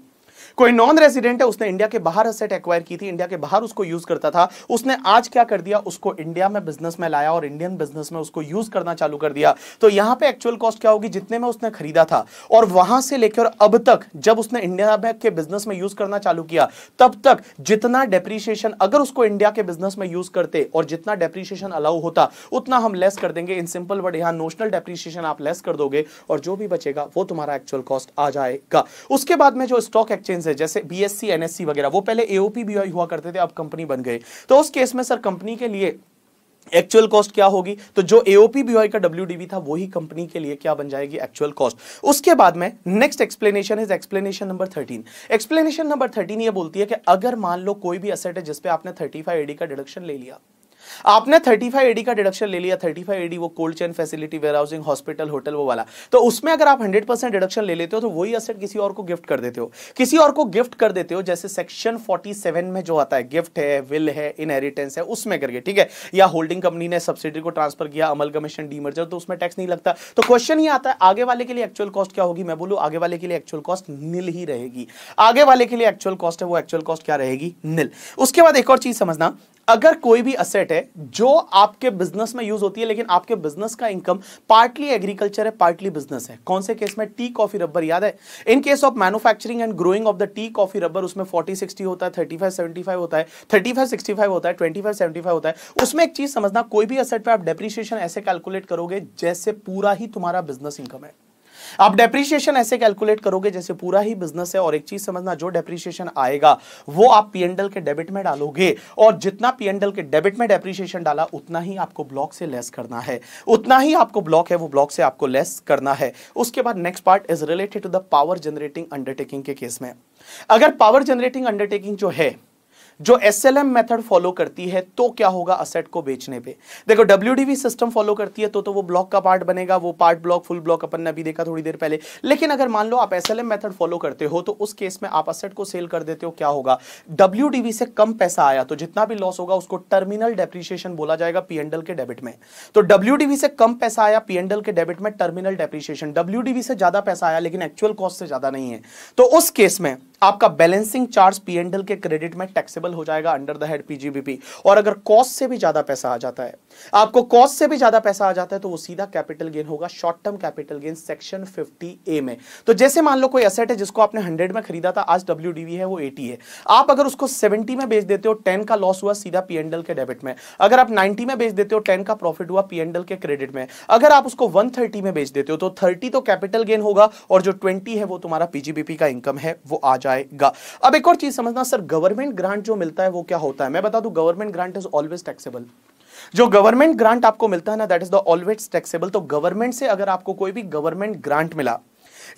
कोई नॉन रेजिडेंट है उसने इंडिया के बाहर एसेट एक्वायर की थी, इंडिया के बाहर उसको यूज करता था, उसने आज क्या कर दिया, उसको इंडिया में बिजनेस में लाया और इंडियन बिजनेस में उसको यूज करना चालू कर दिया, तो यहां पे एक्चुअल कॉस्ट क्या होगी, जितने में उसने खरीदा था और वहां से लेकर अब तक जब उसने इंडिया में के बिजनेस में यूज करना चालू किया तब तक जितना डेप्रीशिएशन अगर उसको इंडिया के बिजनेस में यूज करते और जितना डेप्रीशिएशन अलाउ होता उतना हम लेस कर देंगे। इन सिंपल वर्ड, यहां नोशनल डेप्रीशिएशन आप लेस कर दोगे और जो भी बचेगा वो तुम्हारा एक्चुअल कॉस्ट आ जाएगा। उसके बाद में जो स्टॉक एक्सचेंज है, जैसे बीएससी, एनएससी वगैरह, वो पहले एओपी बीओआई हुआ करते थे, अब कंपनी बन गए, तो उस केस में सर कंपनी के लिए एक्चुअल कॉस्ट क्या होगी, तो जो एओपी बीओआई का डब्ल्यूडीवी था वही कंपनी के लिए क्या बन जाएगी एक्चुअल कॉस्ट। उसके बाद में next explanation is explanation number thirteen. Explanation number thirteen ये बोलती है कि अगर मान लो कोई भी एसेट है जिसपे आपने थर्टी फाइव एडी का डिडक्शन ले लिया आपने थर्टी फाइव ए डी का डिडक्शन ले लिया, थर्टी फाइव ए डी वो cold chain facility, warehousing, hospital, hotel वो वाला, तो उसमें अगर आप हंड्रेड परसेंट डिडक्शन ले लेते हो तो वही एसेट किसी और को गिफ्ट कर देते हो, किसी और को गिफ्ट कर देते हो, जैसे सेक्शन फोर्टी सेवन में जो आता है गिफ्ट है, विल है, इनहेरिटेंस है, उसमें करके, ठीक है, या होल्डिंग कंपनी ने सब्सिडरी को ट्रांसफर किया, अमलगमेशन, डीमर्जर, तो उसमें टैक्स नहीं लगता। तो क्वेश्चन ये आता है आगे वाले के लिए एक्चुअल कॉस्ट क्या होगी? मैं बोलूं आगे वाले के लिए एक्चुअल कॉस्ट निल ही रहेगी, आगे वाले के लिए एक्चुअल कॉस्ट है वो एक्चुअल कॉस्ट क्या रहेगी? निल। उसके बाद एक और चीज समझना, अगर कोई भी असेट है जो आपके बिजनेस में यूज होती है लेकिन आपके बिजनेस का इनकम पार्टली एग्रीकल्चर है पार्टली बिजनेस है, कौन से केस में? टी, कॉफी, रबर, याद है? In case of manufacturing and growing of the tea, coffee, rubber उसमें फोर्टी सिक्सटी होता है, थर्टी फाइव सेवेंटी फाइव होता है, थर्टी फाइव सिक्सटी फाइव होता है, ट्वेंटी फाइव सेवेंटी फाइव होता है। उसमें एक चीज समझना, कोई भी असेट पे आप डेप्रिसिएशन ऐसे कैलकुलेट करोगे जैसे पूरा ही तुम्हारा बिजनेस इनकम है, आप डेप्रिसिएशन ऐसे कैलकुलेट करोगे जैसे पूरा ही बिजनेस है। और एक चीज समझना, जो डेप्रिसिएशन आएगा वो आप पीएनडल के डेबिट में डालोगे, और जितना पीएनडल के डेबिट में डेप्रिसिएशन डाला उतना ही आपको ब्लॉक से लेस करना है, उतना ही आपको ब्लॉक है वो ब्लॉक से आपको लेस करना है। उसके बाद next part is related to the power generating undertaking के केस में, अगर पावर जनरेटिंग अंडरटेकिंग जो है जो एसएलएम मेथड फॉलो करती है तो क्या होगा असेट को बेचने पे? देखो डब्ल्यूडीवी सिस्टम फॉलो करती है तो तो वो ब्लॉक का पार्ट बनेगा, वो पार्ट ब्लॉक फुल ब्लॉक अपन ने अभी देखा थोड़ी देर पहले। लेकिन अगर मान लो आप एसएलएम मेथड फॉलो करते हो तो उस केस में आप असेट को सेल कर देते हो, क्या होगा? डब्ल्यूडीवी से कम पैसा आया तो जितना भी लॉस होगा उसको टर्मिनल डेप्रिसिएशन बोला जाएगा पीएनडल के डेबिट में। तो डब्ल्यूडीवी से कम पैसा आया पीएनडल के डेबिट में टर्मिनल डेप्रिसिएशन, डब्ल्यूडीवी से ज्यादा पैसा आया लेकिन एक्चुअल कॉस्ट से ज्यादा नहीं है, तो उस केस में आपका बैलेंसिंग चार्ज पीएनडल के क्रेडिट में टैक्सेबल हो जाएगा अंडर द हेड पीजीबीपी। और अगर कॉस्ट से भी ज्यादा पैसा आ जाता है, आपको कॉस्ट से भी ज्यादा पैसा आ जाता है तो वो सीधा कैपिटल गेन होगा, short term capital gain section fifty A में। तो जैसे मान लो कोई एसेट है जिसको आपने हंड्रेड में खरीदा था, आज डब्ल्यूडीवी है वो एटी है, आप अगर उसको सेवेंटी में बेच देते हो टेन का लॉस हुआ सीधा पीएनडल के डेबिट में, अगर आप नाइनटी में बेच देते हो टेन का प्रॉफिट हुआ पीएनडल के क्रेडिट में, अगर आप उसको वन थर्टी में बेच देते हो तो थर्टी तो कैपिटल गेन होगा और जो ट्वेंटी है वो तुम्हारा पीजीबीपी का इनकम है वो आ जाए। अब एक और चीज समझना, सर गवर्नमेंट ग्रांट जो मिलता है वो क्या होता है? मैं बता दूं, government grant is always taxable. जो गवर्नमेंट ग्रांट आपको मिलता है ना that is the always taxable. तो गवर्नमेंट से अगर आपको कोई भी गवर्नमेंट ग्रांट मिला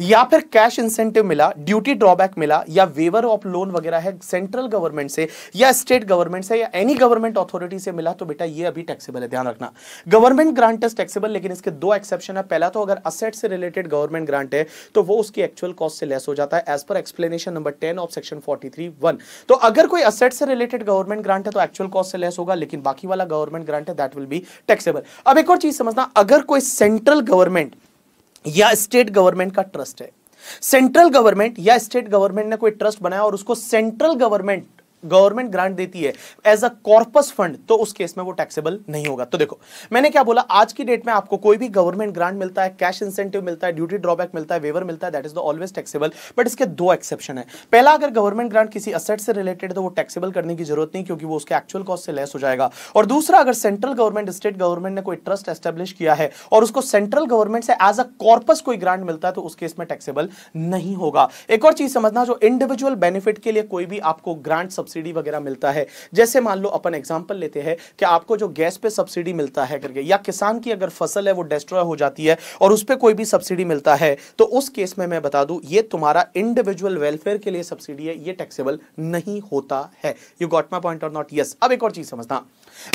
या फिर कैश इंसेंटिव मिला, ड्यूटी ड्रॉबैक मिला या वेवर ऑफ लोन वगैरह है सेंट्रल गवर्नमेंट से या स्टेट गवर्नमेंट से या एनी गवर्नमेंट अथॉरिटी से मिला तो बेटा ये अभी टैक्सेबल है, ध्यान रखना। गवर्नमेंट ग्रांट इज टैक्सेबल, लेकिन इसके दो एक्सेप्शन है। पहला तो अगर असेट से रिलेटेड गवर्नमेंट ग्रांट है तो वो उसकी एक्चुअल कॉस्ट से लेस हो जाता है as per explanation number ten of section forty three one. तो अगर कोई असेट से रिलेटेड गवर्नमेंट ग्रांट है तो एक्चुअल कॉस्ट से लेस होगा, लेकिन बाकी वाला गवर्नमेंट ग्रांट है दैट विल बी टैक्सेबल। अब एक और चीज समझना, अगर कोई सेंट्रल गवर्नमेंट या स्टेट गवर्नमेंट का ट्रस्ट है, सेंट्रल गवर्नमेंट या स्टेट गवर्नमेंट ने कोई ट्रस्ट बनाया और उसको सेंट्रल गवर्नमेंट गवर्नमेंट ग्रांट देती है एज अ कॉर्पस फंड, तो उस केस में वो टैक्सेबल नहीं होगा। तो देखो मैंने क्या बोला, आज की डेट में आपको कोई भी गवर्नमेंट ग्रांट मिलता है, कैश इंसेंटिव मिलता है, ड्यूटी ड्रॉबैक मिलता है, वेवर मिलता है, that is the always taxable. But इसके दो एक्सेप्शन है। पहला, अगर गवर्नमेंट ग्रांट किसी असेट से रिलेटेड है तो वो टैक्सेबल करने की जरूरत नहीं, क्योंकि वो उसके एक्चुअल कॉस्ट से लेस हो जाएगा। और दूसरा, अगर सेंट्रल गवर्नमेंट स्टेट गवर्नमेंट ने कोई ट्रस्ट एस्टेब्लिश किया है और उसको सेंट्रल गवर्नमेंट से एज अ कॉर्पस कोई ग्रांट मिलता है तो उस केस में टैक्सेबल नहीं होगा। एक और चीज समझना, जो इंडिविजुअल बेनिफिट के लिए कोई भी आपको ग्रांट सब्सिडी वगैरह मिलता है, जैसे मान लो अपन एग्जांपल लेते हैं कि आपको जो गैस पे सब्सिडी मिलता है करके, या किसान की अगर फसल है वो डिस्ट्रॉय हो जाती है और उस पे कोई भी सब्सिडी मिलता है, तो उस केस में मैं बता दूं ये तुम्हारा इंडिविजुअल वेलफेयर के लिए सब्सिडी है, ये टैक्सेबल नहीं होता है। यू गॉट माय पॉइंट और नॉट? यस। अब एक और चीज समझना,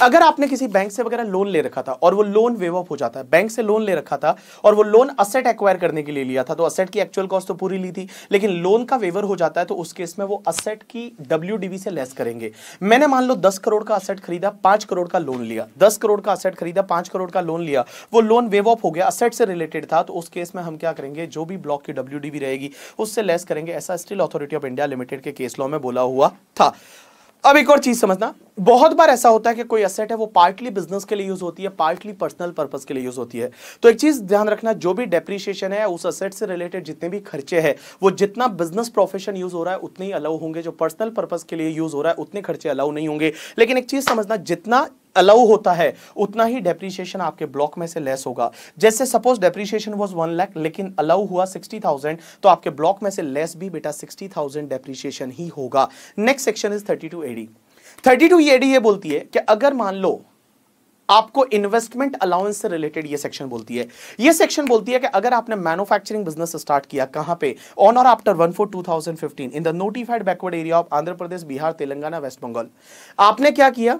अगर आपने किसी बैंक से वगैरह लोन ले रखा था और वो लोन वेव ऑफ हो जाता है, बैंक से लोन ले रखा था और वो लोन असेट एक्वायर करने के लिए लिया था तो असेट की एक्चुअल कॉस्ट तो पूरी ली थी, लेकिन लोन का वेवर हो जाता है तो उस केस में वो असेट की डब्ल्यूडीवी से लेस करेंगे। मैंने मान लो दस करोड़ का असेट खरीदा, पांच करोड़ का लोन लिया, दस करोड़ का असेट खरीदा, पांच करोड़ का लोन लिया, वो लोन वेव ऑफ हो गया, असेट से रिलेटेड था, तो उस केस में हम क्या करेंगे, जो भी ब्लॉक की डब्ल्यूडीवी रहेगी उससे लेस करेंगे। ऐसा Steel Authority of India Limited के केस लॉ में बोला हुआ था। अब एक और चीज समझना, बहुत बार ऐसा होता है कि कोई असेट है वो पार्टली बिजनेस के लिए यूज होती है, पार्टली पर्सनल पर्पस के लिए यूज होती है। तो एक चीज ध्यान रखना, जो भी डेप्रिसिएशन है उस असेट से रिलेटेड जितने भी खर्चे हैं वो जितना बिजनेस प्रोफेशन यूज हो रहा है उतने ही अलाउ होंगे, जो पर्सनल पर्पस के लिए यूज हो रहा है उतने खर्चे अलाउ नहीं होंगे। लेकिन एक चीज समझना, जितना अलाउ होता है उतना ही डेप्रिसिएशन आपके ब्लॉक में से लेस होगा। जैसे suppose depreciation was one lakh लेकिन अलाउ हुआ सिक्सटी थाउजेंड, तो आपके ब्लॉक में से लेस भी बेटा सिक्सटी थाउजेंड डेप्रिसिएशन ही होगा। Next section is thirty two A D. Thirty two A D ये बोलती है कि अगर मान लो आपको इन्वेस्टमेंट अलाउंस से रिलेटेड ये सेक्शन बोलती है, ये सेक्शन बोलती है कि अगर आपने मैन्युफैक्चरिंग बिजनेस स्टार्ट किया कहां पे, ऑन और after one four two thousand fifteen in the notified backward area of Andhra Pradesh, Bihar, Telangana, West Bengal, आपने क्या किया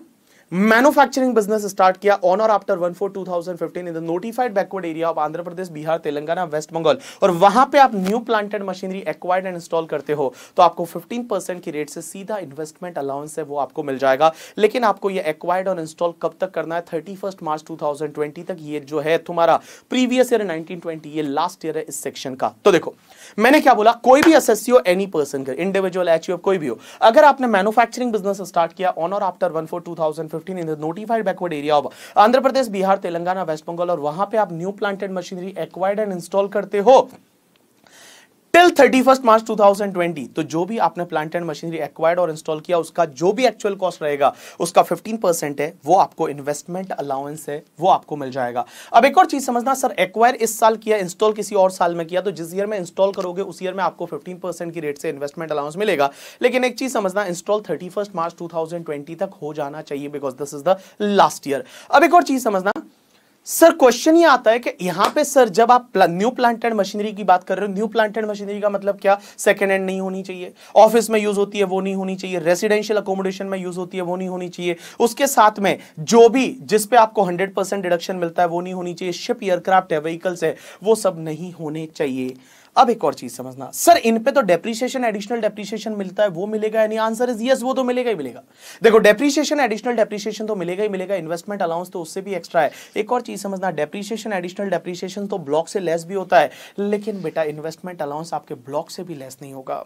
मैन्युफैक्चरिंग बिजनेस स्टार्ट किया ऑन और after one four two thousand fifteen in the notified backward area of Andhra Pradesh, Bihar, Telangana, West Bengal, और वहां पे आप new planted machinery acquired and install करते हो तो आपको फिफ्टीन परसेंट की रेट से सीधा इन्वेस्टमेंट अलाउंस है वो आपको मिल जाएगा। लेकिन आपको ये एक्वायर्ड और इंस्टॉल कब तक करना है? Thirty first March two thousand twenty तक। ये जो है तुम्हारा प्रीवियस ईयर नाइनटीन ट्वेंटी ये लास्ट ईयर है इस सेक्शन का। तो देखो मैंने क्या बोला, कोई भी एसएससी एनी पर्सन कर इंडिविजुअल एचयूएफ कोई भी हो, अगर आपने मैन्युफैक्चरिंग बिजनेस स्टार्ट किया ऑन और after one four two thousand fifteen in the notified backward area of Andhra Pradesh, Bihar, Telangana, West Bengal, और वहां पे आप new planted machinery acquired and install करते हो till thirty first March two thousand twenty, तो जो भी आपने प्लांट एंड मशीनरी एक्वायर्ड और इंस्टॉल किया उसका जो भी एक्चुअल कॉस्ट रहेगा उसका फिफ्टीन परसेंट है वो आपको इन्वेस्टमेंट अलाउंस है वो आपको मिल जाएगा। अब एक और चीज समझना, सर एक्वायर इस साल किया, इंस्टॉल किसी और साल में किया, तो जिस ईयर में इंस्टॉल करोगे उस ईयर में आपको फिफ्टीन परसेंट की रेट से इन्वेस्टमेंट अलाउंस मिलेगा। लेकिन एक चीज समझना, install thirty first March two thousand twenty तक हो जाना चाहिए because this is the last year. अब एक और चीज समझना सर, क्वेश्चन ये आता है कि यहाँ पे सर जब आप न्यू प्लांटेड मशीनरी की बात कर रहे हो, न्यू प्लांटेड मशीनरी का मतलब क्या? सेकंड हैंड नहीं होनी चाहिए, ऑफिस में यूज होती है वो नहीं होनी चाहिए, रेसिडेंशियल अकोमोडेशन में यूज होती है वो नहीं होनी चाहिए, उसके साथ में जो भी जिस पे आपको हंड्रेड परसेंट डिडक्शन मिलता है वो नहीं होनी चाहिए, शिप, एयरक्राफ्ट है, व्हीकल्स है, वो सब नहीं होने चाहिए। अब एक और चीज समझना सर, इन पे तो डेप्रिसिएशन एडिशनल डेप्रिसिएशन मिलता है वो मिलेगा यानी आंसर इज यस, वो तो मिलेगा ही मिलेगा। देखो डेप्रिसिएशन एडिशनल डेप्रिसिएशन तो मिलेगा ही मिलेगा, इन्वेस्टमेंट अलाउंस तो उससे भी एक्स्ट्रा है। एक और चीज समझना, डेप्रिसिएशन एडिशनल डेप्रिसिएशन तो ब्लॉक से लेस भी होता है, लेकिन बेटा इन्वेस्टमेंट अलाउंस आपके ब्लॉक से भी लेस नहीं होगा।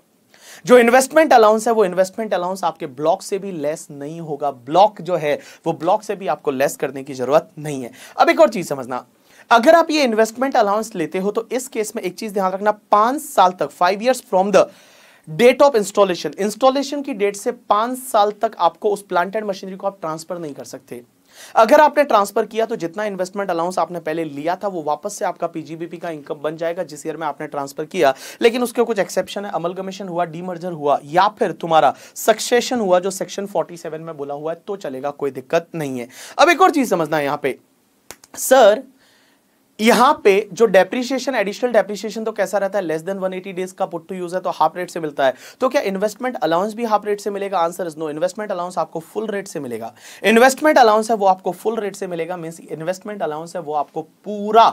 जो इन्वेस्टमेंट अलाउंस है वो इन्वेस्टमेंट अलाउंस आपके ब्लॉक से भी लेस नहीं होगा, ब्लॉक जो है वो ब्लॉक से भी आपको लेस करने की जरूरत नहीं है। अब एक और चीज समझना, अगर आप ये इन्वेस्टमेंट अलाउंस लेते हो तो इस केस में एक चीज ध्यान रखना, पांच साल तक, five years from the date of installation, installation की डेट से पांच साल तक आपको उस प्लांटेड मशीनरी को आप ट्रांसफर नहीं कर सकते। अगर आपने ट्रांसफर किया तो जितना इन्वेस्टमेंट अलाउंस आपने पहले लिया था वो वापस से आपका पीजीबीपी का इनकम बन जाएगा जिस ईयर में आपने ट्रांसफर किया। लेकिन उसके कुछ एक्सेप्शन है, अमलगमेशन हुआ, डीमर्जर हुआ, या फिर तुम्हारा सक्सेशन हुआ जो सेक्शन फोर्टी सेवन में बोला हुआ है, तो चलेगा, कोई दिक्कत नहीं है। अब एक और चीज समझना, यहाँ पे सर यहाँ पे जो डेप्रिसिएशन एडिशनल डेप्रिसिएशन तो कैसा रहता है, less than one eighty days का पुट टू यूज है तो हाफ रेट से मिलता है, तो क्या इन्वेस्टमेंट अलाउंस भी हाफ रेट से मिलेगा? Answer is no, investment allowance आपको फुल रेट से मिलेगा। इन्वेस्टमेंट अलाउंस है वो आपको फुल रेट से मिलेगा, मींस इन्वेस्टमेंट अलाउंस है वो आपको पूरा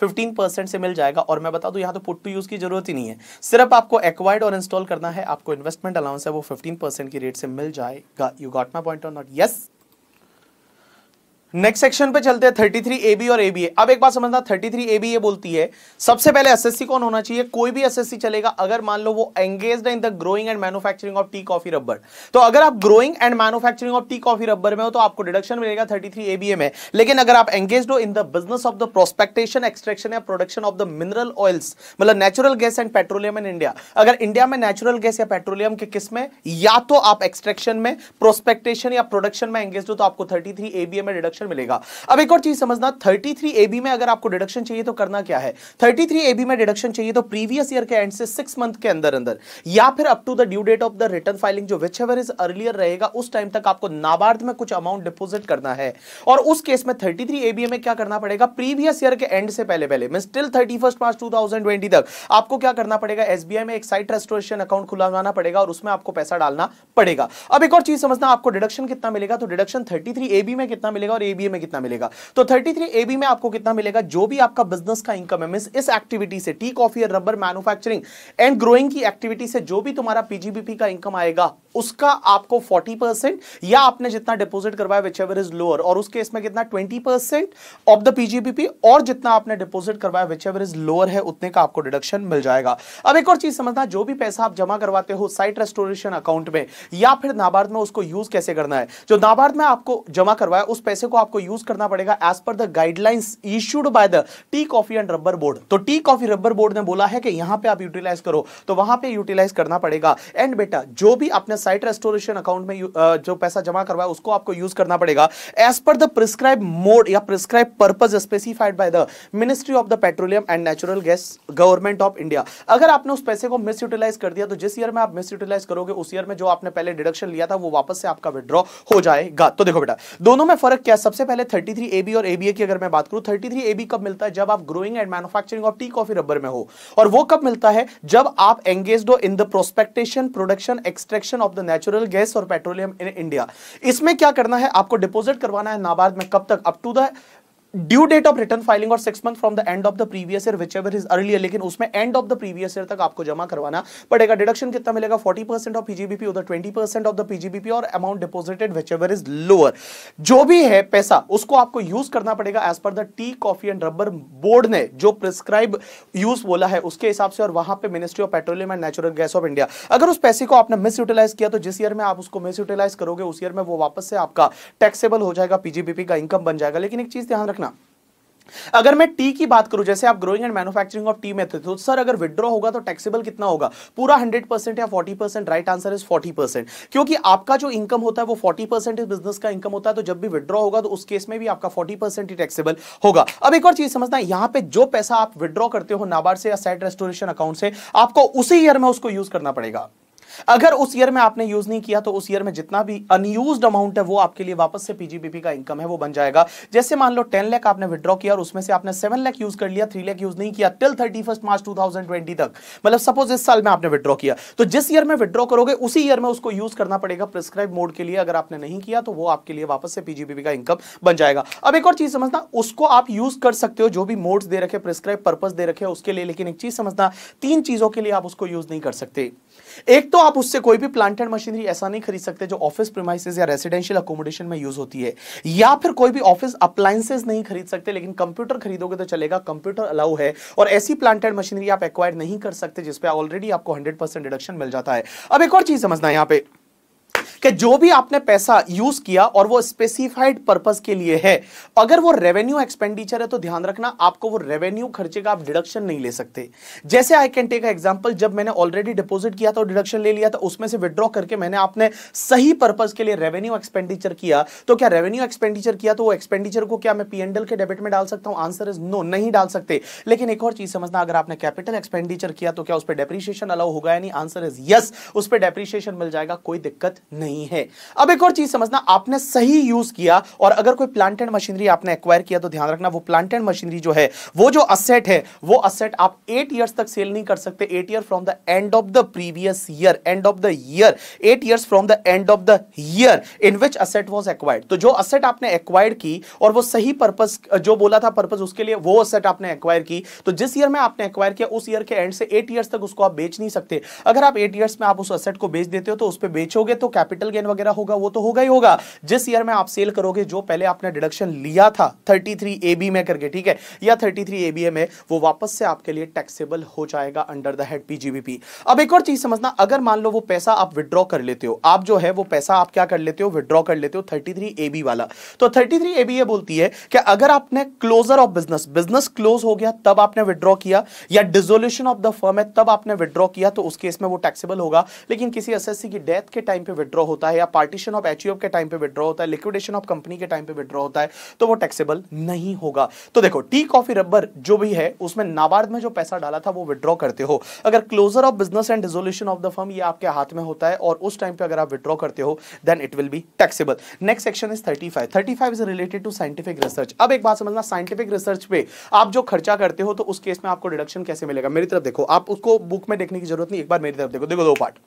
फिफ्टीन परसेंट से मिल जाएगा। और मैं बता दूं यहाँ तो पुट टू यूज की जरूरत ही नहीं है, सिर्फ आपको एक्वायर्ड और इंस्टॉल करना है, आपको इन्वेस्टमेंट अलाउंस है वो फिफ्टीन परसेंट की रेट से मिल जाएगा। यू गॉट माई पॉइंट और नॉट? यस। नेक्स्ट सेक्शन पे चलते हैं, थर्टी थ्री ए बी और ए बी ए। अब एक बात समझना, थर्टी थ्री ए बी ये बोलती है सबसे पहले एसएससी कौन होना चाहिए? कोई भी एसएससी चलेगा अगर मान लो वो engaged in the growing and manufacturing of tea, coffee, rubber. तो अगर आप growing and manufacturing of tea, coffee, rubber में हो तो आपको डिडक्शन मिलेगा thirty three A B A में। लेकिन अगर आप एंगेज्ड हो in the business of the prospectation, extraction या production of the mineral oils, मतलब natural gas and petroleum in India, अगर इंडिया में नेचुरल गैस या पेट्रोलियम के किसमें, या तो आप एक्सट्रैक्शन में, प्रोस्पेक्टेशन या प्रोडक्शन में एंगेज्ड हो तो आपको thirty three A B A में डिडक्शन मिलेगा। अब एक और चीज समझना, थर्टी थ्री ए बी में अगर आपको डिडक्शन चाहिए तो करना क्या है? थर्टी थ्री ए बी में डिडक्शन चाहिए तो प्रीवियस ईयर के एंड से सिक्स मंथ के अंदर अंदर या फिर up to the due date of the return filing, जो व्हिचएवर इज अर्लियर रहेगा, उस टाइम तक आपको नाबार्ड में कुछ अमाउंट डिपॉजिट करना है। और उस केस में thirty three A B A में क्या करना पड़ेगा? प्रीवियस ईयर के एंड से पहले पहले means till thirty first March two thousand twenty तक आपको क्या करना पड़ेगा? एसबीआई में एक साइट रेस्टोरेशन अकाउंट खुलवाना पड़ेगा और उसमें आपको पैसा डालना पड़ेगा। अब एक और चीज समझना, आपको डिडक्शन कितना मिलेगा? तो deduction thirty three A B में कितना मिलेगा और ए बी ए में कितना मिलेगा? तो थर्टी थ्री ए बी में आपको कितना मिलेगा? जो भी आपका बिजनेस का इनकम है, मींस इस एक्टिविटी से, टी, कॉफी और रबर मैन्युफैक्चरिंग एंड ग्रोइंग की एक्टिविटी से जो भी तुम्हारा पीजीबीपी का इनकम आएगा उसका आपको फोर्टी परसेंट या आपने जितना डिपॉजिट करवाया व्हिचएवर इज लोअर, और उसके इसमें कितना twenty percent of the PGBP, और जितना आपने डिपॉजिट करवाया व्हिचएवर इज लोअर है उतने का आपको डिडक्शन मिल जाएगा। अब एक और चीज समझना, जो भी पैसा आप जमा करवाते हो साइट रेस्टोरेशन अकाउंट में या फिर नाबार्ड में, उसको यूज कैसे करना है? जो नाबार्ड में आपको जमा करवाया उस पैसे को आपको यूज करना पड़ेगा as per the guidelines issued by the tea, coffee and rubber board. तो टी, कॉफी, रबर बोर्ड ने बोला है कि यहां पे आप यूटिलाइज करो तो वहां पे यूटिलाइज करना पड़ेगा। एंड बेटा जो भी आपने साइट रेस्टोरेशन अकाउंट में जो पैसा जमा करवाया उसको आपको यूज करना पड़ेगा as per the prescribe mode या prescribe purpose specified by the ministry of the petroleum and natural gas, government of India. अगर आपने उस पैसे को मिस यूटिलाइज कर दिया तो जिस ईयर में आप मिस यूटिलाइज करोगे उस ईयर में जो आपने पहले डिडक्शन लिया था वो वापस से आपका विथड्रॉ हो जाएगा। तो देखो बेटा दोनों में फर्क क्या? सबसे पहले थर्टी थ्री ए बी और ए बी ए की अगर मैं बात करूं, थर्टी थ्री ए बी कब मिलता है? जब आप growing and manufacturing of tea, coffee, rubber में हो। और वो कब मिलता है? जब आप एंगेज्ड हो in the prospectation, production, extraction of the natural gas और पेट्रोलियम इन इंडिया। इसमें क्या करना है, आपको डिपॉजिट करवाना है नाबार्ड में, कब तक, up to the due date of return filing और six month from the end of the previous year which ever is earlier, लेकिन उसमें end of the previous year तक आपको जमा करवाना पड़ेगा। डिडक्शन कितना मिलेगा, चालीस परसेंट ऑफ पीजीबीपी, उधर बीस परसेंट ऑफ द पीजीबीपी और amount deposited which ever is lower. जो भी है पैसा उसको आपको यूज करना पड़ेगा as per the tea coffee and rubber board ने जो प्रिस्क्राइब यूज बोला है उसके हिसाब से, और वहां पर ministry of petroleum and natural gas of India. अगर उस पैसे को आपने मिस यूटिलाइज किया तो जिस ईयर में आप उसको मिस यूटिलाइज करोगे उस ईयर में वो वापस से आपका टैक्सेबल हो जाएगा, पीजीबीपी का इनकम बन जाएगा। लेकिन एक चीज ध्यान रखना, अगर मैं टी की बात करूं, जैसे आप growing and manufacturing of tea में थे, तो सर अगर विड्रॉ होगा तो टैक्सेबल कितना होगा, पूरा हंड्रेड परसेंट या forty percent? Right answer is forty percent, क्योंकि आपका जो इनकम होता है वो फोर्टी परसेंट इस बिजनेस का इनकम होता है, तो जब भी विड्रॉ होगा तो उस केस में भी आपका फोर्टी परसेंट ही टैक्सेबल होगा। अब एक और चीज समझना, यहां पे जो पैसा आप विड्रॉ करते हो नाबार्ड से या सेट रेस्टोरेशन अकाउंट से, आपको उसी ईयर में उसको यूज करना पड़ेगा। अगर उस ईयर में आपने यूज नहीं किया तो उस ईयर में जितना भी अनयूज्ड अमाउंट है वो आपके लिए वापस से पीजीबीपी का इनकम है वो बन जाएगा। जैसे मान लो टेन लाख आपने विड्रॉ किया और उसमें से आपने सेवन लाख यूज कर लिया, थ्री लाख यूज नहीं किया till thirty first March two thousand twenty तक, मतलब सपोज इस साल में आपने विड्रॉ किया, तो जिस ईयर में विड्रॉ करोगे उसी ईयर में उसको यूज करना पड़ेगा प्रिस्क्राइब मोड के लिए। अगर आपने नहीं किया तो वो आपके लिए वापस से पीजीबीपी का इनकम बन जाएगा। अब एक और चीज समझना, उसको आप यूज कर सकते हो जो भी मोड्स दे रखे, प्रिस्क्राइब पर्पस दे रखे उसके लिए, लेकिन एक चीज समझना, तीन चीजों के लिए आप उसको यूज नहीं कर सकते। एक तो आप उससे कोई भी प्लांट एंड मशीनरी ऐसा नहीं खरीद सकते जो ऑफिस प्रीमाइसेस या रेसिडेंशियल अकोमोडेशन में यूज होती है, या फिर कोई भी ऑफिस अप्लायंसेस नहीं खरीद सकते, लेकिन कंप्यूटर खरीदोगे तो चलेगा, कंप्यूटर अलाउ है। और ऐसी प्लांट एंड मशीनरी आप एक्वायर नहीं कर सकते जिसपे ऑलरेडी आपको हंड्रेड परसेंट डिडक्शन मिल जाता है। अब एक और चीज समझना है यहाँ पे कि जो भी आपने पैसा यूज किया और वो स्पेसिफाइड पर्पस के लिए है, अगर वो रेवेन्यू एक्सपेंडिचर है तो ध्यान रखना आपको वो रेवेन्यू खर्चे का आप डिडक्शन नहीं ले सकते। जैसे आई कैन टेक एग्जांपल, जब मैंने ऑलरेडी डिपॉजिट किया था डिडक्शन ले लिया था, उसमें से विड्रॉ करके मैंने आपने सही पर्पस के लिए रेवेन्यू एक्सपेंडिचर किया, तो क्या रेवेन्यू एक्सपेंडिचर किया तो वो एक्सपेंडिचर को क्या मैं पी एंड एल के डेबिट में डाल सकता हूं? आंसर इज नो, नहीं डाल सकते। लेकिन एक और चीज समझना, अगर आपने कैपिटल एक्सपेंडिचर किया तो क्या उस पर डेप्रीशिएशन अलाउ होगा या नहीं? आंसर इज यस, उस पर डेप्रीशिएशन मिल जाएगा, कोई दिक्कत नहीं है। अब एक और चीज समझना, आपने सही यूज किया और अगर कोई प्लांट एंड मशीनरी आपने एक्वायर किया तो ध्यान रखना वो प्लांट एंड मशीनरी जो है, वो जो असेट है, वो असेट आप एट इयर्स तक सेल नहीं कर सकते। Eight year from the end of the previous year, end of the year, eight years from the end of the year in which asset was acquired. तो जो asset आपने acquired की और वो सही पर्पस जो बोला था पर्पस उसके लिए वो असेट आपने एक्वायर की, तो जिस ईयर में आपने एक्वायर किया उस ईयर के एंड से एट ईयर्स तक उसको आप बेच नहीं सकते। अगर आप एट ईयर्स में आप उस असेट को बेच देते हो तो उस पर बेचोगे तो कैपिटल गेन वगैरह होगा, वो तो होगा ही होगा। जिस ईयर में आप सेल करोगे जो पहले आपने डिडक्शन लिया था थर्टी थ्री ए बी में करके, ठीक है, या thirty three A B A में, वो वापस से आपके लिए टैक्सेबल हो जाएगा अंडर द हेड पीजीबीपी। अब एक और चीज समझना, अगर मान लो वो पैसा आप विड्रॉ कर लेते हो, आप जो है वो पैसा आप क्या कर लेते हो, विड्रॉ कर लेते हो थर्टी थ्री ए बी वाला, तो thirty three A B A बोलती है कि अगर आपने closure of business, business close हो गया तब आपने विड्रॉ किया, या डिसोल्यूशन ऑफ द फर्म है तब आपने विड्रॉ किया तो उस केस में वो टैक्सेबल होगा। लेकिन किसी एसएससी की डेथ के टाइम पे विड्रॉ होता है, या पार्टीशन ऑफ एचयूएफ के टाइम पे विड्रॉ होता है, लिक्विडेशन ऑफ कंपनी के टाइम पे विड्रॉ होता है, तो वो टैक्सेबल नहीं होगा। तो देखो टी कॉफी रबर जो भी है उसमें नाबार्ड में जो पैसा डाला था वो विड्रॉ करते हो, अगर closure of business and dissolution of the firm ये आपके हाथ में होता है और उस टाइम पे अगर आप विड्रॉ करते हो then it will be taxable. Next section is thirty five, thirty five is related to scientific research. अब एक बात समझना, साइंटिफिक रिसर्च पे आप जो खर्चा करते हो तो उस केस में आपको डिडक्शन कैसे मिलेगा? मेरी तरफ देखो, आप उसको बुक में देखने की जरूरत नहीं, एक बार मेरी तरफ देखो, देखो दो पार्ट।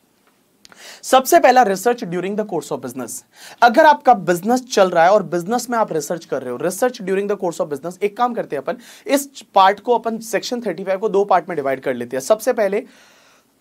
सबसे पहला research during the course of business, अगर आपका बिजनेस चल रहा है और बिजनेस में आप रिसर्च कर रहे हो, research during the course of business. एक काम करते हैं अपन, इस पार्ट को अपन सेक्शन थर्टी फाइव को दो पार्ट में डिवाइड कर लेते हैं। सबसे पहले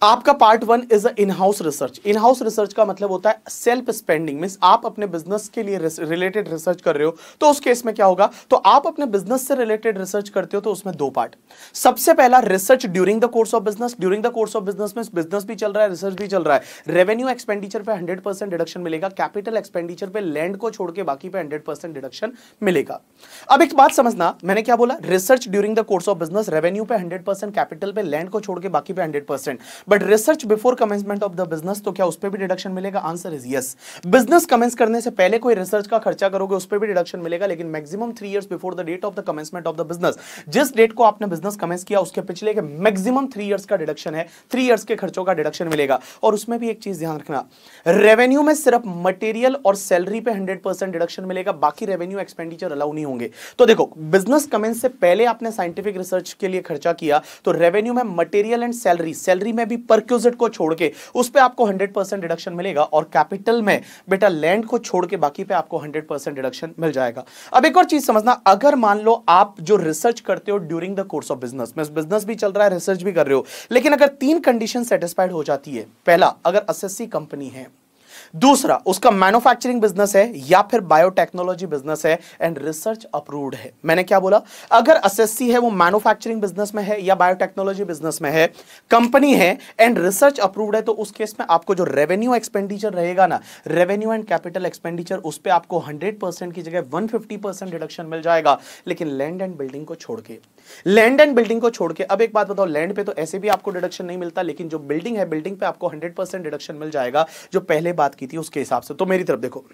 आपका part one is in house research. In house research का मतलब होता है सेल्फ स्पेंडिंग, मींस आप अपने बिजनेस के लिए रिलेटेड रिसर्च कर रहे हो तो उस केस में क्या होगा, तो आप अपने बिजनेस से रिलेटेड रिसर्च करते हो तो उसमें दो पार्ट। सबसे पहला research during the course of business, during the course of business में बिजनेस भी चल रहा है रिसर्च भी चल रहा है, रेवेन्यू एक्सपेंडिचर पर हंड्रेड परसेंट डिडक्शन मिलेगा, कैपिटल एक्सपेंडिचर पर लैंड को छोड़ के बाकी पे हंड्रेड परसेंट डिडक्शन मिलेगा। अब एक बात समझना, मैंने क्या बोला, research during the course of business, revenue पे हंड्रेड परसेंट कैपिटल पे लैंड को छोड़ के बाकी पे hundred percent, but research before commencement of the business तो क्या उस पे भी डिडक्शन मिलेगा? Answer is yes, business commence करने से पहले कोई रिसर्च का खर्चा करोगे उस पे भी डिडक्शन मिलेगा, लेकिन maximum three years before the date of the commencement of the business, जिस डेट को आपने बिजनेस कमेंस किया उसके पिछले के मैक्सिमम थ्री इयर्स का डिडक्शन है, थ्री इयर्स के खर्चों का डिडक्शन मिलेगा। और उसमें भी एक चीज ध्यान रखना, रेवेन्यू में सिर्फ मटेरियल और सैलरी पे हंड्रेड परसेंट डिडक्शन मिलेगा, बाकी रेवेन्यू एक्सपेंडिचर अलाउ नहीं होंगे। तो देखो बिजनेस कमेंस से पहले आपने साइंटिफिक रिसर्च के लिए खर्चा किया तो रेवेन्यू में मटेरियल एंड सैलरी, सैलरी में भी परक्यूजिट को छोड़ के उस पे आपको हंड्रेड परसेंट डिडक्शन मिलेगा और कैपिटल में बेटा लैंड को छोड़ के बाकी पे आपको हंड्रेड परसेंट डिडक्शन मिल जाएगा। अब एक और चीज समझना, अगर मान लो आप जो रिसर्च करते हो during the course of business, business भी चल रहा है रिसर्च भी कर रहे हो, लेकिन अगर तीन कंडीशन सेटिस्फाइड हो जाती है, पहला अगर एसएससी कंपनी है, दूसरा उसका मैन्युफैक्चरिंग बिजनेस है या फिर बायोटेक्नोलॉजी बिजनेस है एंड रिसर्च अप्रूव्ड है। मैंने क्या बोला, अगर एसएससी है वो मैन्युफैक्चरिंग बिजनेस में है या बायोटेक्नोलॉजी बिजनेस में है, कंपनी है एंड रिसर्च अप्रूव्ड है, तो उस केस में आपको जो रेवेन्यू एक्सपेंडिचर रहेगा ना, रेवेन्यू एंड कैपिटल एक्सपेंडिचर, उस पर आपको हंड्रेड परसेंट की जगह वन फिफ्टी परसेंट डिडक्शन मिल जाएगा, लेकिन लैंड एंड बिल्डिंग को छोड़ के, लैंड एंड बिल्डिंग को छोड़ के। अब एक बात बताओ, लैंड पे तो ऐसे भी आपको डिडक्शन नहीं मिलता, लेकिन जो बिल्डिंग है बिल्डिंग पे आपको हंड्रेड परसेंट डिडक्शन मिल जाएगा जो पहले बात की थी उसके हिसाब से। तो मेरी तरफ देखो,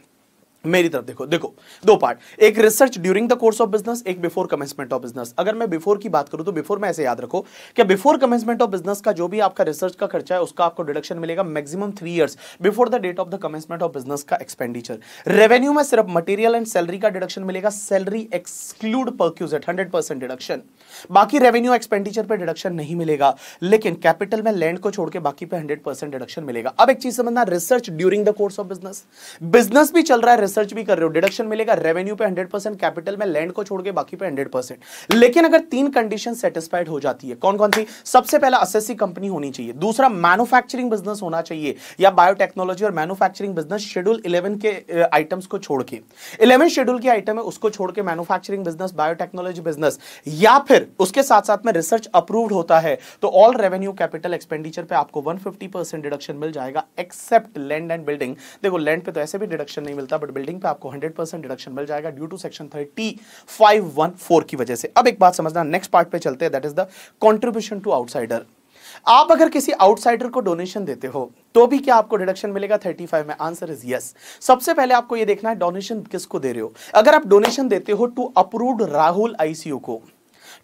मेरी तरफ देखो, देखो दो पार्ट, एक research during the course of business, एक बिफोर कमेंसमेंट ऑफ बिजनेस। अगर मैं बिफोर की बात करूं तो बिफोर में ऐसे याद रखो कि बिफोर कमेंसमेंट ऑफ बिजनेस का जो भी आपका रिसर्च का खर्चा है उसका आपको डिडक्शन मिलेगा maximum three years before the date of the commencement of business का एक्सपेंडिचर। रेवेन्यू में सिर्फ मटेरियल एंड सैलरी का डिडक्शन मिलेगा, salary exclude perquisite hundred percent deduction, बाकी रेवेन्यू एक्सपेंडिचर पर डिडक्शन नहीं मिलेगा, लेकिन कैपिटल में लैंड को छोड़ के बाकी पे हंड्रेड परसेंट डिडक्शन मिलेगा। अब एक चीज समझना, research during the course of business, business भी चल रहा है रिसर्च भी कर रहे हो, डिडक्शन मिलेगा रेवेन्यू पे हंड्रेड परसेंट, कैपिटल में लैंड को छोड़ के बाकी पे हंड्रेड परसेंट। लेकिन अगर तीन कंडीशन सेटिस्फाइड हो जाती है, कौन कौन सी, सबसे पहला एसएससी कंपनी होनी चाहिए, दूसरा मैन्युफैक्चरिंग बिजनेस होना चाहिए या बायोटेक्नोलॉजी और मैन्युफैक्चरिंग बिजनेस शेड्यूल इलेवन के आइटम्स को छोड़ के, इलेवन शेड्यूल के आइटम है उसको छोड़ के मैन्युफैक्चरिंग बिजनेस, बायोटेक्नोलॉजी बिजनेस या फिर उसके साथ साथ में रिसर्च अप्रूव्ड होता है, तो ऑल रेवेन्यू कैपिटल एक्सपेंडिचर पे आपको वन फिफ्टी परसेंट डिडक्शन मिल जाएगा एक्सेप्ट लैंड एंड बिल्डिंग। देखो लैंड पे तो ऐसे भी डिडक्शन नहीं मिलता, बट बिल्डिंग पे आपको हंड्रेड परसेंट डिडक्शन मिल जाएगा due to section thirty five fourteen की वजह से। अब एक बात समझना, नेक्स्ट पार्ट पे चलते हैं, that is the contribution to outsider. आप अगर किसी आउटसाइडर को डोनेशन देते हो तो भी क्या आपको डिडक्शन मिलेगा थर्टी फाइव में? Answer is yes. सबसे पहले आपको यह देखना है डोनेशन किसको दे रहे हो। अगर आप डोनेशन देते हो टू अप्रूव्ड राहुल आईसीयू को,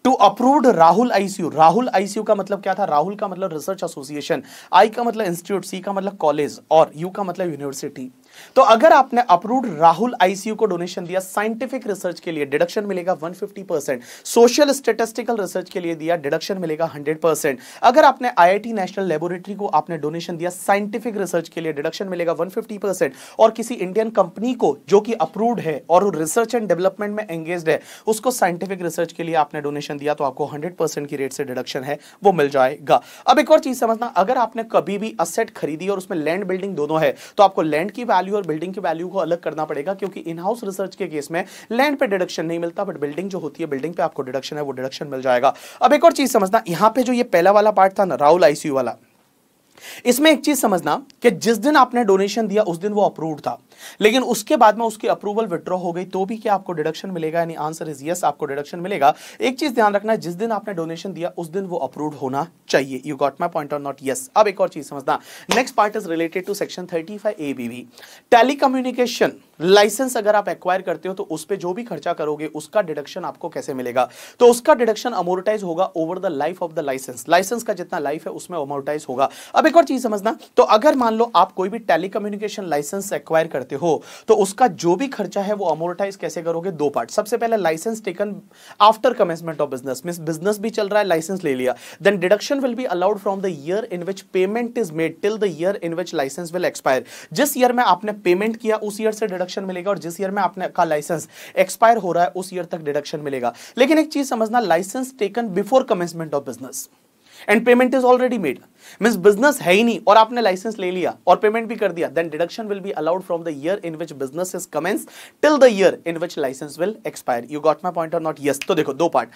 to approved Rahul ICU, Rahul ICU का मतलब क्या था, राहुल का मतलब रिसर्च एसोसिएशन, आई का मतलब इंस्टीट्यूट, सी का मतलब कॉलेज और यू का मतलब यूनिवर्सिटी। तो अगर आपने अप्रूव्ड राहुल आईसीयू को डोनेशन दिया साइंटिफिक रिसर्च के लिए, डिडक्शन मिलेगा one fifty percent, social statistical research के लिए दिया, डिडक्शन मिलेगा हंड्रेड परसेंट। अगर आपने आईआईटी नेशनल लेबोरेटरी को आपने डोनेशन दिया साइंटिफिक रिसर्च के लिए, डिडक्शन मिलेगा वन फिफ्टी परसेंट। और किसी इंडियन कंपनी को जो कि अप्रूव्ड है और रिसर्च एंड डेवलपमेंट में एंगेज्ड है उसको साइंटिफिक रिसर्च के लिए आपने डोनेशन दिया तो आपको हंड्रेड परसेंट की रेट से डिडक्शन है वो मिल जाएगा। अब एक और चीज समझना, अगर आपने कभी भी असेट खरीदी और उसमें लैंड बिल्डिंग दोनों है तो आपको लैंड की वैल्यू और बिल्डिंग की वैल्यू को अलग करना पड़ेगा, क्योंकि इन हाउस रिसर्च के केस में लैंड पे डिडक्शन नहीं मिलता, बट बिल्डिंग जो होती है बिल्डिंग पे आपको डिडक्शन है वो डिडक्शन मिल जाएगा। अब एक और चीज समझना, यहां पे जो ये पहला वाला पार्ट था ना राहुल आईसीयू वाला, इसमें एक चीज समझना कि जिस दिन आपने डोनेशन दिया उस दिन वो अप्रूव्ड था, लेकिन उसके बाद में उसकी अप्रूवल विथड्रॉ हो गई तो भी क्या आपको डिडक्शन मिलेगा? यानी आंसर इज यस, आपको डिडक्शन मिलेगा। एक चीज ध्यान रखना, जिस दिन आपने डोनेशन दिया उस दिन वो अप्रूव्ड होना चाहिए। यू गॉट माय पॉइंट और नॉट यस। अब एक और चीज समझना, next part is related to section thirty five A B B. Telecommunication licence अगर आप एक्वायर करते हो तो उस पर जो भी खर्चा करोगे उसका डिडक्शन आपको कैसे मिलेगा? तो उसका डिडक्शन अमोर्टाइज होगा over the life of the licence, licence का जितना लाइफ है उसमें अमोर्टाइज होगा। अब एक और चीज समझना, तो अगर मान लो आप कोई भी टेलीकम्युनिकेशन लाइसेंस एक्वायर करते हो तो उसका जो भी खर्चा है वो अमोर्टाइज कैसे करोगे? दो पार्ट, सबसे पहले licence taken after commencement of business, means business भी चल रहा है लाइसेंस ले लिया, then deduction will be allowed from the year in which payment is made till the year in which licence will expire. जिस year में आपने payment किया उस ईयर से डिडक्शन मिलेगा और जिस ईयर में आपने का लाइसेंस एक्सपायर हो रहा है उस ईयर तक डिडक्शन मिलेगा। लेकिन एक चीज समझना, licence taken before commencement of business and payment is already made, means business है ही नहीं और आपने लाइसेंस ले लिया और पेमेंट भी कर दिया, then deduction will be allowed from the year in which business is commence till the year in which licence will expire. You got my point और नॉट यस। तो देखो दो part,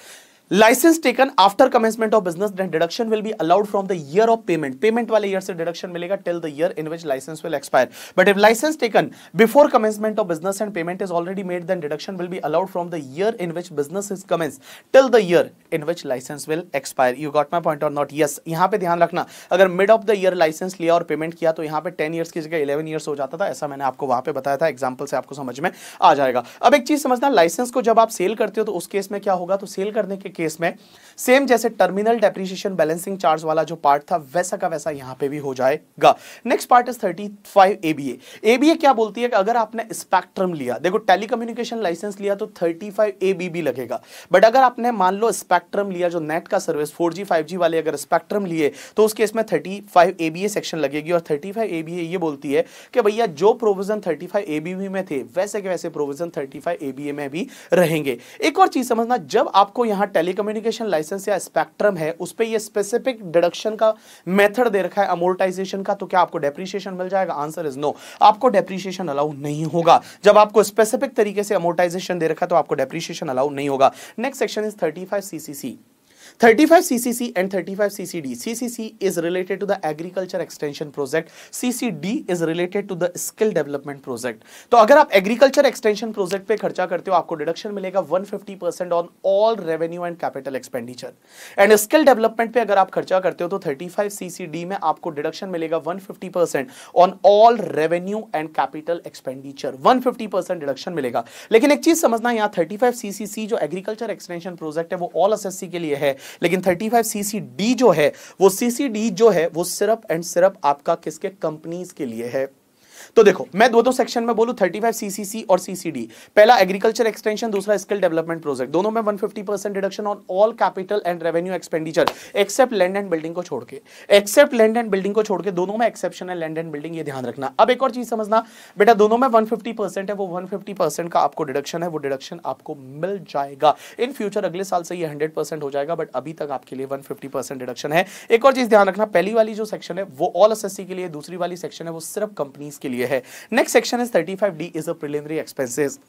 licence taken after commencement of business, then deduction will be allowed from the year of payment, payment वाले year से deduction मिलेगा till the year in which licence will expire. But if licence taken before commencement of business and payment is already made, then deduction will be allowed from the year in which business is commence till the year in which licence will expire. You got my point और not yes. यहाँ पे ध्यान रखना, अगर mid of the year licence लिया और payment किया तो यहाँ पे टेन ईयर्स की जगह इलेवन ईयर्स हो जाता था, ऐसा मैंने आपको वहाँ पे बताया था, एग्जाम्पल से आपको समझ में आ जाएगा। अब एक चीज समझना, लाइसेंस को जब आप सेल करते हो तो उस केस में क्या होगा? तो सेल करने के केस में सेम जैसे टर्मिनल डेप्रिसिएशन बैलेंसिंग चार्ज वाला जो पार्ट था वैसा का वैसा यहां पे भी हो जाएगा। Next part is thirty five ABA. ABA क्या बोलती है कि अगर आपने स्पेक्ट्रम लिया, देखो टेलीकम्युनिकेशन लाइसेंस लिया तो थर्टी फाइव एबीबी लगेगा, बट अगर आपने मान लो स्पेक्ट्रम लिया जो नेट का service four G five G वाले अगर स्पेक्ट्रम लिए तो उस केस में थर्टी फाइव एबीए सेक्शन लगेगी। और थर्टी फाइव एबीए ये बोलती है कि भैया जो प्रोविजन थर्टी फाइव एबीबी में थे वैसे के वैसे प्रोविजन थर्टी फाइव एबीए में भी रहेंगे। एक और चीज समझना, जब आपको यहां टेलीकम्युनिकेशन लाइसेंस या स्पेक्ट्रम है उस पे ये स्पेसिफिक डिडक्शन का मेथड दे रखा है अमोर्टाइजेशन का, तो क्या आपको डेप्रिसिएशन मिल जाएगा? आंसर इज नो, आपको डेप्रिसिएशन अलाउ नहीं होगा। जब आपको स्पेसिफिक तरीके से अमोर्टाइजेशन दे रखा तो आपको डेप्रिसिएशन अलाउ नहीं होगा। Next section is thirty five CCC. Thirty five C C C and thirty five C C D. C C C is related to the agriculture extension project. C C D is related to the skill development project. तो अगर आप agriculture extension project पे खर्चा करते हो आपको deduction मिलेगा one fifty percent on all revenue and capital expenditure. And skill development पे अगर आप खर्चा करते हो तो thirty five C C D में आपको डिडक्शन मिलेगा one fifty percent on all revenue and capital expenditure. One fifty percent deduction मिलेगा। लेकिन एक चीज समझना, यहाँ thirty five C C C जो agriculture extension project है वो all S S C के लिए है, लेकिन thirty five C C D जो है वो C C D जो है वो सिर्फ एंड सिर्फ आपका किसके कंपनीज के लिए है। तो देखो मैं दो दो सेक्शन में बोलूं thirty five C C C और C C D, पहला एग्रीकल्चर एक्सटेंशन, दूसरा स्किल डेवलपमेंट प्रोजेक्ट, दोनों में one fifty percent deduction on all capital and revenue expenditure except land and building को छोड़ के, एक्सेप्ट लैंड एंड बिल्डिंग को छोड़ के दोनों में एक्सेप्शन है लैंड एंड बिल्डिंग, ये ध्यान रखना। अब एक और चीज समझना बेटा, दोनों में वन फिफ्टी परसेंट है, वो वन फिफ्टी परसेंट का आपको डिडक्शन है, वो डिडक्शन आपको मिल जाएगा इन फ्यूचर, अगले साल से ये हंड्रेड परसेंट हो जाएगा, बट अभी तक आपके लिए वन फिफ्टी परसेंट डिडक्शन है। एक और चीज ध्यान रखना, पहली वाली जो सेक्शन है वो ऑल एसएससी के लिए, दूसरी वाली सेक्शन है वो सिर्फ कंपनीज के लिए है। Next section is thirty five D is a preliminary expenses.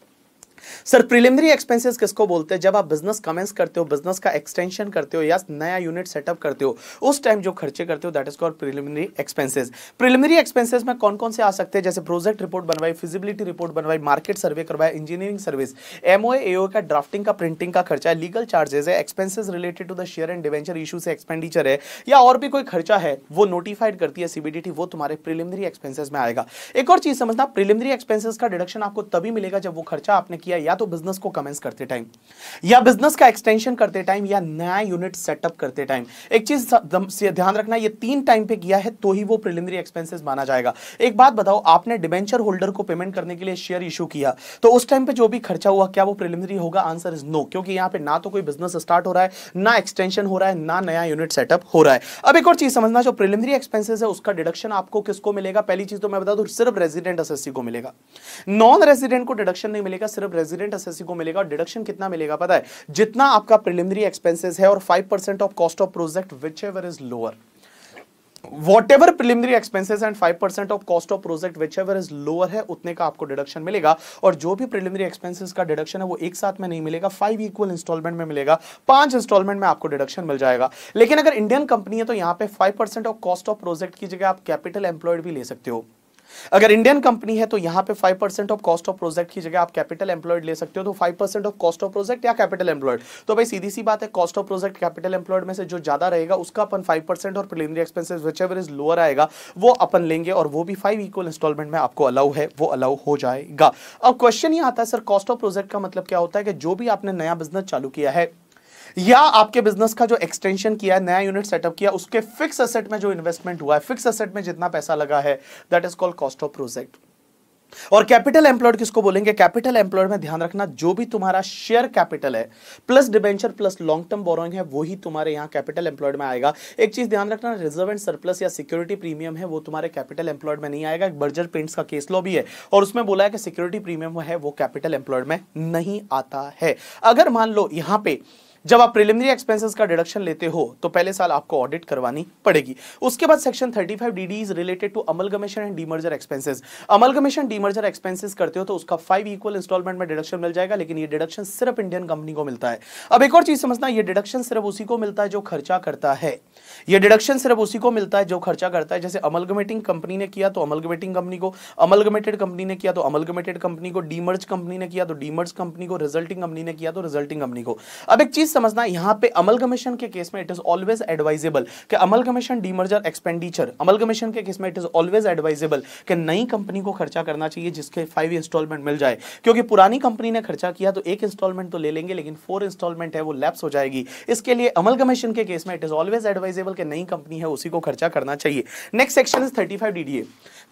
Sir preliminary expenses किसको बोलते हैं? जब आप बिजनेस कमेंस करते हो, बिजनेस का एक्सटेंशन करते हो या नया यूनिट सेटअप करते हो, उस टाइम जो खर्चे करते हो that is called preliminary expenses. Preliminary expenses में कौन कौन से आ सकते हैं? जैसे प्रोजेक्ट रिपोर्ट बनवाई, फिजिबिलिटी रिपोर्ट बनवाई, मार्केट सर्वे करवाया, इंजीनियरिंग सर्विस, एमओए एओ का ड्राफ्टिंग का प्रिंटिंग का खर्चा है, लीगल चार्जेस है, expenses related to the share and debenture issue से एक्सपेंडिचर है, या और भी कोई खर्चा है वो नोटिफाइड करती है सीबीडीटी, वो तुम्हारे प्रिलिमिनरी एक्सपेंसेस में आएगा। एक और चीज समझना, प्रिलिमिनरी एक्सपेंसेस का डिडक्शन आपको तभी मिलेगा जब वो खर्चा आपने किया या तो बिजनेस को कमेंस करते टाइम, या बिजनेस का एक्सटेंशन करते टाइम, या नया यूनिट सेटअप करते टाइम। एक चीज ध्यान रखना, ये तीन टाइम पे किया है तो ही वो प्रिलिमिनरी एक्सपेंसेस माना जाएगा। एक बात बताओ, आपने डिबेंचर होल्डर को पेमेंट करने के लिए शेयर इशू किया तो उस टाइम पे जो भी खर्चा हुआ क्या वो प्रिलिमिनरी होगा? आंसर इज नो, क्योंकि यहाँ पे ना तो कोई बिजनेस स्टार्ट हो रहा है, ना एक्सटेंशन हो रहा है, ना नया यूनिट सेटअप हो रहा है। अब एक और चीज समझना, जो प्रिलिमिनरी एक्सपेंसेस है उसका डिडक्शन आपको किसको मिलेगा? पहली चीज तो मैं बता दूं सिर्फ रेजिडेंट एसएससी को मिलेगा, नॉन रेजिडेंट को डिडक्शन नहीं मिलेगा, सिर्फ रेजिडेंट एसएससी को मिलेगा। और डिडक्शन कितना मिलेगा पता है? जितना आपका प्रिलिमिनरी एक्सपेंसेस है और five percent of cost of project, whichever is lower, whatever preliminary expenses and five percent of cost of project whichever is lower है उतने का आपको डिडक्शन मिलेगा। और जो भी प्रिलिमिनरी एक्सपेंसेस का डिडक्शन है वो एक साथ में नहीं मिलेगा, फाइव इक्वल इंस्टॉलमेंट में मिलेगा, पांच इंस्टॉलमेंट में आपको डिडक्शन मिल जाएगा। लेकिन अगर इंडियन कंपनी है तो यहाँ पे five percent of cost of project की जगह आप कैपिटल एम्प्लॉयड भी ले सकते हो। अगर इंडियन कंपनी है तो यहाँ पे five percent of cost of project की जगह आप कैपिटल एम्प्लॉयड ले सकते हो, तो five percent of cost of project या कैपिटल एम्प्लॉयड। तो भाई सीधी सी बात है, cost of project capital employed में से जो ज्यादा रहेगा उसका अपन फाइव परसेंट और preliminary expenses whichever is lower आएगा वो अपन लेंगे, और वो भी फाइव इक्वल इंस्टॉलमेंट में आपको अलाउ है, वो अलाउ हो जाएगा। अब क्वेश्चन ये आता है, सर कॉस्ट ऑफ प्रोजेक्ट का मतलब क्या होता है? कि जो भी आपने नया बिजनेस चालू किया है या आपके बिजनेस का जो एक्सटेंशन किया है, नया यूनिट सेटअप किया, उसके फिक्स एसेट में जो इन्वेस्टमेंट हुआ है, फिक्स एसेट में जितना पैसा लगा है that is called cost of project. और कैपिटल एम्प्लॉयड किसको बोलेंगे? कैपिटल एम्प्लॉयड में ध्यान रखना जो भी तुम्हारा शेयर कैपिटल है plus debenture plus long term borrowing है वही तुम्हारे यहाँ कैपिटल एम्प्लॉयड में आएगा। एक चीज ध्यान रखना, रिजर्व एंड सरप्लस या सिक्योरिटी प्रीमियम है वो तुम्हारे कैपिटल एम्प्लॉयड में नहीं आएगा। बर्जर पेंट्स का केस लॉ भी है और उसमें बोला है कि सिक्योरिटी प्रीमियम है वो कैपिटल एम्प्लॉयड में नहीं आता है। अगर मान लो यहाँ पे जब आप प्रिलिमिनरी एक्सपेंसेस का डिडक्शन लेते हो तो पहले साल आपको ऑडिट करवानी पड़ेगी। उसके बाद section thirty five DD is related to amalgamation and demerger expenses. Amalgamation demerger expenses करते हो तो उसका फाइव इक्वल इंस्टॉलमेंट में डिडक्शन मिल जाएगा, लेकिन ये डिडक्शन सिर्फ इंडियन कंपनी को मिलता है। अब एक और चीज समझना, यह डिडक्शन सिर्फ उसी को मिलता है जो खर्चा करता है, यह डिडक्शन सिर्फ उसी को मिलता है जो खर्चा करता है। जैसे अमलगमेटिंग कंपनी ने किया तो अमलगमेटिंग कंपनी को, अमलगमेटेड कंपनी ने किया तो अमलगमेटेड कंपनी को, डीमर्ज कंपनी ने किया तो डीमर्ज कंपनी को, रिजल्टिंग कंपनी ने किया तो रिजल्टिंग कंपनी को। अब एक चीज चीज समझना, यहाँ पे अमलगमेशन के केस में इट इज ऑलवेज एडवाइजेबल कि अमलगमेशन डीमर्जर एक्सपेंडिचर, अमलगमेशन के केस में इट इज ऑलवेज एडवाइजेबल कि नई कंपनी को खर्चा करना चाहिए जिसके फाइव इंस्टॉलमेंट मिल जाए, क्योंकि पुरानी कंपनी ने खर्चा किया तो एक इंस्टॉलमेंट तो ले लेंगे लेकिन फोर इंस्टॉलमेंट है वो लैप्स हो जाएगी। इसके लिए अमलगमेशन के केस में इट इज ऑलवेज एडवाइजेबल कि नई कंपनी है उसी को खर्चा करना चाहिए। Next section is thirty five DDA.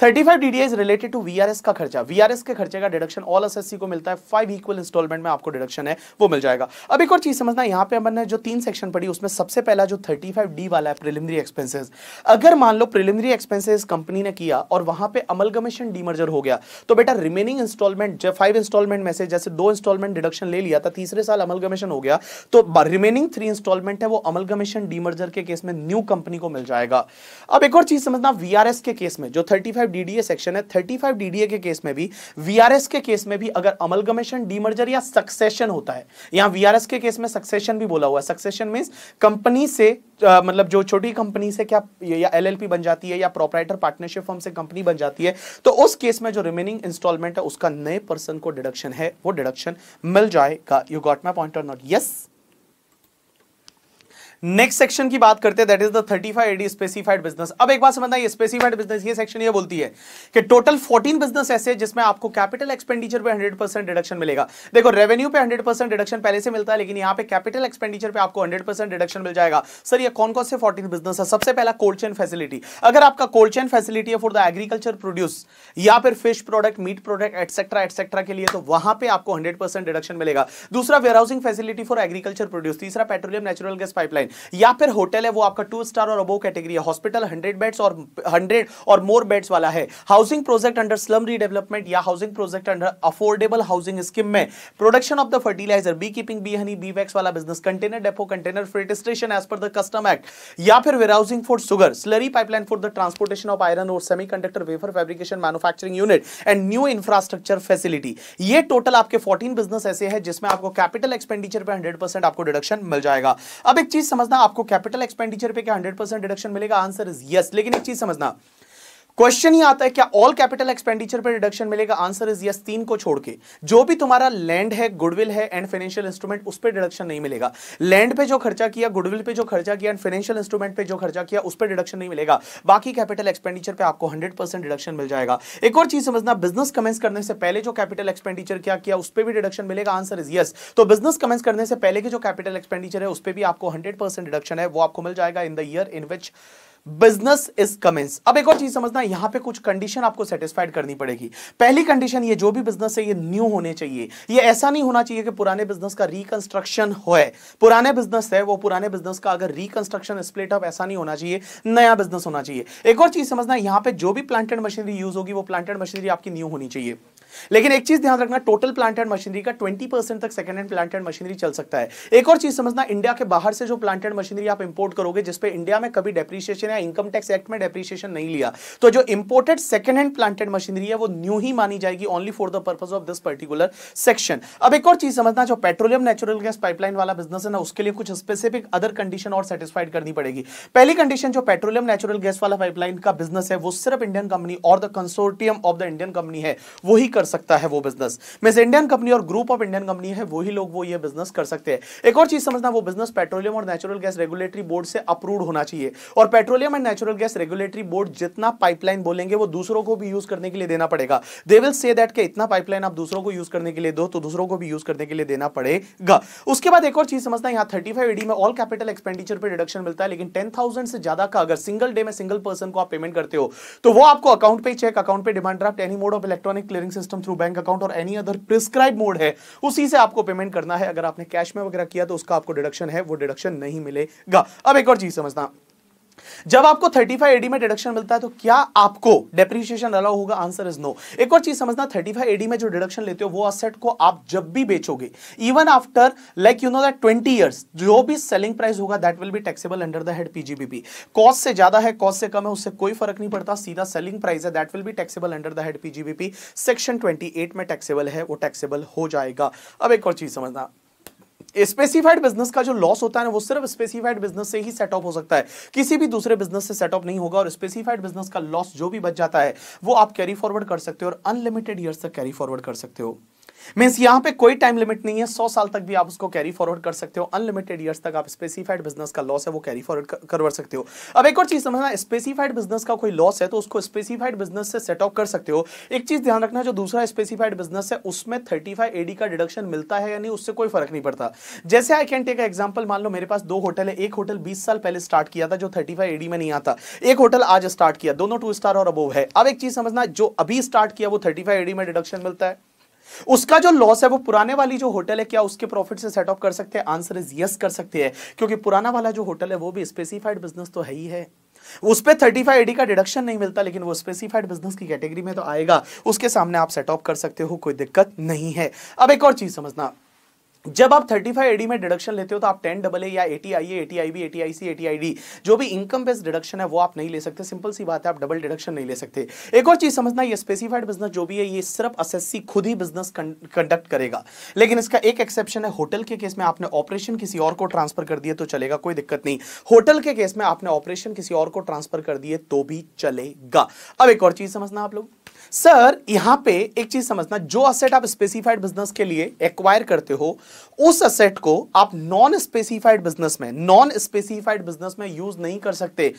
Thirty five DDA is related to VRS का खर्चा। वीआरएस के खर्चे का डिडक्शन ऑल एसएससी को मिलता है, फाइव इक्वल इंस्टॉलमेंट में आपको डिडक्शन है वो मिल जाएगा। अब एक और चीज समझना, यहाँ पे हमने जो तीन सेक्शन पढ़ी उसमें सबसे पहला जो थर्टी फाइव डी वाला है प्रिलिमिनरी एक्सपेंसेस, अगर मान लो प्रिलिमिनरी एक्सपेंसेस कंपनी ने किया और वहां पे अमलगमेशन डीमर्जर हो गया तो बेटा रिमेनिंग इंस्टॉलमेंट, फाइव इंस्टॉलमेंट में से जैसे दो इंस्टॉलमेंट डिडक्शन ले लिया था, तीसरे साल अमलगमेशन हो गया तो रिमेनिंग थ्री इंस्टॉलमेंट है वो अमलगमेशन डीमर्जर के केस में न्यू कंपनी को मिल जाएगा। अब एक और चीज समझना, वीआरएस के केस में जो थर्टी फाइव डीडीए सेक्शन है, थर्टी फाइव डीडीए के केस में भी, वीआरएस के केस में भी अगर अमलगमेशन डीमर्जर या सक्सेशन होता है, यहाँ वीआरएस के केस में सक्सेशन भी बोला हुआ है। सक्सेशन मींस कंपनी से आ, मतलब जो छोटी कंपनी से क्या या एलएलपी बन जाती है या प्रोपराइटर पार्टनरशिप फर्म से कंपनी बन जाती है तो उस केस में जो रिमेनिंग इंस्टॉलमेंट है उसका नए पर्सन को डिडक्शन है वो डिडक्शन मिल जाएगा। यू गॉट माई पॉइंट और नॉट? यस। नेक्स्ट सेक्शन की बात करते हैं, that is the thirty five D specified business. अब एक बात समझना, ये स्पेसिफाइड बिजनेस ये सेक्शन ये बोलती है कि टोटल फोर्टीन बिजनेस ऐसे जिसमें आपको कैपिटल एक्सपेंडिचर पे हंड्रेड परसेंट डिडक्शन मिलेगा। देखो रेवेन्यू पे हंड्रेड परसेंट डिडक्शन पहले से मिलता है लेकिन यहाँ पे कैपिटल एक्सपेंडिचर पे आपको हंड्रेड परसेंट डिडक्शन मिल जाएगा। सर ये कौन कौन से फोर्टीन बिजनेस है? सबसे पहला कोल्ड चेन फैसिलिटी। अगर आपका कोल्ड चेन फैसिलिटी है फॉर द एग्रीकल्चर प्रोड्यूस या फिर fish product, meat product etcetera etcetera के लिए तो वहां पे आपको हंड्रेड परसेंट डिडक्शन मिलेगा। दूसरा warehousing facility for agriculture produce. तीसरा पेट्रोलियम नेचुरल गैस पाइपलाइन या फिर होटल है वो आपका टू स्टार और अबोव कैटेगरी है। हॉस्पिटल हंड्रेड बेड्स और हंड्रेड और मोर बेड्स वाला है। Housing project under slum redevelopment या housing project under affordable housing scheme में production of the fertiliser, bee keeping, bee honey, bee wax वाला business, container depot, container freight station as per the custom act या फिर warehousing for sugar, slurry pipeline for the transportation of iron और semiconductor wafer fabrication manufacturing unit and new infrastructure facility. ये total आपके fourteen business ऐसे हैं जिसमें आपको capital expenditure पर हंड्रेड परसेंट आपको डिडक्शन मिल जाएगा। अब एक चीज समझना, आपको कैपिटल एक्सपेंडिचर पे क्या हंड्रेड परसेंट डिडक्शन मिलेगा? Answer is yes. लेकिन एक चीज समझना, क्वेश्चन ही आता है क्या ऑल कैपिटल एक्सपेंडिचर पे डिडक्शन मिलेगा? Answer is yes. तीन को छोड़ के जो भी तुम्हारा लैंड है, गुडविल है एंड फाइनेंशियल इंस्ट्रूमेंट, उस पे डिडक्शन नहीं मिलेगा। लैंड पे जो खर्चा किया, गुडविल पे जो खर्चा किया एंड फाइनेंशियल इंस्ट्रूमेंट पे जो खर्चा किया उस पर डिडक्शन नहीं मिलेगा। बाकी कैपिटल एक्सपेंडिचर पे आपको हंड्रेड परसेंट डिडक्शन मिल जाएगा। एक और चीज समझना, बिजनेस कमेंस करने से पहले जो कैपिटल एक्सपेंडिचर क्या किया उस पर भी डिडक्शन मिलेगा। Answer is yes. तो बिजनेस कमेंस करने से पहले के जो कैपिटल एक्सपेंडिचर है उस पर भी आपको हंड्रेड परसेंट डिडक्शन है वो आपको मिल जाएगा in the year in which business is commence. अब एक और चीज समझना, यहां पे कुछ कंडीशन आपको सेटिस्फाइड करनी पड़ेगी। पहली कंडीशन, ये जो भी बिजनेस है ये न्यू होने चाहिए। ये ऐसा नहीं होना चाहिए कि पुराने बिजनेस का रिकंस्ट्रक्शन होए। पुराने बिजनेस है वो पुराने बिजनेस का अगर रिकंस्ट्रक्शन स्प्लिट अप ऐसा नहीं होना चाहिए, नया बिजनेस होना चाहिए। एक और चीज समझना, यहां पर जो भी प्लांटेड मशीनरी यूज होगी वो प्लांटेड मशीनरी आपकी न्यू होनी चाहिए। लेकिन एक चीज ध्यान रखना, टोटल प्लांटेड मशीनरी का ट्वेंटी परसेंट तक सेकंड हैंड प्लांटेड मशीनरी चल सकता है। एक और चीज समझना, इंडिया के बाहर से जो प्लांटेड मशीनरी आप इंपोर्ट करोगे जिस पे इंडिया में कभी डेप्रिसिएशन या इनकम टैक्स एक्ट में डेप्रिसिएशन नहीं लिया, तो जो imported second hand planted machinery है वो न्यू ही मानी जाएगी only for the purpose of this particular section. अब एक और चीज समझना, जो पेट्रोलियम नेचुरल गैस पाइपलाइन वाला बिजनेस है ना, उसके लिए कुछ स्पेसिफिक अदर कंडीशन और सेटिस्फाइड करनी पड़ेगी। पहली कंडीशन, जो पेट्रोलियम नेचुरल गैस वाला पाइपलाइन का बिजनेस है वो सिर्फ इंडियन कंपनी और the consortium of the Indian company है वही कर सकता है वो बिजनेस। मींस इंडियन कंपनी और ग्रुप ऑफ इंडियन कंपनी है वही लोग वो ये बिजनेस कर सकते हैं। एक और चीज समझना, वो बिजनेस पेट्रोलियम और नेचुरल गैस रेगुलेटरी बोर्ड से अप्रूव्ड होना चाहिए और petroleum and natural gas regulatory board जितना पाइपलाइन बोलेंगे वो दूसरों को भी यूज करने के लिए देना पड़ेगा। दे विल से दैट कि इतना पाइपलाइन आप दूसरों को यूज करने के लिए दो, तो दूसरों को भी यूज करने के लिए देना पड़ेगा। उसके बाद एक और चीज समझना, यहां थर्टी फाइव एडी में ऑल कैपिटल एक्सपेंडिचर पे डिडक्शन मिलता है लेकिन टेन थाउजेंड से ज्यादा का अगर सिंगल डे में सिंगल पर्सन को आप पेमेंट करते हो तो वो आपको अकाउंट पे चेक, अकाउंट पे demand draft, any mode of electronic clearing system through bank account और एनी अदर प्रिस्क्राइब मोड है उसी से आपको पेमेंट करना है। अगर आपने कैश में वगैरह किया तो उसका आपको डिडक्शन है वो डिडक्शन नहीं मिलेगा। अब एक और चीज समझना, जब आपको थर्टी फाइव एडी में डिडक्शन मिलता है तो क्या आपको डेप्रिसिएशन अलाउ होगा? Answer is no. एक और चीज समझना, थर्टी फाइव एडी में जो डिडक्शन लेते हो वो असेट को आप जब भी बेचोगे, even after like you know that twenty years, जो भी सेलिंग प्राइस होगा that will be taxable under the head PGBP. Cost से ज्यादा है, कॉस्ट से कम है, उससे कोई फर्क नहीं पड़ता, सीधा सेलिंग प्राइस है that will be taxable under the head PGBP. Section twenty eight में टैक्सेबल है वो टैक्सेबल हो जाएगा। अब एक और चीज समझना, स्पेसिफाइड बिजनेस का जो लॉस होता है ना वो सिर्फ स्पेसिफाइड बिजनेस से ही सेट ऑफ हो सकता है, किसी भी दूसरे बिजनेस से सेट ऑफ नहीं होगा। और स्पेसिफाइड बिजनेस का लॉस जो भी बच जाता है वो आप कैरी फॉरवर्ड कर सकते हो और अनलिमिटेड ईयर्स तक कैरी फॉरवर्ड कर सकते हो। मींस यहां पे कोई टाइम लिमिट नहीं है, सौ साल तक भी आप उसको कैरी फॉरवर्ड कर सकते हो, अनलिमिटेड ईयर्स तक आप स्पेसिफाइड बिजनेस का लॉस है वो कैरी फॉरवर्ड कर, करवा सकते हो। अब एक और चीज समझना, स्पेसिफाइड बिजनेस का कोई लॉस है तो उसको स्पेसिफाइड बिजनेस से सेट ऑफ कर सकते हो। एक चीज ध्यान रखना, जो दूसरा स्पेसिफाइड बिजनेस है उसमें थर्टी फाइव एडी का डिडक्शन मिलता है या नहीं उससे कोई फर्क नहीं पड़ता। जैसे आई कैन टेक एग्जाम्पल, मान लो मेरे पास दो होटल है, एक होटल बीस साल पहले स्टार्ट किया था जो थर्टी फाइव एडी में नहीं आता, एक होटल आज स्टार्ट किया, दोनों टू स्टार और अबोव है। अब एक चीज समझना, जो अभी स्टार्ट किया वो थर्टी फाइव एडी में डिडक्शन मिलता है, उसका जो लॉस है वो पुराने वाली जो होटल है क्या उसके प्रॉफिट से सेट ऑफ कर सकते हैं? आंसर इज यस कर सकते हैं, क्योंकि पुराना वाला जो होटल है वो भी स्पेसिफाइड बिजनेस तो है ही है, उस पे थर्टी फाइव ए डी का डिडक्शन नहीं मिलता लेकिन वो स्पेसिफाइड बिजनेस की कैटेगरी में तो आएगा, उसके सामने आप सेट ऑफ कर सकते हो, कोई दिक्कत नहीं है। अब एक और चीज समझना, जब आप थर्टी फाइव ए डी में डिडक्शन लेते हो तो आप टेन डबल ए या एटीआईए, एटीआईबी, एटीआईसी, एटीआईडी जो भी इनकम बेस्ड डिडक्शन है वो आप नहीं ले सकते, सिंपल सी बात है, आप डबल डिडक्शन नहीं ले सकते। एक और चीज समझना, ये स्पेसिफाइड बिजनेस जो भी है ये सिर्फ असेसी खुद ही बिजनेस कंडक्ट करेगा, लेकिन इसका एक एक्सेप्शन है, होटल के केस में आपने ऑपरेशन किसी और को ट्रांसफर कर दिए तो चलेगा, कोई दिक्कत नहीं। होटल के केस में आपने ऑपरेशन किसी और को ट्रांसफर कर दिए तो भी चलेगा। अब एक और चीज समझना आप लोग, सर यहां पे एक चीज समझना, जो असेट आप स्पेसिफाइड बिजनेस के लिए एक्वायर करते हो उस असेट को आप नॉन स्पेसिफाइड बिजनेस में नॉन स्पेसिफाइड बिजनेस में यूज नहीं कर सकते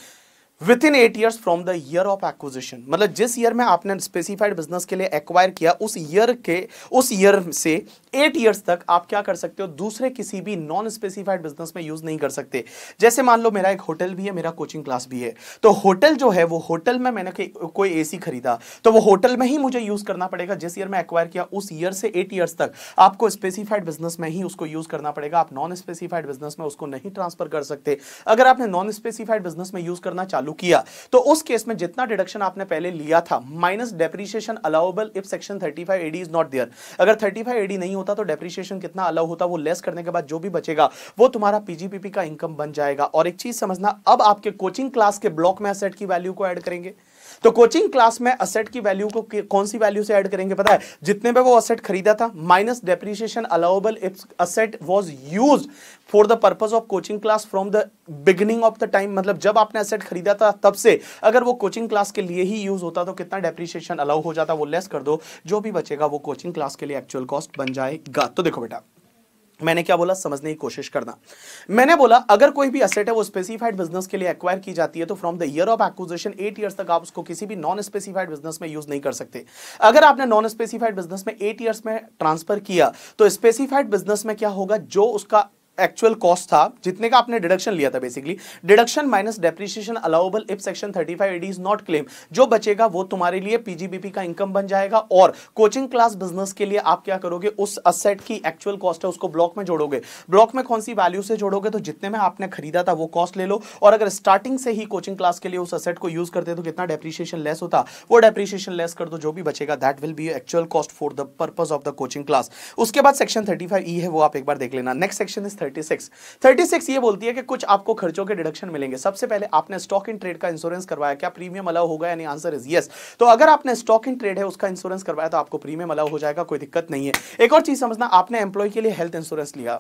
within eight years from the year of acquisition. मतलब जिस ईयर में आपने स्पेसिफाइड बिजनेस के लिए एक्वायर किया उस ईयर के उस ईयर से एट ईयर्स तक आप क्या कर सकते हो, दूसरे किसी भी नॉन स्पेसिफाइड बिजनेस में यूज नहीं कर सकते। जैसे मान लो मेरा एक होटल भी है, मेरा कोचिंग क्लास भी है, तो होटल जो है वो होटल में मैंने कोई एसी खरीदा तो वो होटल में ही मुझे यूज करना पड़ेगा, जिस ईयर में एक्वायर किया उस ईयर से एट ईयर्स तक आपको स्पेसिफाइड बिजनेस में ही उसको यूज करना पड़ेगा, आप नॉन स्पेसिफाइड बिजनेस में उसको नहीं ट्रांसफर कर सकते। अगर आपने नॉन स्पेसिफाइड बिजनेस में यूज करना चालू किया तो उस केस में जितना डिडक्शन आपने पहले लिया था minus depreciation allowable if section thirty five A D is not there, अगर थर्टी फाइव ए डी नहीं होता तो डेप्रिसिएशन कितना अलाउ होता वो लेस करने के बाद जो भी बचेगा वो तुम्हारा पीजीबीपी का इनकम बन जाएगा। और एक चीज समझना, अब आपके कोचिंग क्लास के ब्लॉक में एसेट की वैल्यू को ऐड करेंगे तो कोचिंग क्लास में असेट की वैल्यू को कौन सी वैल्यू से ऐड करेंगे पता है, जितने पे वो असेट खरीदा था minus depreciation allowable if asset was used for the purpose of coaching class from the beginning of the time, मतलब जब आपने असेट खरीदा था तब से अगर वो कोचिंग क्लास के लिए ही यूज होता तो कितना डेप्रिसिएशन अलाउ हो जाता वो लेस कर दो, जो भी बचेगा वो कोचिंग क्लास के लिए एक्चुअल कॉस्ट बन जाएगा। तो देखो बेटा मैंने क्या बोला, समझने की कोशिश करना, मैंने बोला अगर कोई भी असेट है वो स्पेसिफाइड बिजनेस के लिए एक्वायर की जाती है तो from the year of acquisition eight years तक आप उसको किसी भी नॉन स्पेसिफाइड बिजनेस में यूज नहीं कर सकते। अगर आपने नॉन स्पेसिफाइड बिजनेस में एट ईयर्स में ट्रांसफर किया तो स्पेसिफाइड बिजनेस में क्या होगा, जो उसका एक्चुअल कॉस्ट था जितने का आपने डिडक्शन लिया था basically deduction minus depreciation allowable if section thirty five A D is not claim, जो बचेगा वो तुम्हारे लिए पीजीबीपी का इनकम बन जाएगा। और कोचिंग क्लास बिजनेस के लिए आप क्या करोगे, उस असेट की एक्चुअल कॉस्ट है उसको ब्लॉक में जोड़ोगे, ब्लॉक में कौन सी वैल्यू से जोड़ोगे तो जितने में आपने खरीदा था वो कॉस्ट ले लो, और अगर स्टार्टिंग से ही कोचिंग क्लास के लिए उस असेट को यूज करते तो कितना डेप्रिसिएशन लेस होता वो डेप्रिसिएशन लेस कर दो, जो भी बचेगा that will be actual cost for the purpose of the coaching class. उसके बाद सेक्शन थर्टी फाइव ई है वो आप एक बार देख लेना। Next section is thirty six. Thirty six ये बोलती है कि कुछ आपको खर्चों के डिडक्शन मिलेंगे। सबसे पहले आपने स्टॉक इन ट्रेड का इंश्योरेंस करवाया, क्या प्रीमियम अलाउ होगा यानी आंसर इज यस। तो अगर आपने स्टॉक इन ट्रेड है उसका इंश्योरेंस करवाया तो आपको प्रीमियम अलाउ हो जाएगा, कोई दिक्कत नहीं है। एक और चीज समझना, आपने एम्प्लॉय के लिए हेल्थ इंश्योरेंस लिया,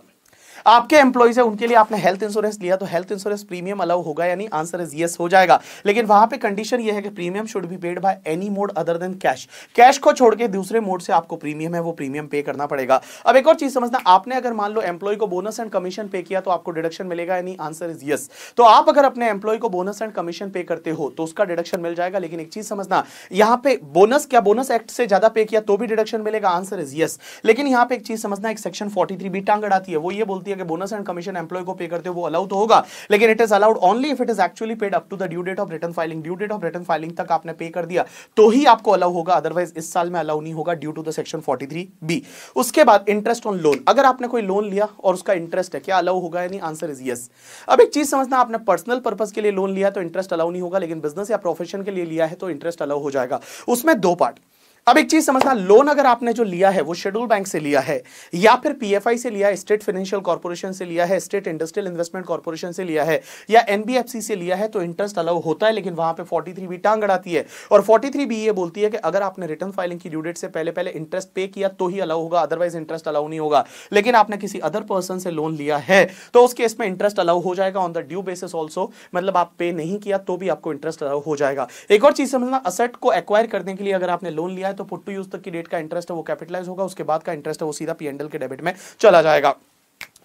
आपके एम्प्लॉइज है उनके लिए आपने हेल्थ इंश्योरेंस लिया तो हेल्थ इंश्योरेंस प्रीमियम अलाउ होगा यानी आंसर इज यस हो जाएगा। लेकिन वहां पे कंडीशन ये है कि premium should be paid by any mode other than cash, cash को छोड़ के दूसरे मोड से आपको प्रीमियम है वो प्रीमियम पे करना पड़ेगा। अब एक और चीज समझना, आपने अगर मान लो एम्प्लॉय को बोनस एंड कमीशन पे किया तो आपको डिडक्शन मिलेगा यानी आंसर इज यस। तो आप अगर अपने एम्प्लॉय को बोनस एंड कमीशन पे करते हो तो उसका डिडक्शन मिल जाएगा। लेकिन एक चीज समझना, यहाँ पे बोनस क्या बोनस एक्ट से ज्यादा पे किया तो भी डिडक्शन मिलेगा, आंसर इज यस। लेकिन यहाँ पे एक चीज समझना, एक सेक्शन फोर्टी थ्री बी टांग अड़ाती है, वो ये बोलती है कि बोनस एंड कमीशन एम्प्लॉय को पे करते हो वो अलाउ तो होगा लेकिन it is allowed only if it is actually paid up to the due date of return filing. Due date of return filing तक आपने पे कर दिया तो ही आपको अलाउ होगा, अदरवाइज इस साल में अलाउ नहीं होगा due to the section forty three B. उसके बाद इंटरेस्ट ऑन लोन, अगर आपने कोई लोन लिया और उसका इंटरेस्ट है क्या अलाउ होगा यानी आंसर इज यस। अब एक चीज समझना, आपने पर्सनल पर्पस के लिए लोन लिया तो इंटरेस्ट अलाउ नहीं होगा लेकिन बिजनेस या प्रोफेशन के लिए लिया है तो इंटरेस्ट अलाउ हो जाएगा। उसमें दो पार्ट, अब एक चीज समझना, लोन अगर आपने जो लिया है वो शेड्यूल बैंक से लिया है या फिर पीएफआई से लिया है, स्टेट फाइनेंशियल कॉर्पोरेशन से लिया है, स्टेट इंडस्ट्रियल इन्वेस्टमेंट कॉर्पोरेशन से लिया है या एनबीएफसी से लिया है तो इंटरेस्ट अलाउ होता है। लेकिन वहां पे फोर्टी थ्री बी टांग अड़ाती है और फोर्टी थ्री बी ये बोलती है कि अगर आपने रिटर्न फाइलिंग की ड्यू डेट से पहले पहले इंटरेस्ट पे किया तो ही अलाउ होगा, अदरवाइज इंटरेस्ट अलाउ नहीं होगा। लेकिन आपने किसी अदर पर्सन से लोन लिया है तो उस केस में इंटरेस्ट अलाउ हो जाएगा on the due basis also, मतलब आप पे नहीं किया तो भी आपको इंटरेस्ट अलाउ हो जाएगा। एक और चीज समझना, असेट को एक्वायर करने के लिए अगर आपने लोन लिया है तो पुट टू यूज तक की डेट का इंटरेस्ट है वो कैपिटलाइज होगा, उसके बाद का इंटरेस्ट है वो सीधा पीएनएल के डेबिट में चला जाएगा।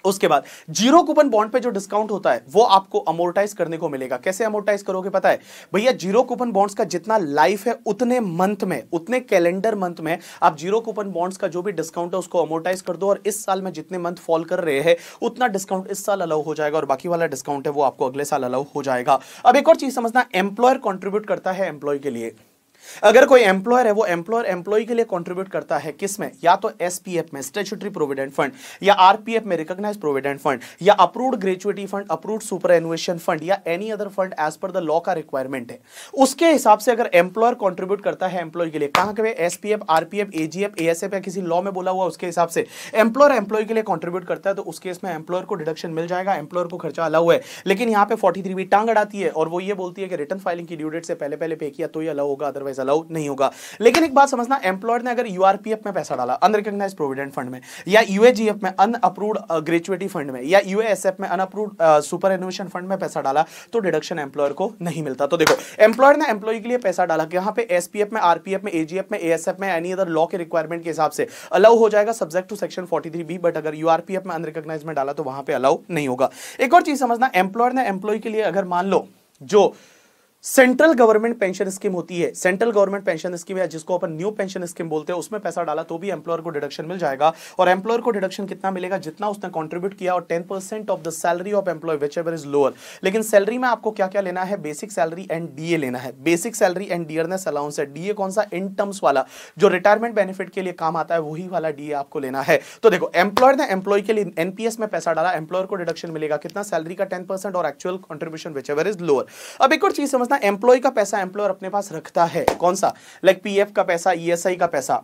उसके बाद जीरो कूपन बॉन्ड पे जो डिस्काउंट होता है वो आपको अमोर्टाइज करने को मिलेगा। कैसे अमोर्टाइज करोगे पता है भैया? जीरो कूपन बॉन्ड्स का जितना लाइफ है उतने मंथ में, उतने कैलेंडर मंथ में आप जीरो कूपन बॉन्ड्स का जो भी डिस्काउंट है उसको अमोर्टाइज कर दो और इस साल में जितने मंथ फॉल कर रहे हैं उतना डिस्काउंट इस साल अलाउ हो जाएगा और बाकी वाला डिस्काउंट है वो आपको अगले साल अलाउ हो जाएगा। अब एक और चीज समझना, एम्प्लॉयर कॉन्ट्रीब्यूट करता है एम्प्लॉय के लिए। अगर कोई एम्प्लॉयर है वो एम्प्लॉयर एम्प्लॉय के लिए कंट्रीब्यूट करता है किसमें? या तो एसपीएफ में स्टैच्यूटरी प्रोविडेंट फंड, या आरपीएफ में रिकॉग्नाइज्ड प्रोविडेंट फंड, या approved gratuity fund, approved superannuation fund, या any other fund as per the law का रिक्वायरमेंट है। उसके हिसाब से अगर एम्प्लॉयर कंट्रीब्यूट करता है एम्प्लॉय के लिए, कहां के एसपीएफ, आरपीएफ, एजीएफ, एएसएफ या किसी लॉ में बोला हुआ उसके हिसाब से एम्प्लॉयर एम्प्लॉय के लिए कॉन्ट्रीब्यूट करता है तो उस केस में एम्प्लॉयर को डिडक्शन मिल जाएगा, एम्प्लॉयर को खर्चा अलाउ है। लेकिन यहाँ पे फोर्टी थ्री बी टांग अड़ाती है और वो ये बोलती है कि रिटर्न फाइलिंग की ड्यू डेट से पहले पहले पे किया तो ये अलाउ होगा, अदरवाइज अलाउ नहीं होगा। लेकिन एक बात समझना, एम्प्लॉयर ने अगर यूआरपीएफ में पैसा डाला अनरिकॉग्नाइज्ड प्रोविडेंट फंड में, या यूएजीएफ में अनअप्रूव्ड ग्रेच्युटी फंड में, या यूएएसएफ में अनअप्रूव्ड सुपरएनुएशन फंड में पैसा डाला तो डिडक्शन एम्प्लॉयर को नहीं मिलता। तो देखो एम्प्लॉयर ने एम्प्लॉय के लिए पैसा डाला, यहाँ पे एसपीएफ में, आरपीएफ में, एजीएफ में, एएसएफ में एनी अदर लॉ के रिक्वायरमेंट के हिसाब से अलाउ हो जाएगा subject to section forty three B, but अगर यूआरपीएफ में अनरिकॉग्नाइज्ड में डाला तो वहां पे अलाउ नहीं होगा। एक और चीज समझना, एम्प्लॉयर ने एम्प्लॉय के लिए अगर मान लो जो सेंट्रल गवर्नमेंट पेंशन स्कीम होती है, सेंट्रल गवर्नमेंट पेंशन स्कीम या जिसको अपन न्यू पेंशन स्कीम बोलते हैं, उसमें पैसा डाला तो भी एम्प्लॉयर को डिडक्शन मिल जाएगा। और एम्प्लॉयर को डिडक्शन कितना मिलेगा? जितना उसने कंट्रीब्यूट किया और ten percent of the salary of employee which ever is lower. लेकिन सैलरी में आपको क्या क्या लेना है? बेसिक सैलरी एंड डीए लेना है, basic salary and dearness allowance है। डीए कौन सा? इन टर्म्स वाला जो रिटायरमेंट बेनिफिट के लिए काम आता है वही वाला डीए आपको लेना है। तो देखो एम्प्लॉयर ने एम्प्लॉय के लिए एनपीएस में पैसा डाला, एम्प्लॉयर को डिडक्शन मिलेगा कितना? सैलरी का टेन परसेंट और actual contribution which ever is lower. अब एक और चीज समझना, एम्प्लॉय का पैसा एम्प्लॉयर अपने पास रखता है, कौन सा? लाइक पीएफ का पैसा, ईएसआई का पैसा।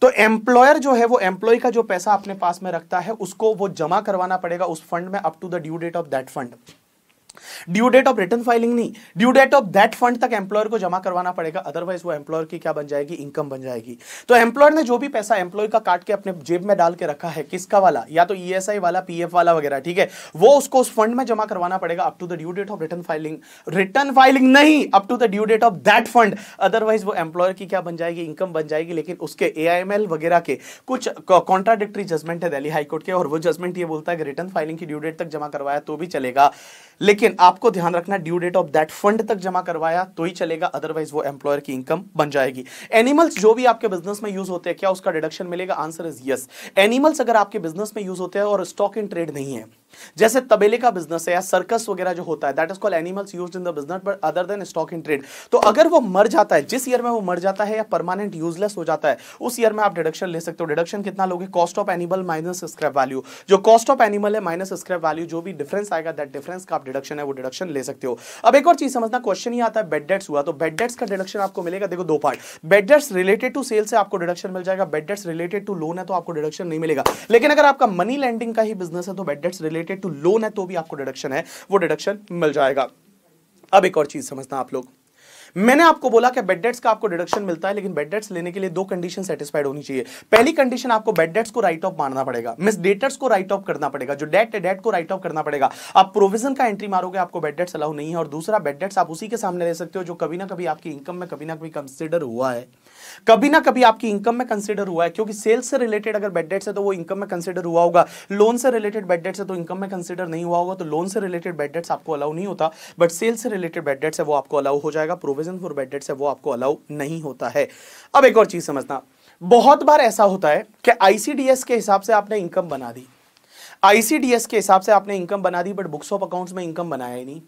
तो एम्प्लॉयर जो है वो एम्प्लॉय का जो पैसा अपने पास में रखता है उसको वो जमा करवाना पड़ेगा उस फंड में up to the due date of that fund. Due date of return filing नहीं, due date of that fund तक एम्प्लॉयर को जमा करवाना पड़ेगा, अदरवाइज वो एम्प्लॉयर की क्या बन जाएगी? इनकम बन जाएगी। तो एम्प्लॉयर ने जो भी पैसा एम्प्लॉय का काट के अपने जेब में डाल के रखा है, किसका वाला? या तो ईएसआई वाला, पीएफ वाला वगैरह, ठीक है, वो उसको उस फंड में जमा करवाना पड़ेगा up to the due date of return filing, return filing नहीं, up to the due date of that fund, otherwise वो एम्प्लॉयर की क्या बन जाएगी? इनकम बन जाएगी। लेकिन उसके एआईएमएल वगैरह के कुछ कॉन्ट्राडिक्टरी जजमेंट है दिल्ली हाईकोर्ट के, और वो जजमेंट ये बोलता है कि रिटर्न फाइलिंग की ड्यू डेट तक जमा करवाया तो भी चलेगा, लेकिन आपको ध्यान रखना due date of that fund तक जमा करवाया तो ही चलेगा, अदरवाइज वो एम्प्लॉयर की इनकम बन जाएगी। एनिमल्स जो भी आपके बिजनेस में यूज होते हैं, क्या उसका डिडक्शन मिलेगा? Answer is yes. एनिमल्स अगर आपके बिजनेस में यूज होते हैं और स्टॉक इन ट्रेड नहीं है, जैसे तबेले का बिजनेस है या सर्कस वगैरह जो होता है, that is called animals used in the business but other than stock in trade. तो अगर वो मर जाता है, जिस ईयर में वो मर जाता है या परमानेंट यूजलेस हो जाता है, उस ईयर में आप डिडक्शन ले सकते हो। डिडक्शन कितना लोगे? Cost of animal minus scrap value. जो कॉस्ट ऑफ एनिमल है माइनस स्क्रैप वैल्यू, जो भी डिफरेंस आएगा दैट डिफरेंस का आप डिडक्शन है वो डिडक्शन ले सकते हो। अब एक और चीज समझना, क्वेश्चन ही आता है बेड डेट्स हुआ तो बेड डेट्स का डिडक्शन आपको मिलेगा। देखो दो part, bad debts related to sales है आपको डिडक्शन मिल जाएगा, bad debts related to loan है तो आपको डिडक्शन नहीं मिलेगा। लेकिन अगर आपका मनी लैंडिंग का ही बिजनेस है तो bad debts related to loan है तो भी आपको डिडक्शन है वो डिडक्शन मिल जाएगा। अब एक और चीज समझना आप लोग, मैंने आपको बोला कि बेड डेट्स का आपको डिडक्शन मिलता है, लेकिन बेड डेट्स लेने के लिए दो कंडीशन सेटिस्फाइड होनी चाहिए। पहली कंडीशन, आपको बेड डेट्स को राइट ऑफ मानना पड़ेगा, मिस डेटर्स को राइट ऑफ करना पड़ेगा, जो डेट है डेट को राइट ऑफ करना पड़ेगा। आप प्रोविजन का एंट्री मारोगे आपको बेड डेट्स अलाउ नहीं है। और दूसरा, बेड डेट्स आप उसी के सामने ले सकते हो जो कभी ना कभी आपकी इनकम में कभी ना कभी कंसिडर हुआ है, कभी ना कभी आपकी इनकम में कंसिडर हुआ है, क्योंकि सेल्स से रिलेटेड अगर बेड डेट्स है तो वो इनकम में कंसिडर हुआ होगा, लोन से रिलेटेड बेड डेट्स है तो इनकम में कंसिडर नहीं हुआ होगा। तो लोन से रिलेटेड बेड डेट्स आपको अलाउ नहीं होता, बट सेल्स से रिलेटेड बेड डेट्स है वो आपको अलाउ हो जाएगा, प्रोविजन फॉर बेड डेट्स है वो आपको अलाउ नहीं होता है। अब एक और चीज समझना, बहुत बार ऐसा होता है कि आईसीडीएस के हिसाब से आपने इनकम बना दी, आईसीडीएस के हिसाब से आपने इनकम बना दी बट बुक्स ऑफ अकाउंट्स में इनकम बनाया ही नहीं।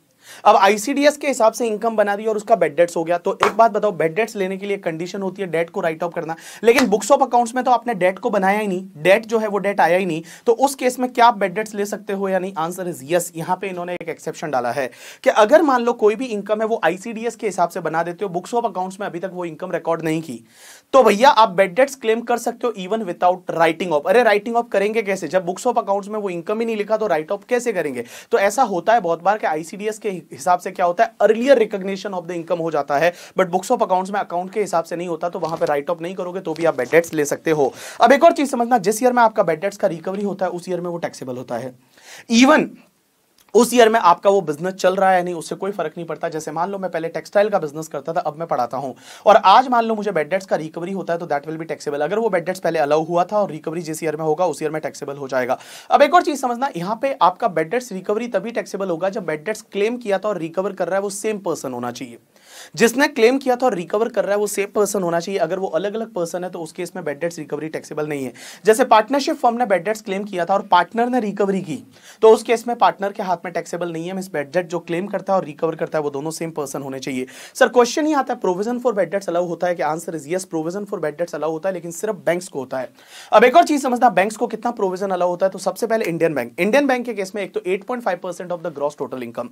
अब आईसीडीएस के हिसाब से इनकम बना दी और उसका बेड डेट्स हो गया, तो एक बात बताओ, बेड डेट्स लेने के लिए कंडीशन होती है डेट को राइट ऑफ करना, लेकिन बुक्स ऑफ अकाउंट्स में तो आपने डेट को बनाया ही नहीं, डेट जो है वो डेट आया ही नहीं, तो उस केस में क्या आप बेड डेट्स ले सकते हो या नहीं? Answer is yes. यहां पे इन्होंने एक एक्सेप्शन डाला है कि अगर मान लो कोई भी इनकम है वो आईसीडीएस के हिसाब से बना देते हो, बुक्स ऑफ अकाउंट्स में अभी तक वो इनकम रिकॉर्ड नहीं की, तो भैया आप बेड डेट्स क्लेम कर सकते हो इवन विदाउट राइटिंग ऑफ। अरे राइटिंग ऑफ करेंगे कैसे जब बुक्स ऑफ अकाउंट्स में वो इनकम ही नहीं लिखा, तो राइट ऑफ कैसे करेंगे? तो ऐसा होता है बहुत बार कि आईसीडीएस के हिसाब से क्या होता है, earlier recognition of the income हो जाता है, बट बुक्स ऑफ अकाउंट्स में अकाउंट के हिसाब से नहीं होता, तो वहां पे राइट ऑफ नहीं करोगे तो भी आप बेड डेट्स ले सकते हो। अब एक और चीज समझना, जिस ईयर में आपका बेड डेट्स का रिकवरी होता है उस ईयर में वो टैक्सेबल होता है। इवन उस ईयर में आपका वो बिजनेस चल रहा है नहीं, उससे कोई फर्क नहीं पड़ता। जैसे मान लो मैं पहले टेक्सटाइल का बिजनेस करता था, अब मैं पढ़ाता हूं, और आज मान लो मुझे बेड डेट्स का रिकवरी होता है तो दैट विल बी टैक्सेबल। अगर वो बेड डेट्स पहले अलाउ हुआ था और रिकवरी जिस ईयर में होगा उस ईयर में टैक्सेबल हो जाएगा। अब एक और चीज समझना, यहाँ पे आपका बेड डेट्स रिकवरी तभी टैक्सेबल होगा जब बेड डेट्स क्लेम किया था और रिकवर कर रहा है वो सेम पर्सन होना चाहिए। जिसने क्लेम किया था और रिकवर कर रहा है वो सेम पर्सन होना चाहिए। अगर वो अलग अलग पर्सन है तो उसके इसमें बेड डेट्स रिकवरी टैक्सेबल नहीं है। जैसे पार्टनरशिप फर्म ने बेड डेट्स क्लेम किया था और पार्टनर ने रिकवरी की तो उस केस में पार्टनर के हाथ में टैक्सेबल नहीं है। मिस बेड डेट जो क्लेम करता है और रिकवर करता है वो दोनों सेम पर्सन होने चाहिए। सर क्वेश्चन ही आता है provision for bad debts allow होता है कि answer is yes, provision for bad debts allow होता है, लेकिन सिर्फ बैंक्स को होता है। अब एक और चीज समझना, बैंक्स को कितना प्रोविजन अलाउ होता है। तो सबसे पहले इंडियन बैंक, इंडियन बैंक के केस में एक तो eight point five percent of the gross total income,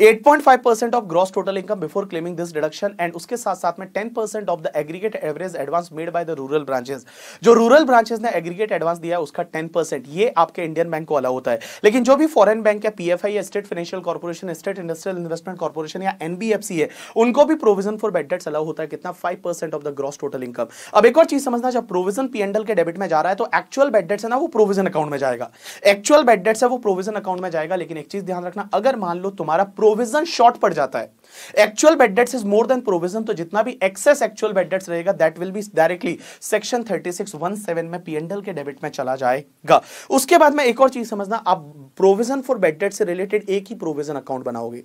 eight point five percent of gross total income before claiming this deduction, and उसके साथ साथ में ten percent of the aggregate average advance made by the rural branches. जो rural branches ने aggregate advance दिया है उसका ten percent ये आपके इंडियन बैंक को अलाउ होता है। लेकिन जो भी फॉरेन बैंक है, PFI, state financial corporation, state industrial investment corporation या एनबीएफसी है, उनको भी provision for bad debts allow होता है कितना, five percent of the gross total income. अब एक और चीज समझना, जब प्रोविजन पीएनएल के डेबिट में जा रहा है तो एक्चुअल बेड डेट्स है ना वो प्रोविजन अकाउंट में जाएगा, एक्चुअल बेड डेट्स है वो प्रोविजन अकाउंट में जाएगा। लेकिन एक चीज ध्यान रखना, अगर मान लो तुम्हारा प्रोविजन शॉर्ट पड़ जाता है, actual bad debts is more than provision, तो जितना भी एक्सेस एक्चुअल बेड डेट्स रहेगा that will be directly section thirty six सत्रह में पीएनएल के डेबिट में चला जाएगा। उसके बाद में एक और चीज समझना, आप प्रोविजन फॉर बेड डेट से रिलेटेड एक ही प्रोविजन अकाउंट बनाओगे।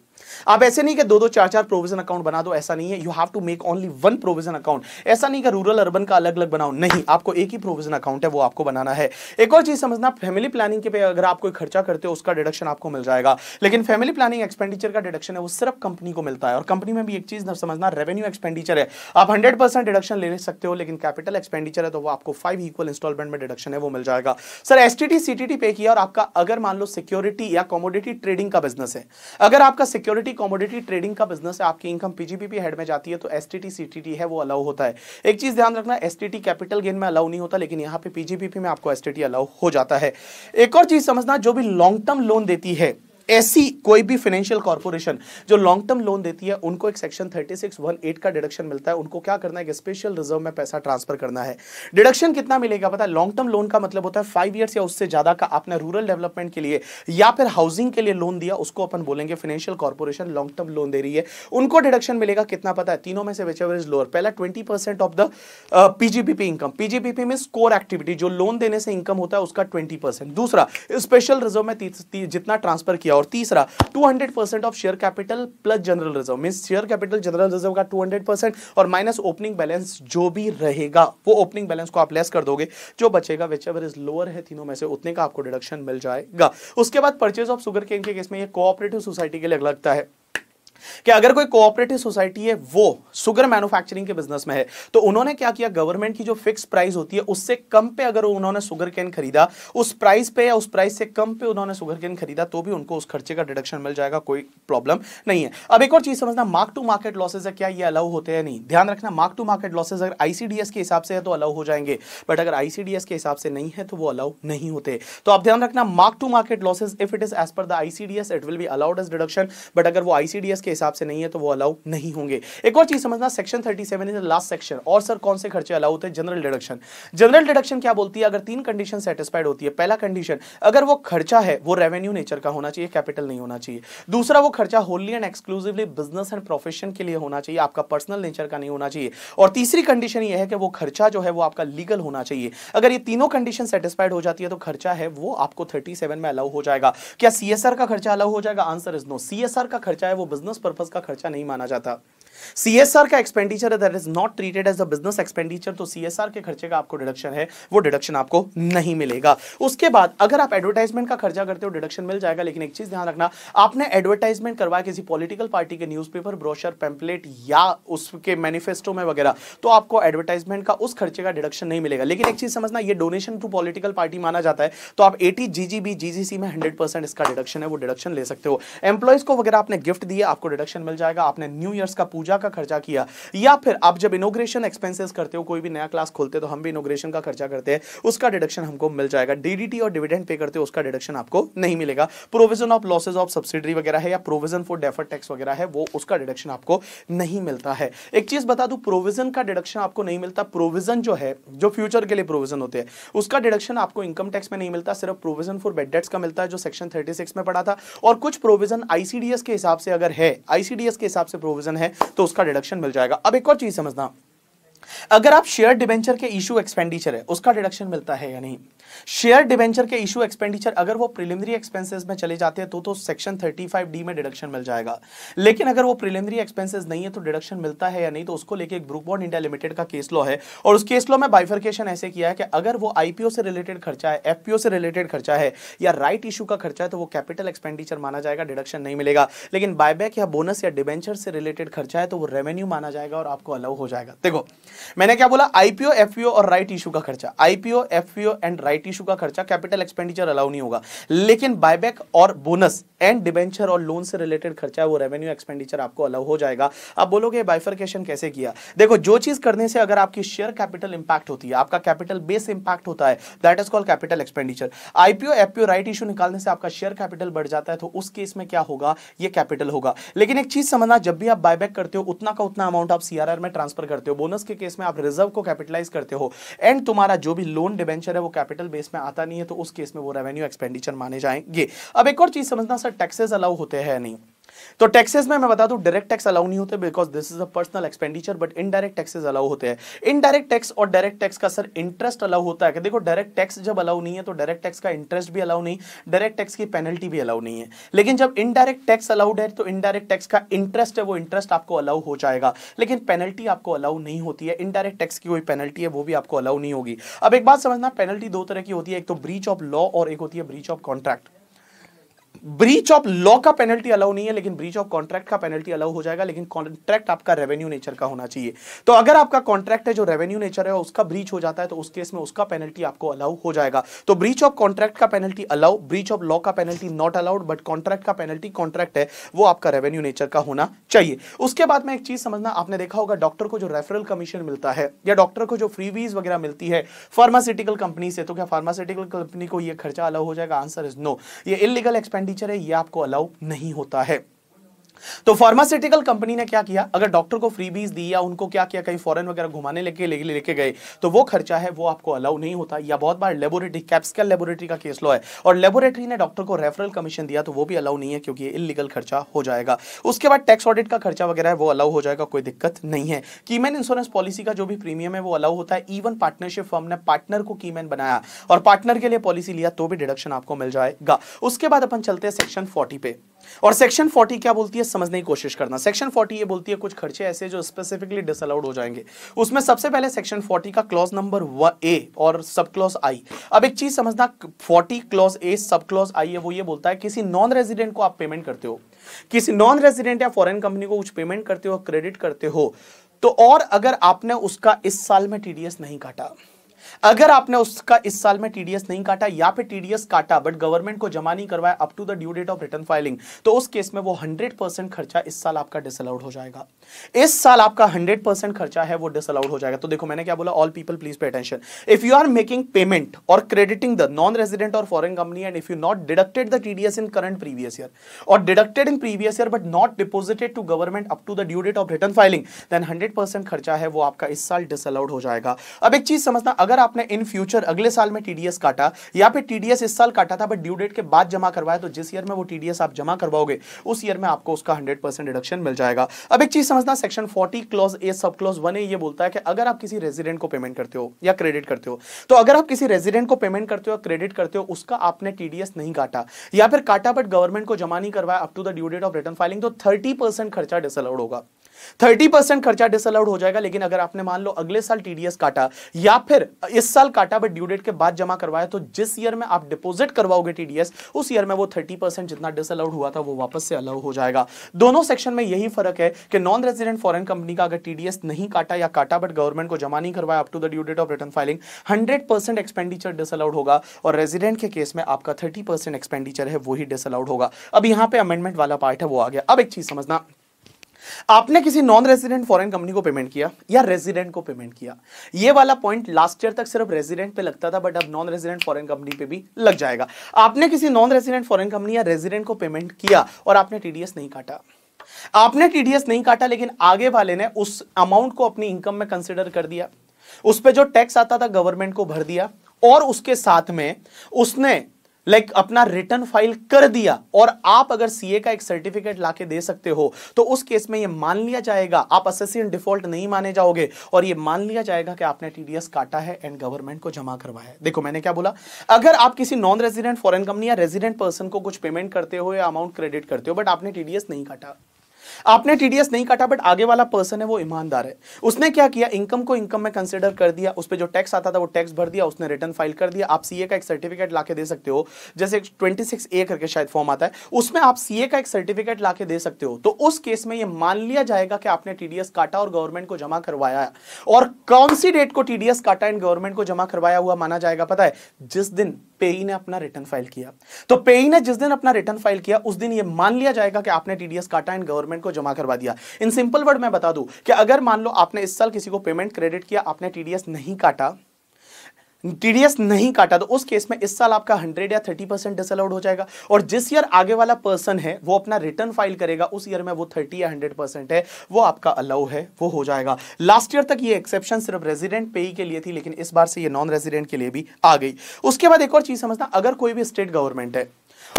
आप ऐसे नहीं कि दो दो चार चार प्रोविजन अकाउंट बना दो, ऐसा नहीं है। You have to make only one provision account. ऐसा नहीं कि रूरल अर्बन का अलग अलग बनाओ, नहीं, आपको एक ही प्रोविजन अकाउंट है वो आपको बनाना है। एक और चीज समझना, फैमिली प्लानिंग के पे अगर आप कोई खर्चा करते हो उसका डिडक्शन आपको मिल जाएगा, लेकिन फैमिली प्लानिंग एक्सपेंडिचर का डिडक्शन है वो सिर्फ कंपनी को मिलता है। और कंपनी में भी एक चीज समझना, रेवेन्यू एक्सपेंडिचर है आप हंड्रेड परसेंट डिडक्शन ले सकते हो, लेकिन कैपिटल एक्सपेंडिचर है तो वो आपको फाइव इक्वल इंस्टॉलमेंट में डिडक्शन है वो मिल जाएगा। सर एसटीटी सीटीटी पे किया और आपका अगर मान लो सिक्योरिटी या कमोडिटी ट्रेडिंग का बिजनेस है, अगर आपका सिक्योरिटी कमोडिटी ट्रेडिंग का बिजनेस है, आपकी इनकम पीजीबीपी हेड में जाती है तो एसटीटी सीटीटी है वो अलाउ होता है। एक चीज ध्यान रखना, एसटीटी कैपिटल गेन में अलाउ नहीं होता, लेकिन यहाँ पे पीजीबीपी में आपको एसटीटी अलाउ हो जाता है। एक और चीज समझना, जो भी लॉन्ग टर्म लोन देती है, ऐसी कोई भी फाइनेंशियल कॉर्पोरेशन जो लॉन्ग टर्म लोन देती है उनको एक सेक्शन थर्टी सिक्स अठारह का डिडक्शन मिलता है। उनको क्या करना है, स्पेशल रिजर्व में पैसा ट्रांसफर करना है। डिडक्शन कितना मिलेगा पता है? लॉन्ग टर्म लोन का मतलब होता है फाइव इयर्स या उससे ज्यादा का आपने रूरल डेवलपमेंट के लिए या फिर हाउसिंग के लिए लोन दिया, उसको अपन बोलेंगे financial corporation long term loan दे रही है, उनको डिडक्शन मिलेगा कितना पता है? तीनों में से व्हिचएवर इज लोअर, पहला twenty percent of the PGBP income, PGBP means core activity, जो लोन देने से इनकम होता है उसका ट्वेंटी परसेंट, दूसरा स्पेशल रिजर्व में जितना ट्रांसफर किया, और तीसरा two hundred percent of share capital plus general reserve, means share capital general reserve का टू हंड्रेड परसेंट और माइनस ओपनिंग बैलेंस जो भी रहेगा, वो ओपनिंग बैलेंस को आप लेस कर दोगे, जो बचेगा व्हिचएवर इज लोअर है तीनों में से उतने का आपको डिडक्शन मिल जाएगा। उसके बाद परचेज ऑफ सुगर केन के केस में ये कोऑपरेटिव सोसाइटी के लिए लगता है कि अगर कोई कोऑपरेटिव सोसाइटी है वो सुगर मैन्युफैक्चरिंग के बिजनेस में है तो उन्होंने क्या किया, गवर्नमेंट की जो फिक्स प्राइस होती है उससे कम पे अगर उन्होंने सुगर कैन खरीदा, उस प्राइस पे या उस प्राइस से कम पे उन्होंने सुगर कैन खरीदा तो भी उनको उस खर्चे का डिडक्शन मिल जाएगा, कोई प्रॉब्लम नहीं है। अब एक और चीज समझना, मार्क टू मार्केट लॉसेज है, क्या ये अलाउ होते हैं? नहीं, ध्यान रखना, मार्क टू मार्केट लॉसेज अगर आईसीडीएस के हिसाब से है तो अलाउ हो जाएंगे, बट अगर आईसीडीएस के हिसाब से नहीं है तो वो अलाउ नहीं होते। तो आप ध्यान रखना, mark to market losses if it is as per the ICDS it will be allowed as deduction, but अगर वो आईसीडीएस के हिसाब से नहीं है तो वो अलाउ नहीं होंगे। एक और चीज समझना, section thirty seven is the last section. और सर कौन से खर्चे अलाउ होते हैं? General deduction. जनरल डिडक्शन क्या बोलती है? अगर तीन कंडीशन सेटिस्फाइड होती है, पहला कंडीशन अगर वो खर्चा है वो रेवेन्यू नेचर का होना चाहिए, कैपिटल नहीं होना चाहिए, दूसरा वो खर्चा wholly and exclusively business and profession के लिए होना चाहिए, आपका पर्सनल नेचर का नहीं होना चाहिए, और तीसरी कंडीशन ये है कि वो खर्चा जो है वो आपका लीगल होना चाहिए। अगर ये तीनों कंडीशन सेटिस्फाइड हो जाती है तो खर्चा है वो आपको थर्टी सेवन में अलाउ हो जाएगा। क्या सीएसआर का खर्चा अलाउ हो जाएगा? Answer is no. सीएसआर का खर्चा है वो बिजनेस पर्पस का खर्चा नहीं माना जाता। सीएसआर का एक्सपेंडिचर है that is not treated as a business expenditure, तो सीएसआर के खर्चे का आपको डिडक्शन है वो डिडक्शन आपको नहीं मिलेगा। उसके बाद अगर आप एडवर्टाइजमेंट का खर्चा करते हो डिडक्शन मिल जाएगा, लेकिन एक चीज ध्यान रखना, आपने एडवर्टाइजमेंट करवाया किसी पॉलिटिकल पार्टी के न्यूज़पेपर, ब्रोशर, पैम्पलेट या उसके मैनिफेस्टो में वगैरह, तो आपको एडवर्टाइजमेंट का उस खर्चे का डिडक्शन नहीं मिलेगा। लेकिन एक चीज समझना, यह डोनेशन टू पॉलिटिकल पार्टी माना जाता है, तो आप एटी जीजीबी जीजीसी में हंड्रेड परसेंट इसका डिडक्शन है वो डिडक्शन ले सकते हो। एम्प्लॉइज को वगैरह आपने गिफ्ट दिया आपको डिडक्शन मिल जाएगा, आपने न्यू ईयर का पूजा ऊर्जा का खर्चा किया, या फिर आप जब इनोग्रेशन एक्सपेंसेस करते हो, कोई भी नया क्लास खोलते हो तो हम भी इनोग्रेशन का खर्चा करते हैं, उसका डिडक्शन हमको मिल जाएगा। डीडीटी और डिविडेंड पे करते हो उसका डिडक्शन आपको नहीं मिलेगा। Provision of losses of subsidiary वगैरह है या प्रोविजन फॉर डेफर्ड टैक्स वगैरह है, वो उसका डिडक्शन आपको नहीं मिलता है। एक चीज बता दूं, प्रोविजन का डिडक्शन आपको नहीं मिलता। प्रोविजन जो है, जो फ्यूचर के लिए प्रोविजन होते हैं, उसका डिडक्शन आपको इनकम टैक्स में नहीं मिलता, सिर्फ प्रोविजन फॉर बेड डेट्स का मिलता है जो सेक्शन छत्तीस में पड़ा था। और कुछ प्रोविजन आईसीडीएस के हिसाब से अगर है, आईसीडीएस के हिसाब से प्रोविजन है तो उसका डिडक्शन मिल जाएगा। अब एक और चीज समझना, अगर आप शेयर डिबेंचर के इशू एक्सपेंडिचर है उसका डिडक्शन मिलता है या नहीं। शेयर डिबेंचर के इशू एक्सपेंडिचर अगर वो प्रिलिमिनरी एक्सपेंसेस में चले जाते हैं तो तो सेक्शन पैंतीस डी में डिडक्शन मिल जाएगा, लेकिन अगर वो प्रिलिमिनरी एक्सपेंसेस नहीं है तो डिडक्शन मिलता है या नहीं, तो उसको लेके एक ब्रूक बॉन्ड इंडिया लिमिटेड का केस लॉ है और उस केस लॉ में बाइफर्केशन ऐसे किया है कि अगर वो आईपीओ से रिलेटेड खर्चा है, एफपीओ से रिलेटेड खर्चा है या राइट इशू का खर्चा है तो वो कैपिटल एक्सपेंडिचर माना जाएगा, डिडक्शन नहीं मिलेगा। लेकिन बायबैक या बोनस या डिबेंचर से रिलेटेड खर्चा है तो वो रेवेन्यू माना जाएगा और आपको अलाउ हो जाएगा। देखो मैंने क्या बोला, आईपीओ एफपीओ और राइट इशू का खर्चा, IPO FPO and right issue का खर्चा कैपिटल एक्सपेंडिचर अलाउ नहीं होगा, लेकिन बायबैक और बोनस एंड डिबेंचर और लोन से रिलेटेड खर्चा है वो रेवेन्यू एक्सपेंडिचर आपको अलाउ हो जाएगा। आप बोलोगे बाइफर्केशन कैसे किया। देखो, जो चीज करने से अगर आपकी शेयर कैपिटल इंपैक्ट होती है, आपका कैपिटल बेस इंपैक्ट होता है, that is called capital expenditure. IPO FPO right issue निकालने से आपका शेयर कैपिटल बढ़ जाता है तो उस केस में क्या होगा, ये कैपिटल होगा। लेकिन एक चीज समझना, जब भी आप बायबैक करते हो उतना का उतना अमाउंट आप सीआरआर में ट्रांसफर करते हो, बोनस के केस में आप रिजर्व को कैपिटलाइज करते हो एंड तुम्हारा जो भी लोन डिबेंचर है वो कैपिटल बेस में आता नहीं है तो उस केस में वो रेवेन्यू एक्सपेंडिचर माने जाएंगे। अब एक और चीज समझना, सर टैक्सेस अलाउ होते हैं नहीं, तो टैक्सेस में मैं बता दूं डायरेक्ट टैक्स अलाउ नहीं होते because this is a personal expenditure, but indirect taxes allow होते हैं। इनडायरेक्ट टैक्स और डायरेक्ट टैक्स का सर इंटरेस्ट अलाउ होता है कि देखो, डायरेक्ट टैक्स जब अलाउ नहीं है तो डायरेक्ट टैक्स का इंटरेस्ट भी अलाउ नहीं, डायरेक्ट टैक्स की पेनल्टी भी अलाउ नहीं है। लेकिन जब इनडायरेक्ट टैक्स अलाउड है तो इनडायरेक्ट टैक्स का इंटरेस्ट है वो इंटरेस्ट आपको अलाउ हो जाएगा, लेकिन पेनल्टी आपको अलाउ नहीं होती है। इनडायरेक्ट टैक्स की कोई पेनल्टी है वो भी आपको अलाउ नहीं होगी। अब एक बात समझना, पेनल्टी दो तरह की होती है, एक तो ब्रीच ऑफ लॉ और एक होती है breach of contract. Breach of law का पेनल्टी अलाउ नहीं है, लेकिन ब्रीच ऑफ कॉन्ट्रैक्ट का पेनल्टी अलाउ हो जाएगा, लेकिन कॉन्ट्रैक्ट आपका रेवेन्यू नेचर का होना चाहिए। तो अगर आपका कॉन्ट्रैक्ट है जो रेवेन्यू नेचर है उसका ब्रीच हो जाता है तो उस केस में उसका पेनल्टी आपको अलाउ हो जाएगा। तो ब्रीच ऑफ कॉन्ट्रैक्ट का penalty allow, breach of law का penalty not allowed, but contract का पेनल्टी, कॉन्ट्रैक्ट है वो आपका रेवेन्यू नेचर का होना चाहिए। उसके बाद में एक चीज समझना, आपने देखा होगा डॉक्टर को जो रेफरल कमीशन मिलता है या डॉक्टर को जो फ्रीवीज वगैरह मिलती है फार्मास्यूटिकल कंपनी से, तो क्या फार्मास्यूटिकल कंपनी को यह खर्चा अलाउ हो जाएगा? आंसर इज नो, ये इलीगल एक्सपेंडिचर है, ये आपको अलाउ नहीं होता है। तो फार्मास्यूटिकल कंपनी ने क्या किया, अगर डॉक्टर को फ्रीबीज दी या उनको क्या किया, कहीं फॉरेन वगैरह घुमाने लेके लेके गए तो वो खर्चा है वो आपको अलाउ नहीं होता। या बहुत बार लेबोरेटरी, कैप्सकल लेबोरेटरी का केस लॉ है और लेबोरेटरी ने डॉक्टर को रेफरल कमीशन दिया तो वो भी अलाउ नहीं है क्योंकि ये इलीगल खर्चा हो जाएगा। उसके बाद टैक्स ऑडिट का खर्चा वगैरह है वो अलाउ हो जाएगा, कोई दिक्कत नहीं है। कीमैन इंश्योरेंस पॉलिसी का जो भी प्रीमियम है वो अलाउ होता है। इवन पार्टनरशिप फर्म ने पार्टनर को कीमैन बनाया और पार्टनर के लिए पॉलिसी लिया तो भी डिडक्शन आपको मिल जाएगा। उसके बाद अपन चलते हैं सेक्शन फोर्टी पे, और सेक्शन फोर्टी क्या बोलती है समझने की कोशिश करना। सेक्शन फोर्टी ये बोलती है कुछ खर्चे ऐसे जो स्पेसिफिकली डिसअलाउड हो जाएंगे। उसमें सबसे पहले सेक्शन फोर्टी का क्लॉज नंबर ए और सब क्लॉज आई। अब एक चीज समझना, forty clause A sub clause आई है वो ये बोलता है किसी नॉन रेजिडेंट को आप पेमेंट करते हो, किसी नॉन रेजिडेंट या फॉरेन कंपनी को कुछ पेमेंट करते हो, क्रेडिट करते हो तो, और अगर आपने उसका इस साल में टीडीएस नहीं काटा, अगर आपने उसका इस साल में टीडीएस नहीं काटा या फिर टीडीएस काटा बट गवर्नमेंट को जमा नहीं करवाया up to the due date of return filing, तो उस केस में वो हंड्रेड परसेंट खर्चा इस साल आपका डिसअलाउड हो जाएगा। इस साल आपका हंड्रेड परसेंट खर्चा है वो डिसअलाउड हो जाएगा। तो देखो मैंने क्या बोला, all people please pay attention, if you are making payment और क्रेडिटिंग द नॉन रेजिडेंट और foreign company and if you not deducted the TDS in current previous year और deducted in previous year but not deposited to government up to the due date of return filing, then hundred percent खर्चा है वो आपका इस साल disallowed हो जाएगा। अब एक चीज समझना, अगर आपने इन फ्यूचर अगले साल में टीडीएस काटा या फिर टीडीएस इस साल काटा था बट ड्यू डेट के बाद जमा करवाया तो जिस ईयर में वो टीडीएस आप जमा करवाओगे उस ईयर में आपको उसका हंड्रेड परसेंट डिडक्शन मिल जाएगा। अब एक चीज समझना, section forty clause A sub clause one A ये बोलता है कि अगर आप किसी रेजिडेंट को पेमेंट करते हो या क्रेडिट करते हो, तो अगर आप किसी रेजिडेंट को पेमेंट करते हो, क्रेडिट करते हो, उसका आपने टीडीएस नहीं काटा या फिर काटा बट गवर्नमेंट को जमा नहीं करवाया up to the due date of return filing, तो थर्टी परसेंट खर्चा डिसअलाउड होगा, थर्टी परसेंट खर्चा डिसअलाउड हो जाएगा। लेकिन अगर आपने मान लो अगले साल टीडीएस काटा या फिर इस साल काटा बट ड्यू डेट के बाद जमा करवाया तो जिस ईयर में आप डिपॉजिट करवाओगे टीडीएस, उस ईयर में वो थर्टी परसेंट जितना डिसअलाउड हुआ था वो वापस से अलाउ हो जाएगा। दोनों सेक्शन में यही फर्क है कि नॉन रेजिडेंट फॉरेन कंपनी का अगर टीडीएस नहीं काटा या काटा बट गवर्नमेंट को जमा नहीं करवाया up to the due date of return filing, hundred percent expenditure disallowed होगा और रेजिडेंट के केस में आपका थर्टी परसेंट एक्सपेंडिचर है वो ही डिसअलाउड होगा। अब यहां पर अमेंडमेंट वाला पार्ट है वो आ गया। अब एक चीज समझना, आपने किसी नॉन रेजिडेंट फॉरेन कंपनी को पेमेंट किया या रेजिडेंट को पेमेंट किया, ये वाला पॉइंट लास्ट ईयर तक सिर्फ रेजिडेंट पे लगता था, बट अब नॉन रेजिडेंट फॉरेन कंपनी पे भी लग जाएगा। आपने किसी नॉन रेजिडेंट फॉरेन कंपनी या रेजिडेंट को पेमेंट किया और आपने टीडीएस नहीं काटा, आपने टीडीएस नहीं काटा, लेकिन आगे वाले ने उस अमाउंट को अपनी इनकम में कंसिडर कर दिया, उस पे जो टैक्स आता था गवर्नमेंट को भर दिया, और उसके साथ में उसने लाइक like, अपना रिटर्न फाइल कर दिया, और आप अगर सीए का एक सर्टिफिकेट लाके दे सकते हो तो उस केस में ये मान लिया जाएगा, आप असेसी इन डिफॉल्ट नहीं माने जाओगे, और ये मान लिया जाएगा कि आपने टीडीएस काटा है एंड गवर्नमेंट को जमा करवाया है। देखो मैंने क्या बोला, अगर आप किसी नॉन रेजिडेंट फॉरेन कंपनी या रेजिडेंट पर्सन को कुछ पेमेंट करते हो या अमाउंट क्रेडिट करते हो, बट आपने टीडीएस नहीं काटा, आपने टीडीएस नहीं काटा, बट आगे वाला पर्सन है वो ईमानदार है, उसने क्या किया, इनकम को इनकम में कंसिडर कर दिया, उस पे जो टैक्स आता था वो टैक्स भर दिया, उसने रिटर्न फाइल कर दिया। आप सीए का एक सर्टिफिकेट लाके दे सकते हो, जैसे छब्बीस ए करके शायद फॉर्म आता है, उसमें आप सीए का एक सर्टिफिकेट लाके दे सकते हो, तो उस केस में ये मान लिया जाएगा कि आपने टीडीएस काटा और गवर्नमेंट को जमा करवाया। और कौन सी डेट को टीडीएस काटा एंड गवर्नमेंट को जमा करवाया हुआ माना जाएगा, पता है, जिस दिन पेई ने अपना रिटर्न फाइल किया। तो पेई ने जिस दिन अपना रिटर्न फाइल किया उस दिन ये मान लिया जाएगा कि आपने टीडीएस काटा एंड गवर्नमेंट को जमा करवा दिया। इन सिंपल वर्ड मैं बता दूं कि अगर मान लो आपने इस साल किसी को पेमेंट क्रेडिट किया, आपने टीडीएस नहीं काटा, टीडीएस नहीं काटा, तो उस केस में इस साल आपका हंड्रेड या थर्टी परसेंट डिसअलाउड हो जाएगा, और जिस ईयर आगे वाला पर्सन है वो अपना रिटर्न फाइल करेगा उस ईयर में वो थर्टी या हंड्रेड परसेंट है वो आपका अलाउ है वो हो जाएगा। लास्ट ईयर तक ये एक्सेप्शन सिर्फ रेजिडेंट पेई के लिए थी, लेकिन इस बार से ये नॉन रेजिडेंट के लिए भी आ गई। उसके बाद एक और चीज समझना, अगर कोई भी स्टेट गवर्नमेंट है,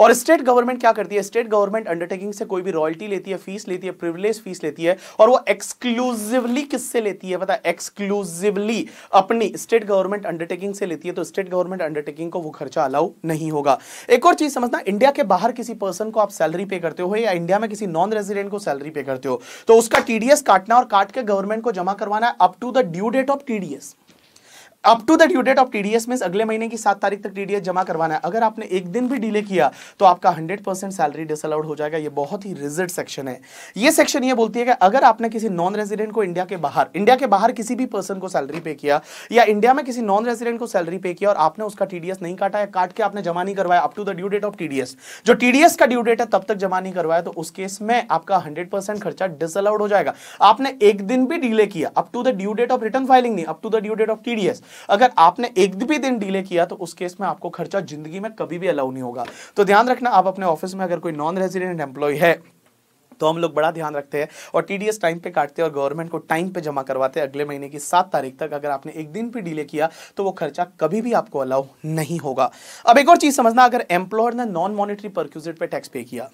और स्टेट गवर्नमेंट क्या करती है, स्टेट गवर्नमेंट अंडरटेकिंग से कोई भी रॉयल्टी लेती है, फीस लेती है, प्रिविलेज फीस लेती है, और वो एक्सक्लूसिवली किससे लेती है पता है, एक्सक्लूसिवली अपनी स्टेट गवर्नमेंट अंडरटेकिंग से लेती है, तो स्टेट गवर्नमेंट अंडरटेकिंग को वो खर्चा अलाउ नहीं होगा। एक और चीज समझना, इंडिया के बाहर किसी पर्सन को आप सैलरी पे करते हो या इंडिया में किसी नॉन रेजिडेंट को सैलरी पे करते हो, तो उसका टीडीएस काटना और काट के गवर्नमेंट को जमा करवाना है up to the due date of TDS. Up to the due date of TDS means अगले महीने की सात तारीख तक टीडीएस जमा करवाना है। अगर आपने एक दिन भी डिले किया तो आपका हंड्रेड परसेंट सैलरी डिसअलाउड हो जाएगा। ये बहुत ही रिजिड सेक्शन है। ये सेक्शन ये बोलती है कि अगर आपने किसी नॉन रेजिडेंट को इंडिया के बाहर इंडिया के बाहर किसी भी पर्सन को सैलरी पे किया या इंडिया में किसी नॉन रेजिडेंट को सैलरी पे किया और आपने उसका टीडीएस नहीं काटा या काट के आपने जमा नहीं करवाया up to the due date of TDS, जो टीडीएस का ड्यू डेट है तब तक जमा नहीं करवाया, तो उस केस में आपका हंड्रेड परसेंट खर्चा डिसअलाउड हो जाएगा। आपने एक दिन भी डिले किया up to the due date of return filing नहीं, up to the due date of TDS, अगर आपने एक भी दिन डिले किया तो उस केस में आपको खर्चा जिंदगी में कभी भी अलाउ नहीं होगा। तो ध्यान रखना, आप अपने ऑफिस में अगर कोई नॉन रेजिडेंट एम्प्लॉय है तो हम लोग बड़ा ध्यान रखते हैं और टीडीएस टाइम पे काटते हैं और गवर्नमेंट को टाइम पे जमा करवाते हैं अगले महीने की सात तारीख तक। अगर आपने एक दिन भी डिले किया तो वो खर्चा कभी भी आपको अलाउ नहीं होगा। अब एक और चीज समझना, अगर एम्प्लॉयर ने नॉन मॉनिटरी परक्विजिट पे टैक्स पे किया,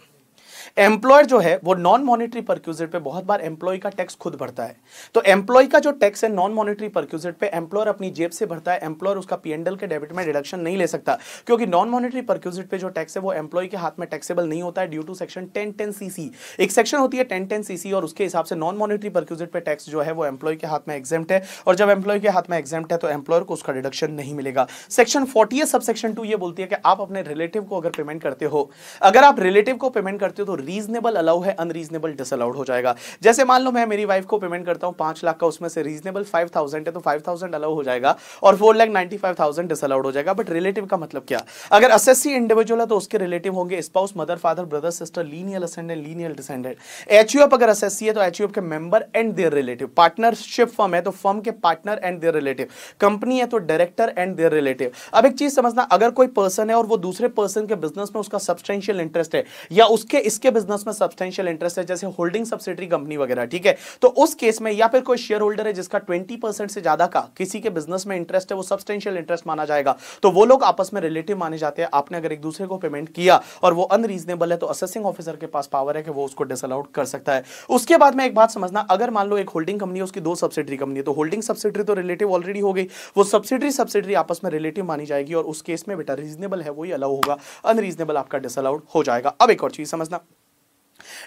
एम्प्लॉयर जो है वो नॉन मॉनिटरी परक्विजिट पे बहुत बार एम्प्लॉय का टैक्स खुद भरता है, तो एम्प्लॉय का जो टैक्स है नॉन मॉनिटरी परक्विजिट पे एम्प्लॉयर अपनी जेब से भरता है। एम्प्लॉयर उसका पीएनएल के डेबिट में डिडक्शन नहीं ले सकता क्योंकि नॉन मॉनिटरी परक्विजिट पे जो टैक्स है वो एम्प्लॉय के हाथ में टैक्सेबल नहीं होता है due to section ten ten CC. एक सेक्शन होती है टेन टेन सीसी और उसके हिसाब से नॉन मॉनिटरी परक्विजिट पे टैक्स जो है वो एम्प्लॉय के हाथ में एग्जेम्प्ट है, और जब एम्प्लॉय के हाथ में एग्जेम्प्ट है तो एम्प्लॉयर को उसका डिडक्शन नहीं मिलेगा। Section forty sub section two ये बोलती है कि आप अपने रिलेटिव को अगर पेमेंट करते हो, अगर आप रिलेटिव को पेमेंट करते हो तो रीजनेबल अलाउ है, अनरीजनेबल डिसअलाउड हो जाएगा। जैसे मान लो मैं मेरी वाइफ को पेमेंट करता हूं पांच लाख का, उसमें से रीजनेबल फाइव थाउजेंड है तो फाइव थाउजेंड अलाउ हो जाएगा और four lakh ninety five thousand disallowed हो जाएगा। बट रिलेटिव का मतलब क्या, अगर असेसी इंडिविजुअल है तो उसके रिलेटिव होंगे spouse, mother, father, brother, sister, lineal ascendant, lineal descendant. HUF अगर असेसी है तो एचयूएफ के member and their relative. Partnership firm है तो फर्म के partner and their relative. Company है तो डायरेक्टर एंड देयर रिलेटिव। अब एक चीज समझना, अगर कोई पर्सन है और वो दूसरे पर्सन के बिजनेस में उसका सब्सटेंशियल इंटरेस्ट है या उसके इसके बिजनेस में सब्सटेंशियल इंटरेस्ट है, जैसे होल्डिंग सब्सिडरी कंपनी वगैरह, ठीक है, तो उस केस में या फिर कोई शेयर होल्डर है जिसका ट्वेंटी परसेंट से ज्यादा का किसी के बिजनेस में इंटरेस्ट है, वो सब्सटेंशियल इंटरेस्ट माना जाएगा। तो वो लोग आपस में रिलेटिव माने जाते हैं। आपने अगर एक दूसरे को पेमेंट किया और वो अनरीजनेबल है तो असेसिंग ऑफिसर के पास पावर है कि वो उसको डिसअलाउड कर सकता है। उसके बाद में एक बात समझना, अगर मान लो एक होल्डिंग कंपनी है, उसकी दो सब्सिडरी कंपनी है, तो होल्डिंग सब्सिडरी तो रिलेटिव ऑलरेडी हो गई, वो सब्सिडरी सब्सिडरी आपस में रिलेटिव मानी जाएगी और उस केस में बेटा रीजनेबल है वही अलाउ होगा, अनरीजनेबल आपका डिसअलाउड हो जाएगा। अब एक और चीज समझना,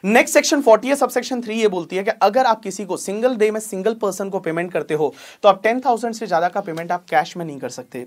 next section forty subsection three ये बोलती है कि अगर आप किसी को सिंगल डे में सिंगल पर्सन को पेमेंट करते हो तो आप टेन थाउजेंड से ज्यादा का पेमेंट आप कैश में नहीं कर सकते।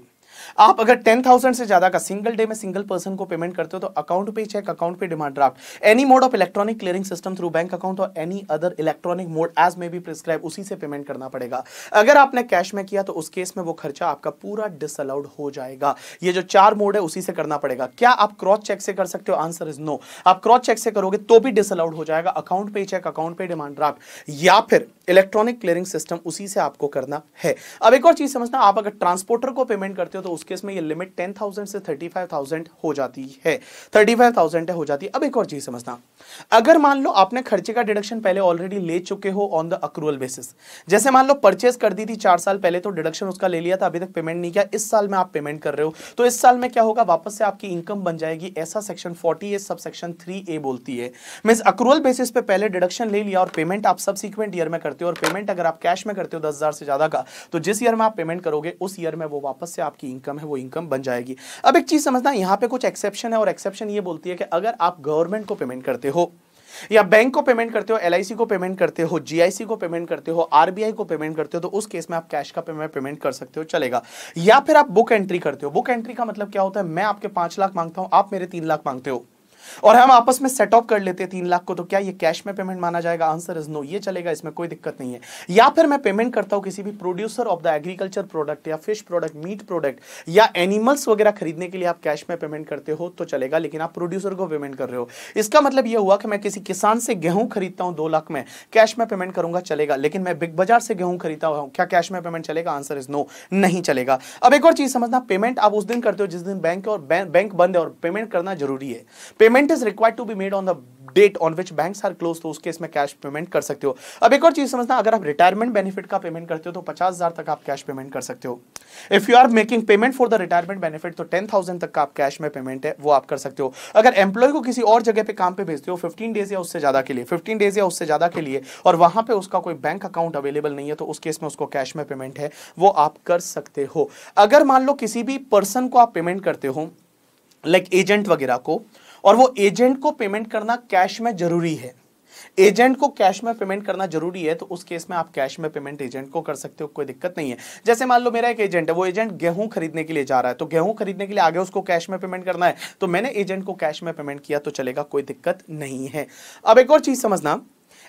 आप अगर टेन थाउजेंड से ज्यादा का सिंगल डे में सिंगल पर्सन को पेमेंट करते हो तो अकाउंट पे चेक, अकाउंट पे demand draft, any mode of electronic clearing system through bank account और any other electronic mode as may be prescribe, उसी से पेमेंट करना पड़ेगा। अगर आपने कैश में किया तो उस केस में वो खर्चा आपका पूरा डिसअलाउड हो जाएगा। ये जो चार मोड है उसी से करना पड़ेगा। क्या आप क्रॉस चेक से कर सकते हो? Answer is no. आप क्रॉस चेक से करोगे तो भी डिसअलाउड हो जाएगा। अकाउंट पे चेक, अकाउंट पे डिमांड ड्राफ्ट या फिर इलेक्ट्रॉनिक क्लियरिंग सिस्टम, उसी से आपको करना है। अब एक और चीज समझना, आप अगर ट्रांसपोर्टर को पेमेंट करते हो तो उस केस में ये लिमिट टेन थाउजेंड से थर्टी फाइव थाउजेंड हो जाती है, थर्टी फाइव थाउजेंड हो जाती है। अब एक और चीज समझना, अगर मान लो आपने खर्चे का डिडक्शन पहले ऑलरेडी ले चुके हो ऑन द अक्रूअल बेसिस, जैसे मान लो परचेज कर दी थी चार साल पहले तो डिडक्शन उसका ले लिया था, अभी तक पेमेंट नहीं किया, इस साल में आप पेमेंट कर रहे हो तो इस साल में क्या होगा, वापस से आपकी इनकम बन जाएगी। ऐसा section forty A sub section three A बोलती है। मींस अक्रूअल बेसिस पे पहले डिडक्शन ले लिया और पेमेंट आप सबसिक्वेंट ईयर में करते हो, और पेमेंट अगर आप कैश में करते हो दस हजार से ज्यादा का तो जिस ईयर में आप पेमेंट करोगे उस ईयर में वो वापस से आपकी इनकम है, वो इनकम बन जाएगी। अब एक चीज समझना, यहाँ पे कुछ एक्सेप्शन है और एक्सेप्शन ये बोलती है कि अगर आप गवर्नमेंट को पेमेंट करते हो या बैंक को पेमेंट करते हो, एलआईसी को पेमेंट करते हो, जीआईसी को पेमेंट करते हो, आरबीआई को पेमेंट करते हो तो उस केस में आप कैश का पेमेंट पेमेंट कर सकते हो, चलेगा। या फिर आप बुक एंट्री करते हो। बुक एंट्री का मतलब क्या होता है, मैं आपके पांच लाख मांगता हूं, आप मेरे तीन लाख मांगते हो और हम आपस में सेट ऑफ कर लेते हैं तीन लाख को, तो क्या ये कैश में पेमेंट माना जाएगा? आंसर इज नो, ये चलेगा, इसमें कोई दिक्कत नहीं है। या फिर मैं पेमेंट करता हूं किसी भी producer of the agriculture product या फिश प्रोडक्ट, मीट प्रोडक्ट या एनिमल्स वगैरह खरीदने के लिए आप कैश में पेमेंट करते हो तो चलेगा, लेकिन आप प्रोड्यूसर को पेमेंट कर रहे हो। इसका मतलब यह हुआ कि मैं किसी किसान से गेहूं खरीदता हूं दो लाख में, कैश में पेमेंट करूंगा, चलेगा, लेकिन मैं बिग बाजार से गेहूं खरीदता हूं, क्या कैश में पेमेंट चलेगा? आंसर इज नो, नहीं चलेगा। अब एक और चीज समझना, पेमेंट आप उस दिन करते हो जिस दिन बैंक और बैंक बंद है और पेमेंट करना जरूरी है। Payment is required to be made on the date on which banks are close, तो उस केस में कैश पेमेंट कर सकते हो। अब एक और चीज समझना, अगर आप रिटायरमेंट बेनिफिट का पेमेंट करते हो तो पचास हजार तक आप कैश पेमेंट कर सकते हो। If you are making payment for the retirement benefit तो टेन थाउजेंड तक का आप कैश में पेमेंट है वो आप कर सकते हो। अगर एम्प्लॉय को किसी और जगह पे काम पे भेजते हो फिफ्टीन डेज या उससे ज्यादा के लिए, फिफ्टीन डेज या उससे ज्यादा के लिए और वहां पे उसका कोई बैंक अकाउंट अवेलेबल नहीं है तो उस केस में उसको कैश में पेमेंट है वो आप कर सकते हो। अगर मान लो किसी भी पर्सन को आप पेमेंट करते हो लाइक एजेंट वगैरह को, और वो एजेंट को पेमेंट करना कैश में जरूरी है, एजेंट को कैश में पेमेंट करना जरूरी है तो उस केस में आप कैश में पेमेंट एजेंट को कर सकते हो, कोई दिक्कत नहीं है। जैसे मान लो मेरा एक एजेंट है, वो एजेंट गेहूं खरीदने के लिए जा रहा है तो गेहूं खरीदने के लिए आगे उसको कैश में पेमेंट करना है तो मैंने एजेंट को कैश में पेमेंट किया तो चलेगा, कोई दिक्कत नहीं है। अब एक और चीज समझना,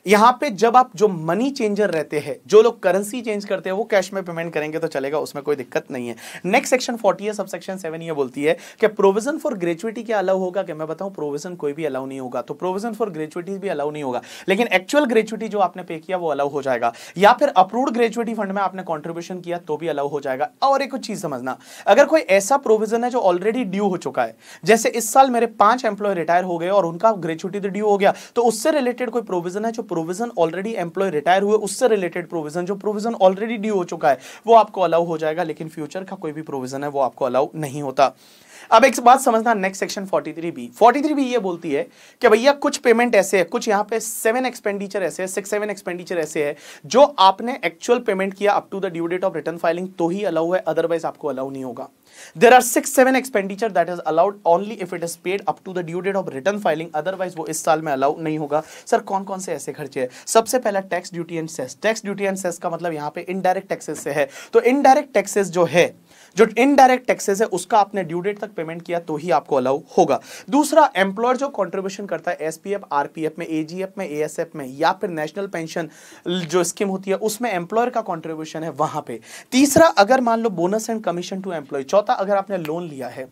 यहाँ पे जब आप जो मनी चेंजर रहते हैं, जो लोग करेंसी चेंज करते हैं वो कैश में पेमेंट करेंगे तो चलेगा, उसमें कोई दिक्कत नहीं है। नेक्स्ट सेक्शन फोर्टी है सब सेक्शन सेवन ये बोलती है कि प्रोविजन फॉर ग्रेचुइटी क्या अलाउ होगा? कि मैं बताऊं, प्रोविजन कोई भी अलाउ नहीं होगा, तो प्रोविजन फॉर ग्रेचुइटी भी अलाउ नहीं होगा, लेकिन एक्चुअल ग्रेचुइटी जो आपने पे किया वो अलाउ हो जाएगा। या फिर अप्रूव्ड ग्रेचुइटी फंड में आपने कॉन्ट्रीब्यूशन किया तो भी अलाउ हो जाएगा। और एक चीज समझना, अगर कोई ऐसा प्रोविजन है जो ऑलरेडी ड्यू हो चुका है, जैसे इस साल मेरे पांच एम्प्लॉय रिटायर हो गए और उनका ग्रेचुइटी तो ड्यू हो गया, तो उससे रिलेटेड कोई प्रोविजन है जो प्रोविजन ऑलरेडी एम्प्लॉय रिटायर हुए उससे रिलेटेड प्रोविजन, जो प्रोविजन ऑलरेडी ड्यू हो चुका है वो आपको अलाउ हो जाएगा, लेकिन फ्यूचर का कोई भी प्रोविजन है वो आपको अलाउ नहीं होता। अब एक बात समझना, next section forty three B, forty three B ये बोलती है कि भैया कुछ पेमेंट ऐसे है, कुछ यहाँ पे सेवन एक्सपेंडिचर ऐसे है, सिक्स सेवन एक्सपेंडिचर ऐसे है जो आपने एक्चुअल पेमेंट किया up to the due date of return filing तो ही अलाउ है, अदरवाइज आपको अलाउ नहीं होगा। There are six seven expenditure that is allowed only if it is paid up to the due date of return filing, otherwise वो इस साल में अलाउ नहीं होगा। सर कौन कौन से ऐसे खर्चे है? सबसे पहला tax duty and cess, tax duty and cess का मतलब यहाँ पे इनडायरेक्ट टैक्सेस से है, तो इनडायरेक्ट टैक्सेस जो है, जो इनडायरेक्ट टैक्सेस है उसका आपने ड्यू डेट तक पेमेंट किया तो ही आपको अलाउ होगा। दूसरा, एम्प्लॉयर जो कंट्रीब्यूशन करता है एसपीएफ, आरपीएफ में, एजीएफ में, एएसएफ में या फिर नेशनल पेंशन जो स्कीम होती है उसमें एम्प्लॉयर का कंट्रीब्यूशन है वहां पे। तीसरा, अगर मान लो bonus and commission to employ. चौथा, अगर आपने लोन लिया है,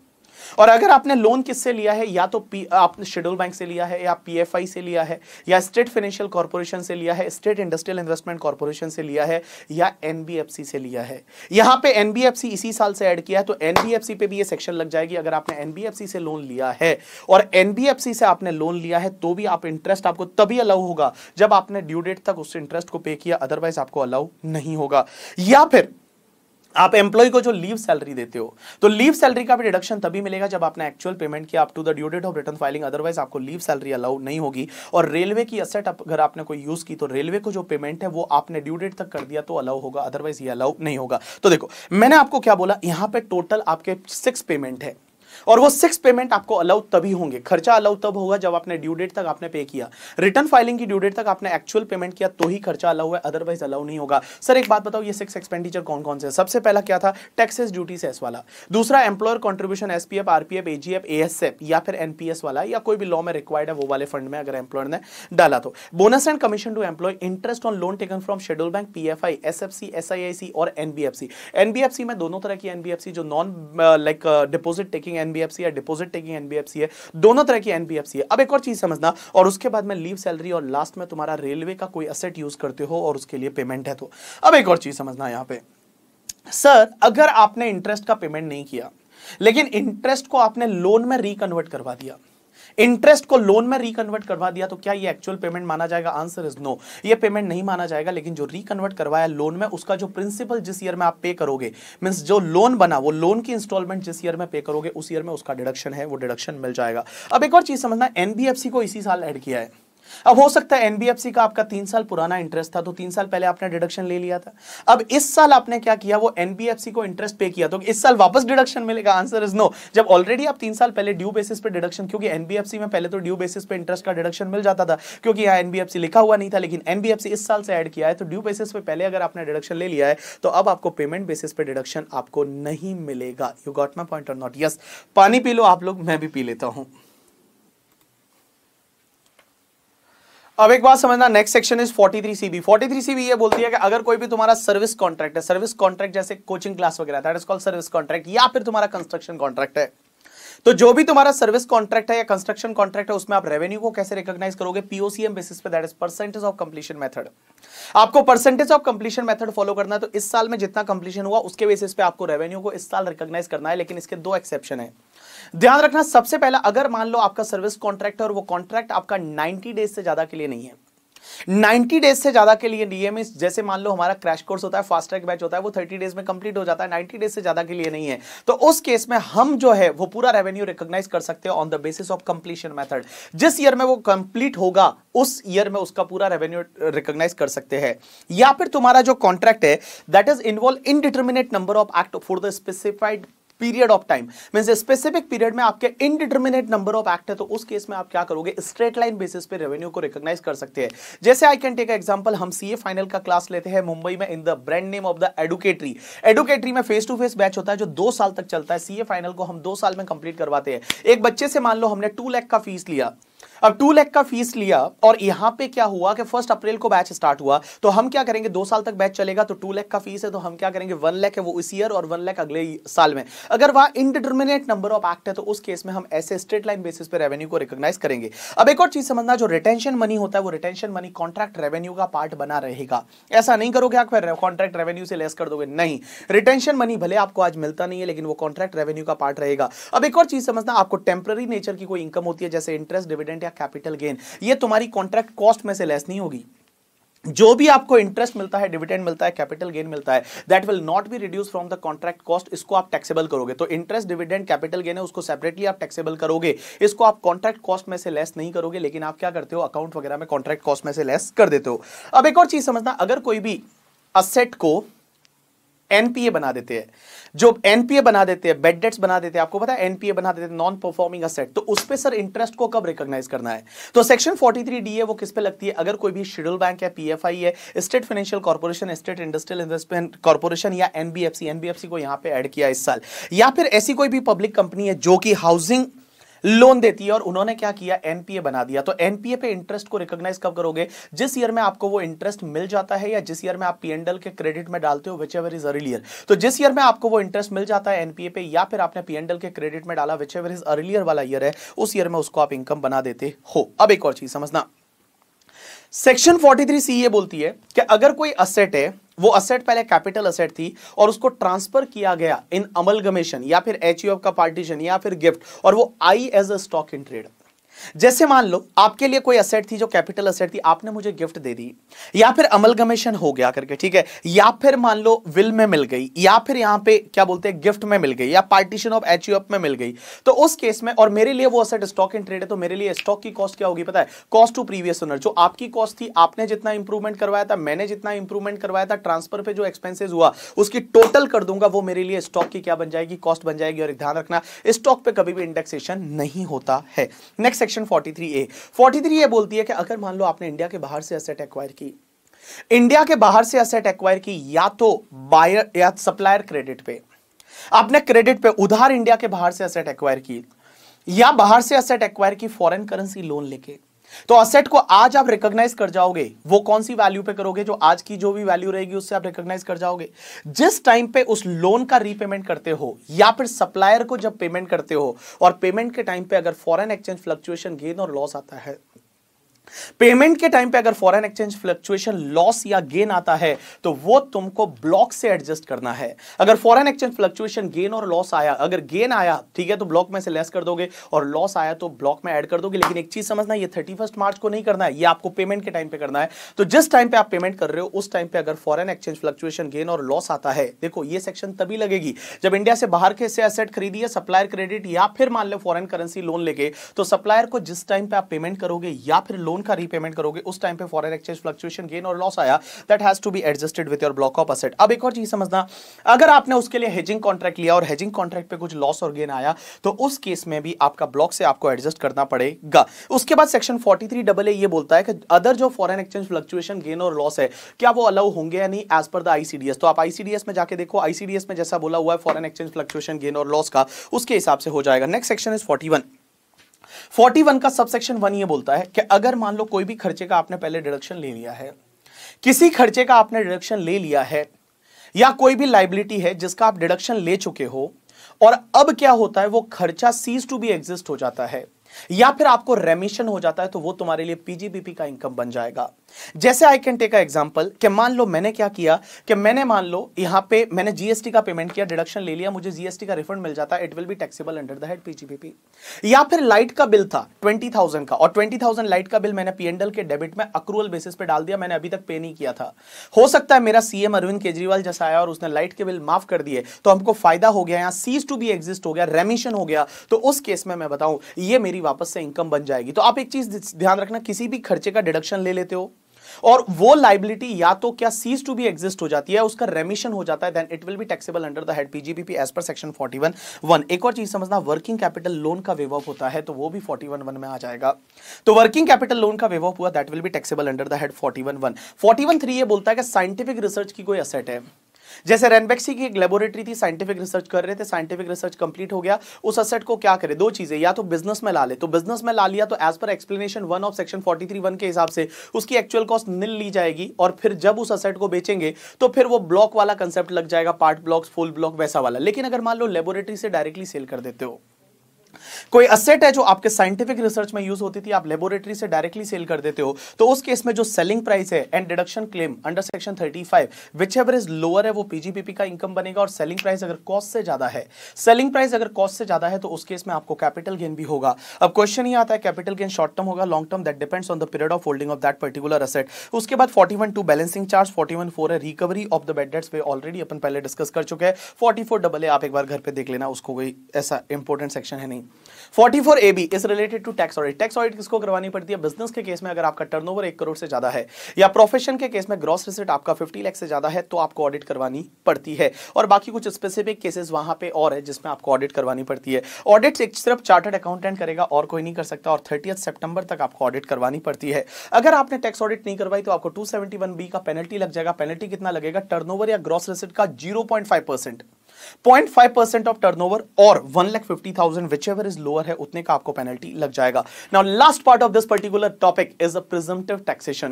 और अगर आपने लोन किससे लिया है, या तो पी, आपने शेड्यूल बैंक से लिया है या पीएफआई से लिया है या स्टेट फाइनेंशियल कॉर्पोरेशन से लिया है, स्टेट इंडस्ट्रियल इन्वेस्टमेंट कॉर्पोरेशन से लिया है या एनबीएफसी से लिया है, यहां पे एनबीएफसी इसी साल से ऐड किया है तो एनबीएफसी पे भी ये सेक्शन लग जाएगी। अगर आपने एनबीएफसी से लोन लिया है और एनबीएफसी से आपने लोन लिया है तो भी आप इंटरेस्ट आपको तभी अलाउ होगा जब आपने ड्यू डेट तक उस इंटरेस्ट को पे किया, अदरवाइज आपको अलाउ नहीं होगा। या फिर आप एम्प्लॉय को जो लीव सैलरी देते हो तो लीव सैलरी का भी डिडक्शन तभी मिलेगा जब आपने एक्चुअल पेमेंट किया up to the due date of return filing, otherwise आपको लीव सैलरी अलाउ नहीं होगी। और रेलवे की असेट अगर आपने कोई यूज की तो रेलवे को जो पेमेंट है वो आपने ड्यू डेट तक कर दिया तो अलाउ होगा, अदरवाइज ये अलाउ नहीं होगा। तो देखो मैंने आपको क्या बोला, यहाँ पे टोटल आपके सिक्स पेमेंट है और वो सिक्स पेमेंट आपको अलाउ तभी होंगे। खर्चा अलाउ तब होगा जब आपने ड्यू डेट तक आपने पे किया, रिटर्न फाइलिंग की ड्यू डेट तक आपने एक्चुअल पेमेंट किया तो ही खर्चा अलाउ है, अदरवाइज अलाउ नहीं होगा। सर एक बात बताओ, ये सिक्स एक्सपेंडिचर कौन कौन से? सबसे पहला क्या था? टैक्सेस, ड्यूटी, सेस वाला। दूसरा employer contribution, SPF, RPF, AGF, ASF या फिर एनपीएस वाला, या कोई भी लॉ में रिक्वायर्ड है वो वाले फंड में अगर एम्प्लॉयर ने डाला तो। Bonus and commission to employ, interest on loan taken from schedule bank, PFI, SFC, SIIC और एनबीएफसी। एनबीएफसी में दोनों तरह की एनबीएफसी, जो non like deposit taking NBFC या डिपॉजिट टेकिंग एनबीएफसी है, दोनों तरह की एनबीएफसी है। अब एक और चीज समझना, और उसके बाद में लीव, सैलरी और लास्ट में तुम्हारा रेलवे का कोई एसेट यूज करते हो और उसके लिए पेमेंट है तो। अब एक और चीज समझना यहां पे, सर अगर आपने इंटरेस्ट का पेमेंट नहीं किया लेकिन इंटरेस्ट को आपने लोन में रिकन्वर्ट करवा दिया, इंटरेस्ट को लोन में रिकन्वर्ट करवा दिया तो क्या ये एक्चुअल पेमेंट माना जाएगा? आंसर इज नो, ये पेमेंट नहीं माना जाएगा। लेकिन जो रिकन्वर्ट करवाया लोन में, उसका जो प्रिंसिपल जिस ईयर में आप पे करोगे, मींस जो लोन बना वो लोन की इंस्टॉलमेंट जिस ईयर में पे करोगे उस ईयर में उसका डिडक्शन है, वो डिडक्शन मिल जाएगा। अब एक और चीज समझना, एनबीएफसी को इसी साल ऐड किया है। अब हो सकता है एनबीएफसी का आपका तीन साल पुराना इंटरेस्ट था तो तीन साल पहले आपने डिडक्शन ले लिया था, अब इस साल आपने क्या किया, वो एनबीएफसी को इंटरेस्ट पे किया तो इस साल वापस डिडक्शन मिलेगा? Answer is no. जब ऑलरेडी आप तीन साल पहले ड्यू बेसिस पे डिडक्शन, क्योंकि एनबीएफसी में पहले तो ड्यू बेसिस पे इंटरेस्ट का डिडक्शन मिल जाता था क्योंकि यहाँ एनबीएफसी लिखा हुआ नहीं था, लेकिन एनबीएफसी इस साल से ऐड किया है तो ड्यू बेसिस पे पहले अगर आपने डिडक्शन ले लिया है तो अब आपको पेमेंट बेसिस पे डिडक्शन आपको नहीं मिलेगा। यू गॉट माई पॉइंट और नॉट? यस। पानी पी लो आप लोग, मैं भी पी लेता हूं। अब एक बात समझना, next section is forty three C B. Forty three C B ये बोलती है कि अगर कोई भी तुम्हारा सर्विस कॉन्ट्रैक्ट है, सर्विस कॉन्ट्रैक्ट जैसे कोचिंग क्लास वगैरह, that is called service contract, या फिर तुम्हारा कंस्ट्रक्शन कॉन्ट्रैक्ट है, तो जो भी तुम्हारा सर्विस कॉन्ट्रैक्ट है या कंस्ट्रक्शन कॉन्ट्रैक्ट है उसमें आप रेवेन्यू को कैसे रिकॉग्नाइज करोगे? पीओसीएम बेसिस पे, that is percentage of completion method. आपको percentage of completion method follow करना है तो इस साल में जितना कंप्लीशन हुआ उसके बेसिस पे आपको रेवेन्यू को इस साल रिकॉग्नाइज करना है, लेकिन इसके दो एक्सेप्शन है, ध्यान रखना। सबसे पहला, अगर मान लो आपका सर्विस कॉन्ट्रैक्ट है और वो कॉन्ट्रैक्ट आपका नाइंटी डेज से ज्यादा के लिए नहीं है, नाइंटी डेज से ज्यादा के लिए नहीं है, जैसे मान लो हमारा क्रैश कोर्स होता है, फास्ट ट्रैक बैच होता है, वो थर्टी डेज में कंप्लीट हो जाता है, नाइंटी डेज से ज्यादा के लिए नहीं है, तो उस केस में हम जो है वो पूरा रेवेन्यू रिकॉग्नाइज कर सकते हो on the basis of completion method. जिस ईयर में वो कंप्लीट होगा उस ईयर में उसका पूरा रेवेन्यू रिकॉग्नाइज कर सकते हैं। या फिर तुम्हारा जो कॉन्ट्रैक्ट है that is involve indeterminate number of act for the specified period of time, means specific period में आपके इनडिटर्मिनेट नंबर ऑफ एक्ट है तो उस केस में आप क्या करोगे? स्ट्रेट लाइन बेसिस पे रेवेन्यू को रिकॉग्नाइज कर सकते हैं। जैसे आई कैन टेक एग्जांपल, हम सीए फाइनल का क्लास लेते हैं मुंबई में in the brand name of the Educatory. Educatory में फेस टू फेस बैच होता है जो दो साल तक चलता है, सीए फाइनल को हम दो साल में कंप्लीट करवाते हैं। एक बच्चे से मान लो हमने टू लाख का फीस लिया, अब टू लाख का फीस लिया और यहां पे क्या हुआ कि फर्स्ट अप्रैल को बैच स्टार्ट हुआ, तो हम क्या करेंगे, दो साल तक बैच चलेगा तो टू लाख का फीस है तो हम क्या करेंगे, वन लाख है वो इस ईयर और वन लाख अगले साल में। अगर वहां इनडिटर्मिनेट नंबर ऑफ एक्ट है तो उस केस में हम ऐसे स्ट्रेट लाइन बेसिस पे रेवेन्यू को रिकॉग्नाइज करेंगे। अब एक और चीज समझना, जो रिटेंशन मनी होता है वो रिटेंशन मनी कॉन्ट्रैक्ट रेवेन्यू का पार्ट बना रहेगा। ऐसा नहीं करोगे आप कॉन्ट्रैक्ट रेवेन्यू से लेस कर दोगे, नहीं। रिटेंशन मनी भले आपको आज मिलता नहीं है लेकिन वो कॉन्ट्रैक्ट रेवेन्यू का पार्ट रहेगा। अब एक और चीज समझना, आपको टेम्पररी नेचर की कोई इनकम होती है जैसे इंटरेस्ट, डिविडेंड या कैपिटल गेन, ये तुम्हारी कॉन्ट्रैक्ट कॉस्ट में से लेस नहीं होगी। जो भी आपको इंटरेस्ट मिलता है, डिविडेंड मिलता है, कैपिटल गेन मिलता है, that will not be reduce from the contract cost. इसको आप टैक्सेबल करोगे, तो इंटरेस्ट, डिविडेंड, कैपिटल गेन है उसको सेपरेटली आप टैक्सेबल करोगे, इसको आप कॉन्ट्रैक्ट कॉस्ट में से लेस नहीं करोगे, लेकिन आप क्या करते हो अकाउंट वगैरह में कॉन्ट्रैक्ट कॉस्ट में से लेस कर देते हो। अब एक और चीज समझना, अगर कोई भी असेट को एनपीए बना देते हैं, जो एनपीए बना देते हैं, बेड डेट्स बना देते हैं, आपको पता है एनपीए बना देते हैं, नॉन परफॉर्मिंग असेट, तो उस पे सर इंटरेस्ट को कब रिकॉग्नाइज करना है? तो सेक्शन फोर्टी थ्री डी है वो किस पे लगती है? अगर कोई भी शेड्यूल बैंक है, पीएफआई है, state financial corporation, state industrial investment corporation या एनबीएफसी, एनबीएफसी को यहां पे ऐड किया इस साल, या फिर ऐसी कोई भी पब्लिक कंपनी है जो कि हाउसिंग लोन देती है और उन्होंने क्या किया, एनपीए बना दिया, तो एनपीए पे इंटरेस्ट को रिकॉग्नाइज कब करोगे? जिस ईयर में आपको वो इंटरेस्ट मिल जाता है या जिस ईयर में आप पीएनएल के क्रेडिट में डालते हो, व्हिचएवर इज अर्लियर। तो जिस ईयर में आपको वो इंटरेस्ट मिल जाता है एनपीए पे या फिर आपने पीएनएल के क्रेडिट में डाला, व्हिचएवर इज अर्लियर वाला ईयर है, उस ईयर में उसको आप इनकम बना देते हो। अब एक और चीज समझना, सेक्शन फोर्टी थ्री सी ये बोलती है कि अगर कोई असेट है, वो असेट पहले कैपिटल असेट थी और उसको ट्रांसफर किया गया इन अमलगमेशन या फिर एचयूएफ का पार्टीशन या फिर गिफ्ट, और वो आई as a stock in trade, जैसे मान लो आपके लिए कोई असेट थी जो कैपिटल असेट थी, आपने मुझे गिफ्ट दे दी, या फिर अमलगमेशन हो गया करके, ठीक है, या फिर मान लो विल में मिल गई, या फिर यहां पे क्या बोलते हैं गिफ्ट में मिल गई, या पार्टीशन ऑफ एचयूएफ में मिल गई, तो उस केस में और मेरे लिए वो असेट स्टॉक इन ट्रेड है, तो मेरे लिए स्टॉक की कॉस्ट क्या होगी पता है? Cost to previous owner. जो आपकी कॉस्ट थी, आपने जितना इंप्रूवमेंट करवाया था, मैंने जितना इंप्रूवमेंट करवाया था, ट्रांसफर पे जो एक्सपेंसेस हुआ उसकी टोटल कर दूंगा, वो मेरे लिए स्टॉक की क्या बन जाएगी? कॉस्ट बन जाएगी। और ध्यान रखना स्टॉक पे कभी भी इंडेक्सेशन नहीं होता है। Next section forty three A, forty three A बोलती है कि अगर मान लो आपने इंडिया के बाहर से एसेट एक्वायर की, इंडिया के बाहर से एसेट एक्वायर की या तो बायर या सप्लायर क्रेडिट पे, आपने क्रेडिट पे उधार इंडिया के बाहर से एसेट एक्वायर की, या बाहर से एसेट एक्वायर की फॉरेन करेंसी लोन लेके, तो असेट को आज आप रिकॉग्नाइज कर जाओगे। वो कौन सी वैल्यू पे करोगे? जो आज की जो भी वैल्यू रहेगी उससे आप रिकॉग्नाइज कर जाओगे। जिस टाइम पे उस लोन का रीपेमेंट करते हो या फिर सप्लायर को जब पेमेंट करते हो, और पेमेंट के टाइम पे अगर फॉरेन एक्सचेंज फ्लक्चुएशन गेन और लॉस आता है, पेमेंट के टाइम पे अगर फॉरेन एक्सचेंज फ्लक्चुएशन लॉस या गेन आता है, तो वो तुमको ब्लॉक से एडजस्ट करना है। अगर फॉरेन एक्सचेंज फ्लक्चुएशन गेन और लॉस आया, अगर गेन आया ठीक है तो ब्लॉक में से लेस कर दोगे, और लॉस आया तो ब्लॉक में ऐड कर दोगे। लेकिन एक चीज समझना, ये थर्टी फर्स्ट मार्च को नहीं करना है, ये आपको पेमेंट के टाइम पे करना है। तो जिस टाइम पे आप पेमेंट कर रहे हो उस टाइम पे अगर फॉरेन एक्सचेंज फ्लक्चुएशन गेन और लॉस आता है, देखो ये सेक्शन तभी लगेगी जब इंडिया से बाहर के से एसेट खरीदी है, सप्लायर क्रेडिट या फिर मान लो फॉरेन करेंसी लोन लेके, तो सप्लायर को जिस टाइम पे आप पेमेंट करोगे या फिर लोन का रीपेमेंट करोगे उस टाइम पे फॉरेन एक्सचेंज फ्लक्चुएशन गेन और लॉस आया, that has to be adjusted with your block of asset. अब एक और चीज समझना, अगर आपने उसके लिए हेजिंग कॉन्ट्रैक्ट लिया और हेजिंग कॉन्ट्रैक्ट पे कुछ लॉस और गेन आया, तो उस केस में भी आपका ब्लॉक से आपको एडजस्ट करना पड़ेगा। उसके बाद सेक्शन फोर्टी थ्री ए ये बोलता है कि अदर जो फॉरेन एक्सचेंज फ्लक्चुएशन गेन और लॉस है क्या वो अलाउ होंगे या नहीं एज पर द आईसीडीएस। तो आप आईसीडीएस में जाके देखो, आईसीडीएस में जैसा बोला हुआ है फॉरेन एक्सचेंज फ्लक्चुएशन गेन और लॉस का, उसके हिसाब से हो जाएगा। Next section is forty one. Forty one का सबसेक्शन वन ये बोलता है कि अगर मान लो कोई भी खर्चे का आपने पहले डिडक्शन ले लिया है, किसी खर्चे का आपने डिडक्शन ले लिया है, या कोई भी लाइबिलिटी है जिसका आप डिडक्शन ले चुके हो, और अब क्या होता है वो खर्चा सीज टू बी एग्जिस्ट हो जाता है या फिर आपको रेमिशन हो जाता है, तो वो तुम्हारे लिए पीजीबीपी का इनकम बन जाएगा। जैसे I can take a example कि मान लो मैंने क्या किया कि मैंने मान लो यहां पे मैंने जीएसटी का पेमेंट किया, डिडक्शन ले लिया, मुझे जीएसटी का रिफंड मिल जाता है, it will be taxable under the head PGBP. या फिर लाइट का बिल था ट्वेंटी थाउजेंड का, और ट्वेंटी थाउजेंड लाइट का बिल मैंने पीएनएल के डेबिट में अक्रूअल बेसिस पे डाल दिया, मैंने अभी तक पे नहीं किया था। हो सकता है मेरा सीएम अरविंद केजरीवाल जैसा आया और उसने लाइट के बिल माफ कर दिए, तो हमको फायदा हो गया, यहाँ सीज टू बी एग्जिस्ट हो गया, रेमिशन हो गया, तो उस केस में मैं बताऊं ये मेरी वापस से इनकम बन जाएगी। तो आप एक चीज ध्यान रखना, किसी भी खर्चे का डिडक्शन ले लेते हो और वो लाइबिलिटी या तो क्या सीज टू बी एग्जिस्ट हो जाती है, उसका रेमिशन हो जाता है, then it will be taxable under the head PGBP as per section forty one one. एक और चीज समझना, वर्किंग कैपिटल लोन का वेव ऑफ होता है, तो वो भी फोर्टी वन वन में आ जाएगा। तो वर्किंग कैपिटल लोन का वेव ऑफ हुआ, that will be taxable under the head forty one one. Forty one three ये बोलता है कि साइंटिफिक रिसर्च की कोई एसेट है, जैसे रेनबैक्सी की एक लेबोरेटरी थी, साइंटिफिक रिसर्च कर रहे थे, साइंटिफिक रिसर्च कंप्लीट हो गया, उस एसेट को क्या करे? दो चीजें, या तो बिजनेस में ला ले, तो बिजनेस में ला लिया तो as per explanation one of section forty three one के हिसाब से उसकी एक्चुअल कॉस्ट निल ली जाएगी, और फिर जब उस एसेट को बेचेंगे तो फिर वो ब्लॉक वाला कंसेप्ट लग जाएगा, पार्ट ब्लॉक फुल ब्लॉक वैसा वाला। लेकिन अगर मान लो लेबोरेटरी से डायरेक्टली सेल कर देते हो, कोई असेट है जो आपके साइंटिफिक रिसर्च में यूज होती थी, आप लेबोरेटरी से डायरेक्टली सेल कर देते हो, तो उस केस में जो सेलिंग प्राइस है and deduction claim under section thirty five whichever is lower है वो पीजीबीपी का इनकम बनेगा। और सेलिंग प्राइस अगर कॉस्ट से ज्यादा है, सेलिंग प्राइस अगर कॉस्ट से ज्यादा है तो उस केस में आपको कैपिटल गेन भी होगा। अब क्वेश्चन ये आता है कैपिटल गेन शॉर्ट टर्म होगा long term, that depends on the period of holding of that particular asset. उसके बाद forty one two balancing charge, forty one four है recovery of the bad debts, पे already अपन पहले discuss कर चुके हैं। फोर्टी फोर ए आप एक बार घर पे देख लेना, उसको कोई ऐसा इंपॉर्टेंट सेक्शन है नहीं। Forty four A B is related to tax audit. Tax audit किसको करवानी पड़ती है? बिजनेस के केस में अगर आपका टर्नओवर एक करोड़ से ज्यादा है, या प्रोफेशन के केस में ग्रॉस रिसीट आपका फिफ्टी लाख से ज्यादा है, तो आपको ऑडिट करवानी पड़ती है। और बाकी कुछ स्पेसिफिक केसेस वहां पे और है जिसमें आपको ऑडिट करवानी पड़ती है। ऑडिट सिर्फ चार्टर्ड अकाउंटेंट करेगा और कोई नहीं कर सकता, और थर्टियथ सितंबर तक आपको ऑडिट करवानी पड़ती है। अगर आपने टैक्स ऑडिट नहीं करवाई तो आपको टू सेवेंटी वन बी का पेनल्टी लग जाएगा। पेनल्टी कितना लगेगा? टर्नओवर या ग्रॉस रिसीट का zero point five percent, zero point five percent of turnover और one lakh fifty thousand whichever is lower है उतने का आपको पेनल्टी लग जाएगा। Now last part of this particular topic is the presumptive taxation.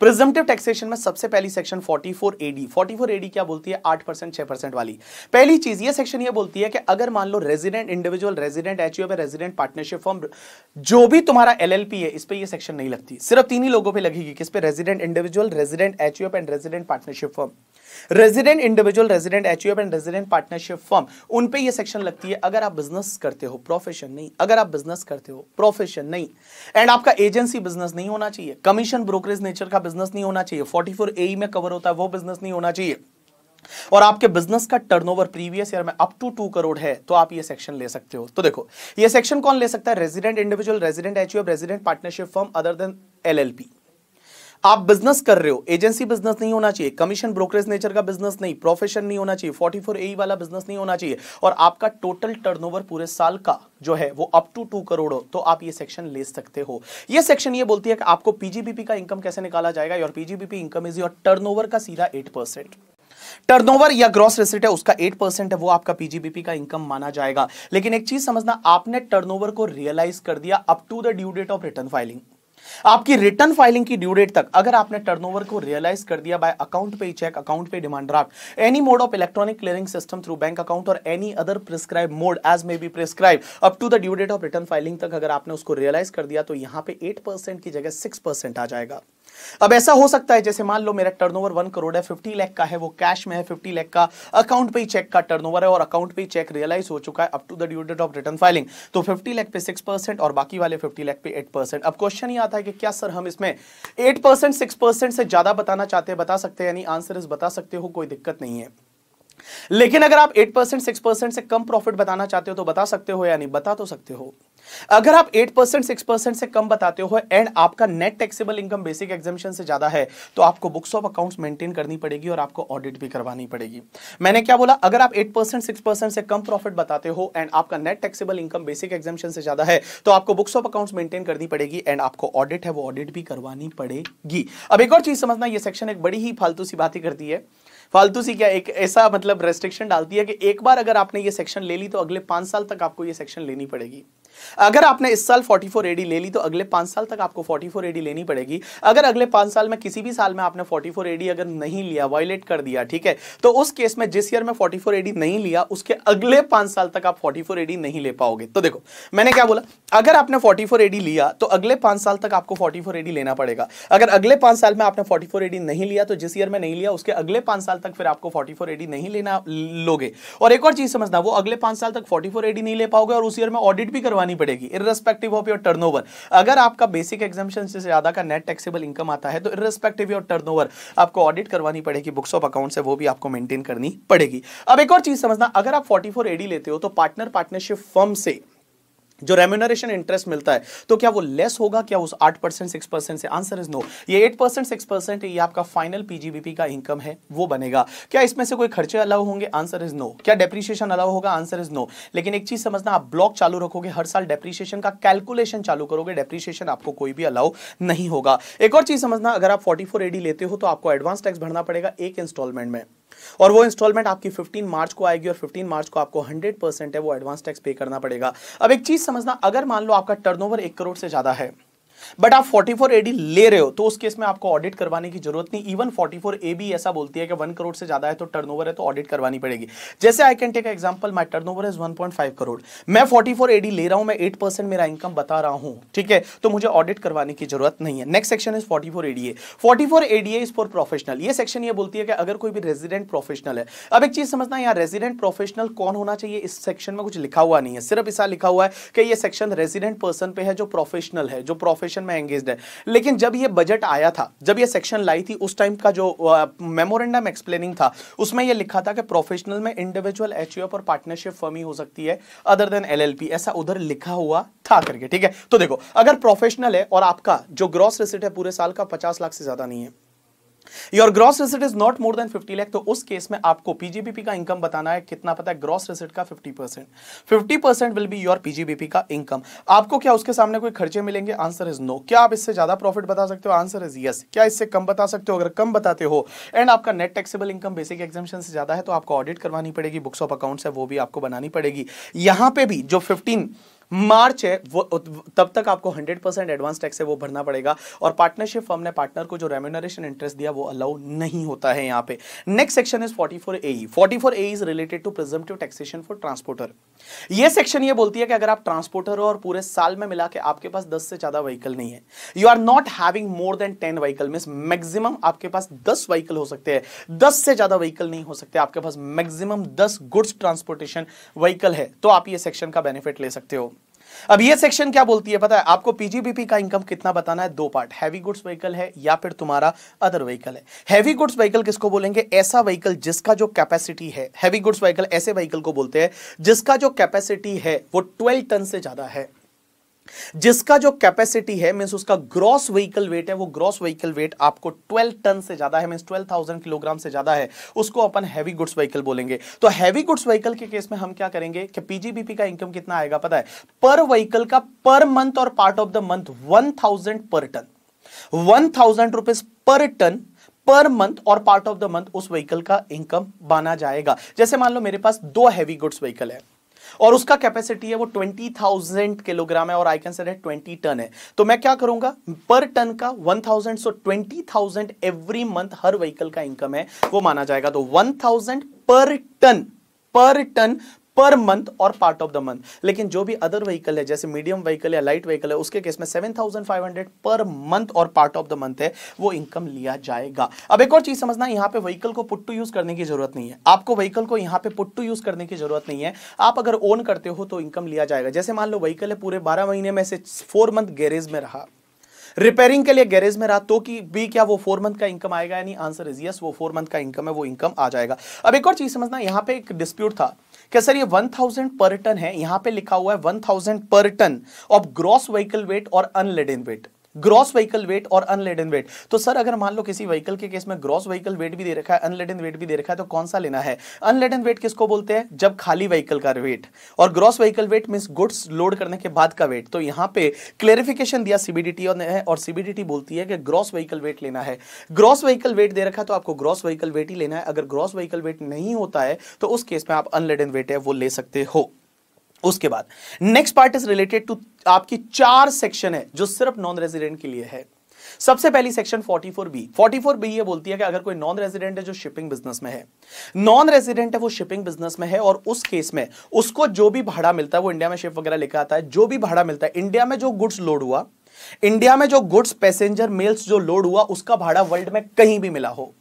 Presumptive taxation में सबसे पहली section forty four A D, forty four A D क्या बोलती है? एट परसेंट सिक्स परसेंट वाली पहली चीज। ये सेक्शन ये बोलती है कि अगर मान लो resident individual, resident HUF, resident partnership firm, जो भी तुम्हारा एलएलपी है, इस पे ये सेक्शन नहीं लगती, सिर्फ तीन ही लोगों पे लगेगी। किस पे? Resident individual, resident HUF and resident partnership firm. Resident individual, resident HUF and resident partnership firm, उन पे ये सेक्शन लगती है अगर आप बिजनेस करते हो प्रोफेशन नहीं, अगर आप बिजनेस करते हो प्रोफेशन नहीं एंड आपका एजेंसी बिजनेस नहीं होना चाहिए, कमीशन ब्रोकरेज नेचर का बिजनेस नहीं होना चाहिए, फोर्टी फोर ए में कवर होता है वो बिजनेस नहीं होना चाहिए और आपके बिजनेस का टर्नओवर प्रीवियस ईयर में अप टू टू करोड़ है तो आप ये सेक्शन ले सकते हो। तो देखो ये सेक्शन कौन ले सकता है, resident individual, resident HUF, resident partnership firm other than LLP. आप बिजनेस कर रहे हो, एजेंसी बिजनेस नहीं होना चाहिए, कमीशन ब्रोकरेज नेचर का बिजनेस नहीं, प्रोफेशन नहीं होना चाहिए, फोर्टी फोर ए वाला बिजनेस नहीं होना चाहिए और आपका टोटल टर्नओवर पूरे साल का जो है वो अप टू टू करोड़ हो तो आप ये सेक्शन ले सकते हो। ये सेक्शन ये बोलती है कि आपको पीजीबीपी का इनकम कैसे निकाला जाएगा, your PGBP income is your turnover का सीधा एट परसेंट, टर्नओवर या ग्रॉस रिसीट है उसका एट परसेंट है वो आपका पीजीबीपी का इनकम माना जाएगा। लेकिन एक चीज समझना, आपने टर्नओवर को रियलाइज कर दिया up to the due date of return filing, आपकी रिटर्न फाइलिंग की ड्यू डेट तक अगर आपने टर्नओवर को रियलाइज कर दिया बाय अकाउंट पे चेक, अकाउंट पे demand draft, any mode of electronic clearing system through bank account और any other prescribe mode as may be prescribe up to the due date of return filing तक अगर आपने उसको realise कर दिया तो यहां पे एट परसेंट की जगह सिक्स परसेंट आ जाएगा। अब ऐसा हो सकता है जैसे मान लो मेरा टर्नओवर वन करोड़ है, फिफ्टी लाख का है, वो कैश में है, फिफ्टी लाख का अकाउंट पे चेक का टर्नओवर है और अकाउंट पे चेक रियलाइज हो चुका है up to the due date of return filing तो फिफ्टी लाख पे सिक्स परसेंट और बाकी वाले फिफ्टी लाख पे एट परसेंट। अब क्वेश्चन ये आता है कि क्या सर हम इसमें एट परसेंट सिक्स परसेंट से ज्यादा बताना चाहते हैं, बता सकते हैं, यानी आंसर इज बता सकते हो, कोई दिक्कत नहीं है। लेकिन अगर आप एट परसेंट सिक्स परसेंट से कम प्रॉफिट बताना चाहते हो तो बता सकते हो या नहीं, बता तो सकते हो। अगर आप एट परसेंट सिक्स परसेंट से कम बताते हो एंड आपका net taxable income basic exemption से ज्यादा है तो आपको बुक्स ऑफ अकाउंट्स मेंटेन करनी पड़ेगी और आपको ऑडिट भी करवानी पड़ेगी। मैंने क्या बोला, अगर आप एट परसेंट सिक्स परसेंट से कम प्रॉफिट बताते हो एंड आपका net taxable income basic exemption से ज्यादा है तो आपको बुक्स ऑफ अकाउंट्स मेंटेन करनी पड़ेगी एंड आपको ऑडिट है वो ऑडिट भी करवानी पड़ेगी। अब एक और चीज समझना, यह सेक्शन एक बड़ी ही फालतू सी बातें करती है, फालतू सी क्या एक ऐसा मतलब रेस्ट्रिक्शन डालती है कि एक बार अगर आपने ये सेक्शन ले ली तो अगले पांच साल तक आपको ये सेक्शन लेनी पड़ेगी। अगर आपने इस साल फोर्टी फोर ए डी ले ली तो अगले पांच साल तक आपको फोर्टी फोर ए डी लेनी पड़ेगी। अगर अगले पांच साल में किसी भी साल में आपने फोर्टी फोर ए डी अगर नहीं लिया, वायलेट कर दिया, ठीक है, तो उस केस में जिस ईयर में फोर्टी फोर ए डी नहीं लिया उसके अगले पांच साल तक आप फोर्टी फोर ए डी नहीं ले पाओगे। तो देखो मैंने क्या बोला, अगर आपने फोर्टी फोर ए डी लिया तो अगले पांच साल तक आपको फोर्टी फोर ए डी लेना पड़ेगा। अगर अगले पांच साल में आपने फोर्टी फोर ए डी नहीं लिया तो जिस ईयर में नहीं लिया उसके अगले पांच साल तक फिर आपको फोर्टी फोर ए डी नहीं लेना लोगे। और एक और चीज समझना, वो अगले पांच साल तक फोर्टी फोर ए डी नहीं ले पाओगे और उस ईयर में ऑडिट भी करवानी पड़ेगी इररेस्पेक्टिव ऑफ योर टर्नओवर। अगर आपका बेसिक एग्जम्पशन से ज्यादा का नेट टैक्सेबल इनकम आता है तो इररेस्पेक्टिव योर टर्नओवर आपको ऑडिट करवानी पड़ेगी, बुक्स ऑफ अकाउंट से वो भी आपको मेंटेन करनी पड़ेगी। अब एक और चीज समझना, अगर आप फोर्टी फोर ए डी लेते हो तो पार्टनर पार्टनरशिप फर्म से जो रेम्यूनरेशन इंटरेस्ट मिलता है तो क्या वो लेस होगा, क्या उस एट परसेंट सिक्स परसेंट से? Answer is no. ये एट परसेंट सिक्स परसेंट ये आपका फाइनल पीजीबीपी का इनकम है वो बनेगा। क्या इसमें से कोई खर्चे अलाउ होंगे? Answer is no. क्या डेप्रिसिएशन अलाउ होगा? Answer is no. लेकिन एक चीज समझना, आप ब्लॉक चालू रखोगे, हर साल डेप्रिसिएशन का कैलकुलेशन चालू करोगे, डेप्रिसिएशन आपको कोई भी अलाउ नहीं होगा। एक और चीज समझना, अगर आप फोर्टी फोर ए डी लेते हो तो आपको एडवांस टैक्स भरना पड़ेगा एक इंस्टॉलमेंट में और वो इंस्टॉलमेंट आपकी फिफ्टीन मार्च को आएगी और फिफ्टीन मार्च को आपको हंड्रेड परसेंट है वो एडवांस टैक्स पे करना पड़ेगा। अब एक चीज समझना, अगर मान लो आपका टर्नओवर एक करोड़ से ज्यादा है बट आप फोर्टी फोर ए डी ले रहे हो तो उस केस में आपको ऑडिट करवाने की जरूरत नहीं। इवन फोर्टी फोर ए भी ऐसा बोलती है कि वन करोड़ से ज्यादा है तो टर्नओवर है तो ऑडिट करवानी पड़ेगी। जैसे I can take example, my turnover is one point five crore, मैं फोर्टी फोर ए डी ले रहा हूं, मैं एट परसेंट मेरा इनकम बता रहा हूं, ठीक है, तो मुझे ऑडिट करवाने की जरूरत नहीं है। Next section is forty four A D A. Forty four A D A is for professional. ये सेक्शन ये बोलती है कि अगर कोई भी रेजिडेंट प्रोफेशनल है, अब एक चीज समझना, यहाँ रेजिडेंट प्रोफेशनल कौन होना चाहिए इस सेक्शन में कुछ लिखा हुआ नहीं है, सिर्फ ऐसा लिखा हुआ है कि ये सेक्शन रेजिडेंट पर्सन पे है जो प्रोफेशनल है, जो प्रोफेशनल में एंगेज्ड है। लेकिन जब ये बजट आया था, जब ये सेक्शन लाई थी, उस टाइम का जो मेमोरेंडम एक्सप्लेनिंग था उसमें ये लिखा था कि प्रोफेशनल में इंडिविजुअल, एचयूएफ और पार्टनरशिप फर्म ही हो सकती है अदर देन एलएलपी, ऐसा उधर लिखा हुआ था करके, ठीक है। तो देखो अगर प्रोफेशनल है और आपका जो ग्रॉस रिसीट है पूरे साल का पचास लाख से ज्यादा नहीं है, your gross receipt is not more than fifty lakh, तो उस केस में आपको पीजीबीपी का इनकम बताना है कितना, पता है? ग्रॉस रिसीट का fifty percent, fifty percent will be your PGBP का इनकम। आपको क्या उसके सामने कोई खर्चे मिलेंगे? Answer is no. क्या आप इससे ज्यादा प्रॉफिट बता सकते हो? Answer is yes. क्या इससे कम बता सकते हो? अगर कम बताते हो एंड आपका net taxable income basic exemption से ज्यादा है तो आपको ऑडिट करवानी पड़ेगी, बुक्स ऑफ अकाउंट्स है वो भी आपको बनानी पड़ेगी। यहां पर भी जो फिफ्टीन मार्च है वो तब तक आपको हंड्रेड परसेंट एडवांस टैक्स है वो भरना पड़ेगा, और पार्टनरशिप फर्म ने पार्टनर को जो रेम्यूनरेशन इंटरेस्ट दिया वो अलाउ नहीं होता है यहाँ पे। Next section is forty four A E. Forty four A E is related to presumptive taxation for transporter. ये सेक्शन ये बोलती है कि अगर आप ट्रांसपोर्टर हो और पूरे साल में मिला के आपके पास दस से ज्यादा व्हीकल नहीं है, you are not having more than ten vehicle, means maximum आपके पास दस व्हीकल हो सकते हैं, दस से ज्यादा व्हीकल नहीं हो सकते, आपके पास मैक्सिमम दस गुड्स ट्रांसपोर्टेशन व्हीकल है, तो आप ये सेक्शन का बेनिफिट ले सकते हो। अब ये सेक्शन क्या बोलती है पता है आपको? पीजीबीपी का इनकम कितना बताना है, दो पार्ट, हैवी गुड्स व्हीकल है या फिर तुम्हारा अदर व्हीकल है। हैवी गुड्स व्हीकल किसको बोलेंगे? ऐसा व्हीकल जिसका जो कैपेसिटी है, हैवी गुड्स व्हीकल ऐसे व्हीकल को बोलते हैं जिसका जो कैपेसिटी है वो ट्वेल्व टन से ज्यादा है, जिसका जो कैपेसिटी है मींस उसका ग्रॉस व्हीकल वेट है वो ग्रॉस व्हीकल वेट आपको ट्वेल्व टन से ज्यादा है, मींस ट्वेल्व थाउजेंड किलोग्राम से ज्यादा है, उसको अपन हैवी गुड्स व्हीकल बोलेंगे। तो हैवी गुड्स व्हीकल के केस में हम क्या करेंगे कि पीजीबीपी का इनकम कितना आएगा पता है? पर व्हीकल का पर मंथ और part of the month one thousand पर ton, one thousand rupees per ton per month और पार्ट ऑफ द मंथ उस व्हीकल का इनकम बना जाएगा। जैसे मान लो मेरे पास दो हैवी गुड्स व्हीकल है और उसका कैपेसिटी है वो ट्वेंटी थाउजेंड किलोग्राम है और I can say twenty ton है, तो मैं क्या करूंगा पर टन का one thousand, so twenty thousand every month हर व्हीकल का इनकम है वो माना जाएगा। तो वन थाउजेंड पर ton per ton per month और पार्ट ऑफ द मंथ। लेकिन जो भी अदर व्हीकल है जैसे मीडियम व्हीकल या लाइट व्हीकल है उसके केस में seven thousand five hundred per month और पार्ट ऑफ द मंथ है वो इनकम लिया जाएगा। अब एक और चीज समझना, यहाँ पे व्हीकल को पुट टू यूज करने की जरूरत नहीं है, आपको व्हीकल को यहाँ पे पुट टू यूज करने की जरूरत नहीं है, आप अगर ओन करते हो तो इनकम लिया जाएगा। जैसे मान लो व्हीकल है पूरे बारह महीने में से फोर मंथ गैरेज में रहा, रिपेयरिंग के लिए गैरेज में रहा, तो कि बी क्या वो फोर मंथ का इनकम आएगा या नहीं? आंसर इज यस, वो फोर मंथ का इनकम है वो इनकम आ जाएगा। अब एक और चीज समझना, यहाँ पे एक डिस्प्यूट था क्या सर ये वन थाउजेंड पर टन है, यहाँ पे लिखा हुआ है वन थाउजेंड पर ton of gross vehicle weight और unladen weight, gross vehicle weight और अनलेडन वेट। तो सर अगर मान लो किसी व्हीकल के केस में ग्रॉस व्हीकल वेट भी दे रखा है, अनलेडन वेट भी दे रखा है, तो कौन सा लेना है? अनलेडन वेट किसको बोलते हैं? जब खाली व्हीकल का वेट, और gross vehicle weight means goods load करने के बाद का वेट। तो यहाँ पे क्लेरिफिकेशन दिया सीबीडीटी ने, और सीबीडीटी बोलती है कि ग्रॉस व्हीकल वेट लेना है। ग्रॉस व्हीकल वेट दे रखा है तो आपको ग्रॉस व्हीकल वेट ही लेना है, अगर ग्रॉस व्हीकल वेट नहीं होता है तो उस केस में आप अनलेडन वेट है वो ले सकते हो। उसके बाद next part is related to आपकी चार सेक्शन है जो सिर्फ नॉन रेजिडेंट के लिए है। सबसे पहली section forty four B. Forty four B ये बोलती है कि अगर कोई नॉन रेजिडेंट है जो शिपिंग बिजनेस में है, नॉन रेजिडेंट है वो शिपिंग बिजनेस में है, और उस केस में उसको जो भी भाड़ा मिलता है वो इंडिया में शिप वगैरह लेकर आता है, जो भी भाड़ा मिलता है इंडिया में, जो गुड्स लोड हुआ इंडिया में, जो गुड्स पैसेंजर मेल्स जो लोड हुआ उसका भाड़ा वर्ल्ड में कहीं भी मिला हो,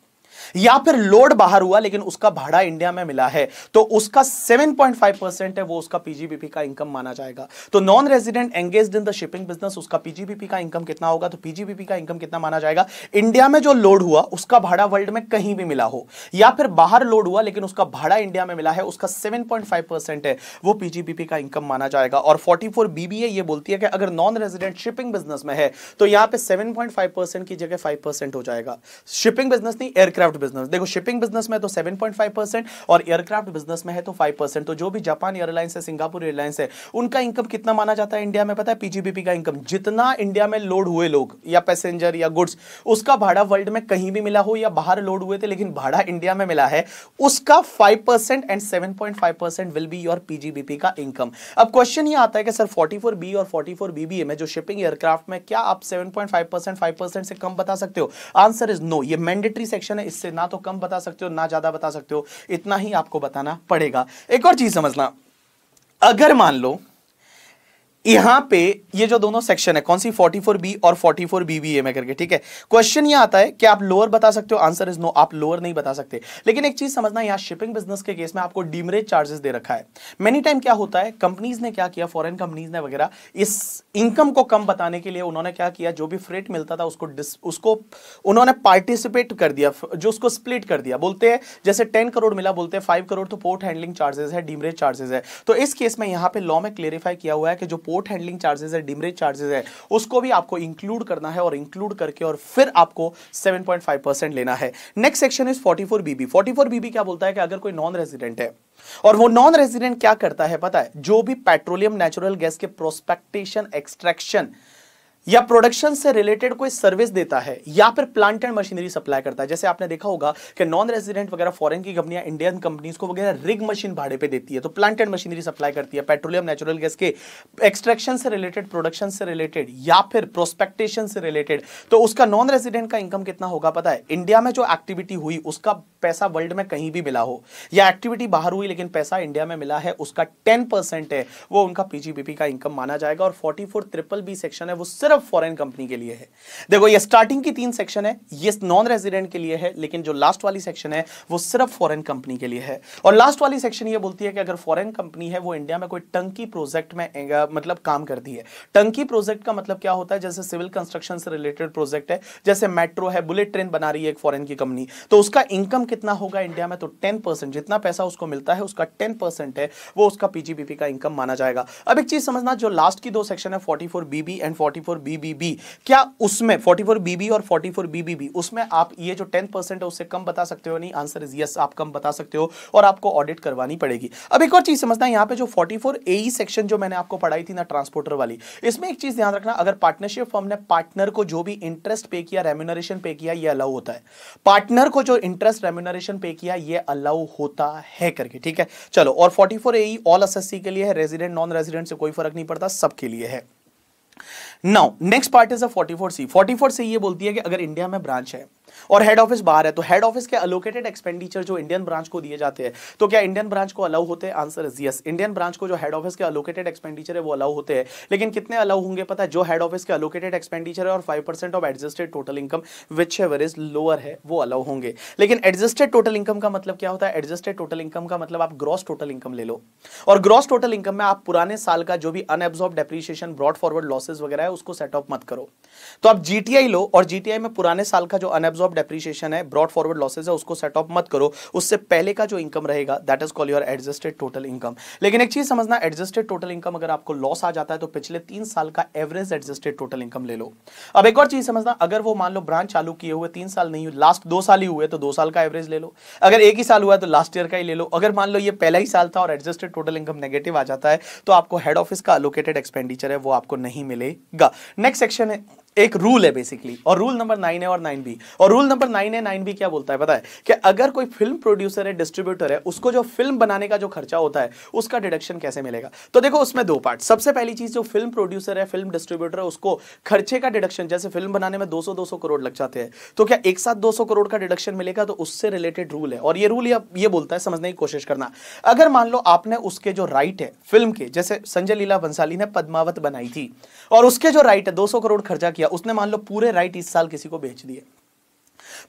या फिर लोड बाहर हुआ लेकिन उसका भाड़ा इंडिया में मिला है, तो उसका सेवन पॉइंट फाइव परसेंट है वो उसका पीजीबीपी का इनकम माना जाएगा। तो non resident engaged in the shipping business उसका पीजीबीपी का इनकम कितना होगा? तो पीजीबीपी का इनकम कितना माना जाएगा? इंडिया में जो लोड हुआ उसका भाड़ा वर्ल्ड में कहीं भी मिला हो, या फिर बाहर लोड हुआ लेकिन उसका भाड़ा इंडिया में मिला है, उसका सेवन पॉइंट फाइव परसेंट है वो पीजीबीपी का इनकम माना जाएगा। और फोर्टी फोर बी बी ये बोलती है कि अगर नॉन रेजिडेंट शिपिंग बिजनेस में है तो यहाँ पे सेवन पॉइंट फाइव परसेंट की जगह फाइव परसेंट हो जाएगा। शिपिंग बिजनेस नहीं, एयरक्राफ्ट बिजनेस। देखो शिपिंग बिजनेस में तो सेवन पॉइंट फाइव परसेंट और एयरक्राफ्ट बिजनेस में है तो फाइव परसेंट। तो जो भी जापान एयरलाइंस है, सिंगापुर एयरलाइंस है, उनका इनकम कितना माना जाता है इंडिया में पता है? पीजीबीपी का इनकम जितना इंडिया में लोड हुए लोग या पैसेंजर या गुड्स, उसका भाड़ा वर्ल्ड में कहीं भी मिला हो या बाहर लोड हुए थे लेकिन भाड़ा इंडिया में मिला है, उसका five percent and seven point five percent will be your PGBP का इनकम। अब क्वेश्चन ये आता है कि सर फोर्टी फोर बी और फोर्टी फोर बी बी में जो शिपिंग एयरक्राफ्ट में क्या आप seven point five percent five percent से कम बता सकते हो? आंसर इज नो, ये मैंडेटरी सेक्शन, इससे ना तो कम बता सकते हो ना ज्यादा बता सकते हो, इतना ही आपको बताना पड़ेगा। एक और चीज समझना, अगर मान लो यहां पे ये जो दोनों सेक्शन है, कौन सी? फोर्टी फोर बी और forty four B B A में करके, ठीक है। क्वेश्चन ये आता है कि आप लोअर बता सकते हो? आंसर इज नो, आप लोअर नहीं बता सकते। लेकिन एक चीज समझना, यहाँ शिपिंग बिजनेस के केस में आपको डीमरेज चार्जेस दे रखा है। मेनी टाइम क्या होता है, कंपनीज ने क्या किया, फॉरेन कंपनीज ने वगैरह इस इनकम को कम बताने के लिए उन्होंने क्या किया, जो भी फ्रेट मिलता था उसको उसको उन्होंने पार्टिसिपेट कर दिया, जो उसको स्प्लिट कर दिया। बोलते हैं जैसे टेन करोड़ मिला, बोलते हैं फाइव करोड़ तो पोर्ट हैंडलिंग चार्जेस है, डीमरेज चार्जेस है। तो इस केस में यहाँ पे लॉ में क्लेरिफाई किया हुआ है कि जो पोर्ट हैंडलिंग चार्जेस है, डिमरेज चार्जेस है, उसको भी आपको इंक्लूड करना है, और इंक्लूड करके और फिर आपको सेवन पॉइंट फाइव परसेंट लेना है। Next section is forty four B B. Forty four B B क्या बोलता है कि अगर कोई नॉन रेजिडेंट है, और वो नॉन रेजिडेंट क्या करता है पता है, जो भी पेट्रोलियम नेचुरल गैस के प्रोस्पेक्टेशन, एक्सट्रैक्शन या प्रोडक्शन से रिलेटेड कोई सर्विस देता है या फिर प्लांट एंड मशीनरी सप्लाई करता है। जैसे आपने देखा होगा कि नॉन रेजिडेंट वगैरह फॉरेन की कंपनियां इंडियन कंपनीज को वगैरह रिग मशीन भाड़े पे देती है, तो प्लांट एंड मशीनरी सप्लाई करती है। पेट्रोलियम नेचुरल गैस के एक्सट्रैक्शन से रिलेटेड, प्रोडक्शन से रिलेटेड या फिर प्रोस्पेक्टेशन से रिलेटेड, तो उसका नॉन रेजिडेंट का इनकम कितना होगा पता है? इंडिया में जो एक्टिविटी हुई उसका पैसा वर्ल्ड में कहीं भी मिला हो या एक्टिविटी बाहर हुई लेकिन पैसा इंडिया में मिला है उसका टेन परसेंट है वो उनका पीजीबीपी का इनकम माना जाएगा। और forty four triple B section है वो सिर्फ फॉरेन कंपनी के लिए है। देखो ये स्टार्टिंग की तीन सेक्शन है, ये नॉन रेजिडेंट के लिए है, लेकिन जो लास्ट वाली सेक्शन है वो सिर्फ फॉरेन कंपनी के लिए है। और लास्ट वाली सेक्शन ये बोलती है कि अगर फॉरेन कंपनी है वो इंडिया में कोई टंकी प्रोजेक्ट में मतलब काम करती है। टंकी प्रोजेक्ट का मतलब क्या होता है? जैसे सिविल कंस्ट्रक्शन से रिलेटेड प्रोजेक्ट है, जैसे मेट्रो है, बुलेट ट्रेन बना रही है एक फॉरेन की कंपनी, तो उसका इनकम कितना होगा इंडिया में? तो टेन परसेंट, जितना पैसा उसको मिलता है उसका टेन परसेंट है वो उसका पीजीबीपी का इनकम माना जाएगा। अब एक चीज समझना, जो लास्ट की दो सेक्शन है forty four B B and forty four B B B, क्या उसमें फोर्टी फोर बी बी और forty four B B B उसमें आप ये जो टेन परसेंट है उससे कम बता सकते हो? नहीं, आंसर इज यस, आप कम बता सकते हो और आपको ऑडिट करवानी पड़ेगी। अब एक और चीज समझना, यहाँ पे जो forty four A E section जो मैंने आपको पढ़ाई थी ना ट्रांसपोर्टर वाली, इसमें एक चीज ध्यान रखना, अगर पार्टनरशिप फर्म ने पार्टनर को जो भी इंटरेस्ट पे किया, रेम्यूनरेशन पे किया, यह अलाउ होता है। पार्टनर को जो इंटरेस्ट रेम्यूनरेशन पे किया यह अलाउ होता है करके, ठीक है चलो। और forty four A E all SSC के लिए है, रेजिडेंट नॉन रेजिडेंट से कोई फर्क नहीं पड़ता, सबके लिए है। Now next part is a forty four C. Forty four C ये बोलती है कि अगर इंडिया में ब्रांच है और हेड ऑफिस बाहर है तो हेड ऑफिस के अलोकेटेड एक्सपेंडिचर जो इंडियन ब्रांच को दिए जाते हैं, तो क्या इंडियन ब्रांच को अलाउ होते हैं? Answer is yes, Indian branch को जो हेड ऑफिस के अलोकेटेड एक्सपेंडिचर है वो अलाउ होते हैं। लेकिन कितने अलाउ होंगे पता है? जो हेड ऑफिस के अलोकेटेड एक्सपेंडिचर है और five percent of adjusted total income which ever is lower है वो अलाउ होंगे। लेकिन एडजस्टेड टोटल इनकम का मतलब क्या होता है? एडजस्टेड टोटल इनकम का मतलब आप ग्रॉस टोटल इनकम ले लो, और ग्रॉस टोटल इनकम में आप पुराने साल का जो भी unabsorbed depreciation, brought forward losses वगैरह है उसको सेट ऑफ मत करो। तो आप जीटीआई लो और जीटीआई में पुराने साल का जो अनएब्सॉर्ब डेप्रिसिएशन है, ब्रॉड फॉरवर्ड लॉसेज है उसको सेट ऑफ मत करो, उससे पहले का जो इनकम रहेगा that is called your adjusted total income. लेकिन एक चीज समझना, एडजस्टेड टोटल इनकम अगर आपको लॉस आ जाता है तो पिछले तीन साल का एवरेज एडजस्टेड टोटल इनकम ले लो। अब एक और चीज समझना, अगर वो मान लो ब्रांच चालू किए हुए तीन साल नहीं हुए, लास्ट दो साल ही हुए तो दो साल का एवरेज ले लो, अगर एक ही साल हुआ तो लास्ट ईयर का ही ले लो। अगर मान लो ये पहला ही साल था और एडजस्टेड टोटल इनकम नेगेटिव आ जाता है तो आपको हेड ऑफिस का अलोकेटेड एक्सपेंडिचर है वो आपको नहीं मिलेगा। नेक्स्ट सेक्शन है, एक रूल है बेसिकली, और रूल नंबर नाइन है और नाइन बी। और रूल नंबर नाइन है नाइन बी क्या बोलता है पता है? कि अगर कोई फिल्म प्रोड्यूसर है, डिस्ट्रीब्यूटर है, उसको जो फिल्म बनाने का जो खर्चा होता है उसका डिडक्शन कैसे मिलेगा? तो देखो उसमें दो पार्ट। सबसे पहली चीज, जो फिल्म प्रोड्यूसर है, फिल्म डिस्ट्रीब्यूटर है, उसको खर्चे का डिडक्शन, जैसे फिल्म बनाने में दो सौ दो सौ करोड़ लग जाते हैं तो क्या एक साथ दो सौ करोड़ का डिडक्शन मिलेगा? तो उससे रिलेटेड रूल है। और ये रूल ये बोलता है, समझने की कोशिश करना, अगर मान लो आपने उसके जो राइट है फिल्म के, जैसे संजय लीला भंसाली ने पद्मावत बनाई थी और उसके जो राइट है दो सौ करोड़ खर्चा किया, उसने मान लो पूरे राइट इस साल किसी को बेच दिए,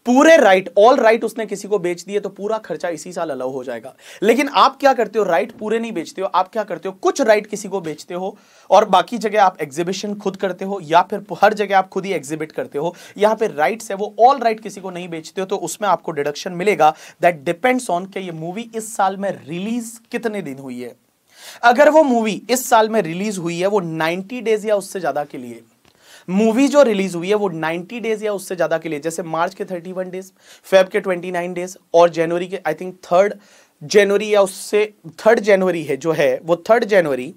पूरे राइट ऑल राइट उसने किसी को बेच दिए, तो पूरा खर्चा इसी साल अलाउ हो जाएगा। लेकिन आप क्या करते हो, राइट पूरे नहीं बेचते हो, आप क्या करते हो कुछ राइट किसी को बेचते हो और बाकी जगह आप एग्जीबिशन खुद करते हो या फिर हर जगह आप खुद ही एग्जीबिट करते हो। यहां पे राइट है वो ऑल राइट किसी को नहीं बेचते हो तो उसमें आपको डिडक्शन मिलेगा। दैट डिपेंड्स ऑन कि ये मूवी इस साल में रिलीज कितने दिन हुई है। अगर वो मूवी इस साल में रिलीज हुई है वो नाइनटी डेज या उससे ज्यादा के लिए, मूवी जो रिलीज हुई है वो नाइंटी डेज या उससे ज्यादा के लिए, जैसे मार्च के थर्टी वन डेज, फेब के ट्वेंटी नाइन डेज और जनवरी के आई थिंक थर्ड जनवरी या उससे थर्ड जनवरी है जो है वो थर्ड जनवरी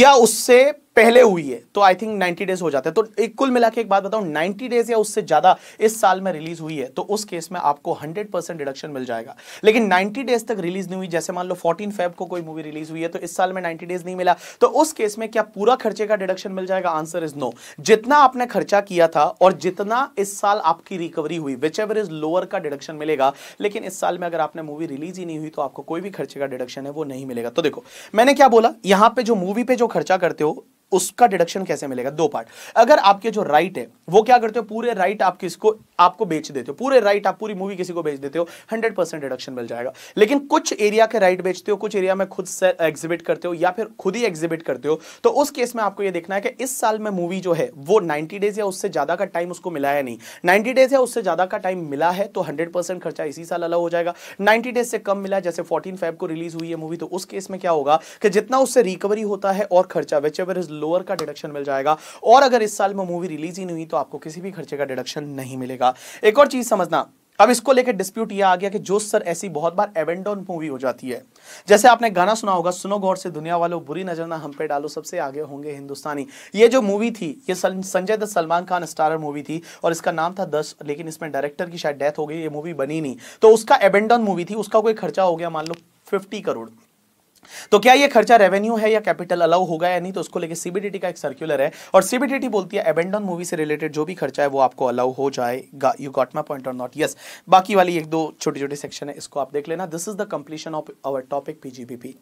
या उससे पहले हुई है तो आई थिंक नाइंटी डेज हो जाते हैं। तो एक कुल मिला के एक बात बताऊं, नाइंटी डेज या उससे ज्यादा इस साल में रिलीज हुई है तो उस केस में आपको हंड्रेड परसेंट डिडक्शन मिल जाएगा। लेकिन नाइंटी डेज तक रिलीज नहीं हुई, जैसे मान लो फोर्टीन फेब को कोई मूवी रिलीज हुई है तो इस साल में नाइंटी डेज नहीं मिला, तो उस केस में क्या पूरा खर्चे का डिडक्शन मिल जाएगा? Answer is no. जितना आपने खर्चा किया था और जितना इस साल आपकी रिकवरी हुई, विच एवर इज लोअर का डिडक्शन मिलेगा। लेकिन इस साल में अगर आपने मूवी रिलीज ही नहीं हुई तो आपको कोई भी खर्चे का डिडक्शन है वो नहीं मिलेगा। तो देखो मैंने क्या बोला, यहां पर जो मूवी पे जो खर्चा करते हो उसका डिडक्शन कैसे मिलेगा? दो पार्ट। अगर आपके जो राइट है वो क्या करते हो, पूरे राइट आप किसको आपको बेच देते हो, पूरे राइट आप पूरी मूवी किसी को बेच देते हो, हंड्रेड परसेंट डिडक्शन मिल जाएगा। लेकिन कुछ एरिया के राइट बेचते हो, कुछ एरिया में खुद से एग्जिबिट करते हो या फिर खुद ही एग्जिबिट करते हो, तो उस केस में आपको यह देखना है कि इस साल में मूवी जो है वो नाइन्टी डेज या उससे ज्यादा का टाइम उसको मिला है नहीं, नाइन्टी डेज या उससे ज्यादा का टाइम मिला है तो हंड्रेड परसेंट खर्चा इसी साल अलाउ हो जाएगा। नाइन्टी डेज से कम मिला, जैसे फोर्टीन फेब को रिलीज हुई है मूवी, तो उस केस में क्या होगा कि जितना उससे रिकवरी होता है और खर्चा विच एवर इज लोअर का डिडक्शन मिल जाएगा। और अगर इस साल में मूवी रिलीज ही नहीं हुई तो आपको किसी भी खर्चे का डिडक्शन नहीं मिलेगा। एक और चीज समझना, अब इसको लेकर डिस्प्यूट यह आ गया कि जोश सर ऐसी बहुत बार एबेंडन मूवी हो जाती है। जैसे आपने गाना सुना होगा, सुनो गौर से दुनिया वालों, बुरी नजर ना हम पे डालो, सबसे आगे होंगे हिंदुस्तानी। ये जो मूवी थी ये संजय दत्त सलमान खान स्टारर मूवी थी और इसका नाम था दस, लेकिन इसमें डायरेक्टर की शायद डेथ हो गई, ये मूवी बनी नहीं, तो उसका एबेंडन मूवी थी, उसका कोई खर्चा हो गया मान लो पचास करोड़। तो क्या ये खर्चा रेवेन्यू है या कैपिटल अलाउ होगा या नहीं, तो उसको लेके सीबीडीटी का एक सर्कुलर है और सीबीडीटी बोलती है एबेंडन मूवी से रिलेटेड जो भी खर्चा है वो आपको अलाउ हो जाएगा। यू गॉट माय पॉइंट और नॉट? यस। बाकी वाली एक दो छोटे छोटे सेक्शन है, इसको आप देख लेना। This is the completion of our topic PGBP.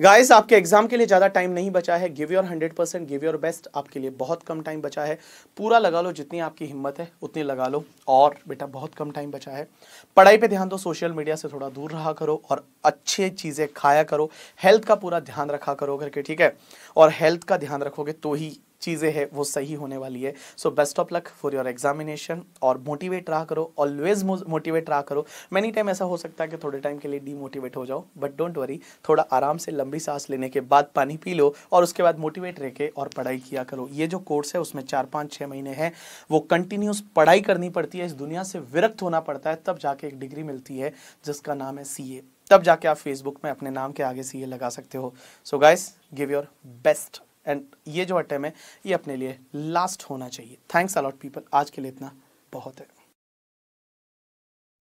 Guys, आपके एग्जाम के लिए ज़्यादा टाइम नहीं बचा है। Give your hundred percent, give your best. आपके लिए बहुत कम टाइम बचा है, पूरा लगा लो, जितनी आपकी हिम्मत है उतनी लगा लो। और बेटा बहुत कम टाइम बचा है, पढ़ाई पे ध्यान दो, सोशल मीडिया से थोड़ा दूर रहा करो और अच्छी चीज़ें खाया करो, हेल्थ का पूरा ध्यान रखा करो घर के, ठीक है। और हेल्थ का ध्यान रखोगे तो ही चीज़ें हैं वो सही होने वाली है। So best of luck for your examination और मोटिवेट रहा करो, ऑलवेज मोटिवेट रहा करो। मैनी टाइम ऐसा हो सकता है कि थोड़े टाइम के लिए डीमोटिवेट हो जाओ, बट डोंट वरी, थोड़ा आराम से लंबी सांस लेने के बाद पानी पी लो और उसके बाद मोटिवेट रह के और पढ़ाई किया करो। ये जो कोर्स है उसमें चार पाँच छः महीने हैं, वो कंटिन्यूस पढ़ाई करनी पड़ती है, इस दुनिया से विरक्त होना पड़ता है, तब जाके एक डिग्री मिलती है जिसका नाम है सी ए। तब जाके आप फेसबुक में अपने नाम के आगे सी ए लगा सकते हो। So guys, give your best. And ये जो अटैम्प्ट है ये अपने लिए लास्ट होना चाहिए। थैंक्स अ लॉट पीपल, आज के लिए इतना बहुत है।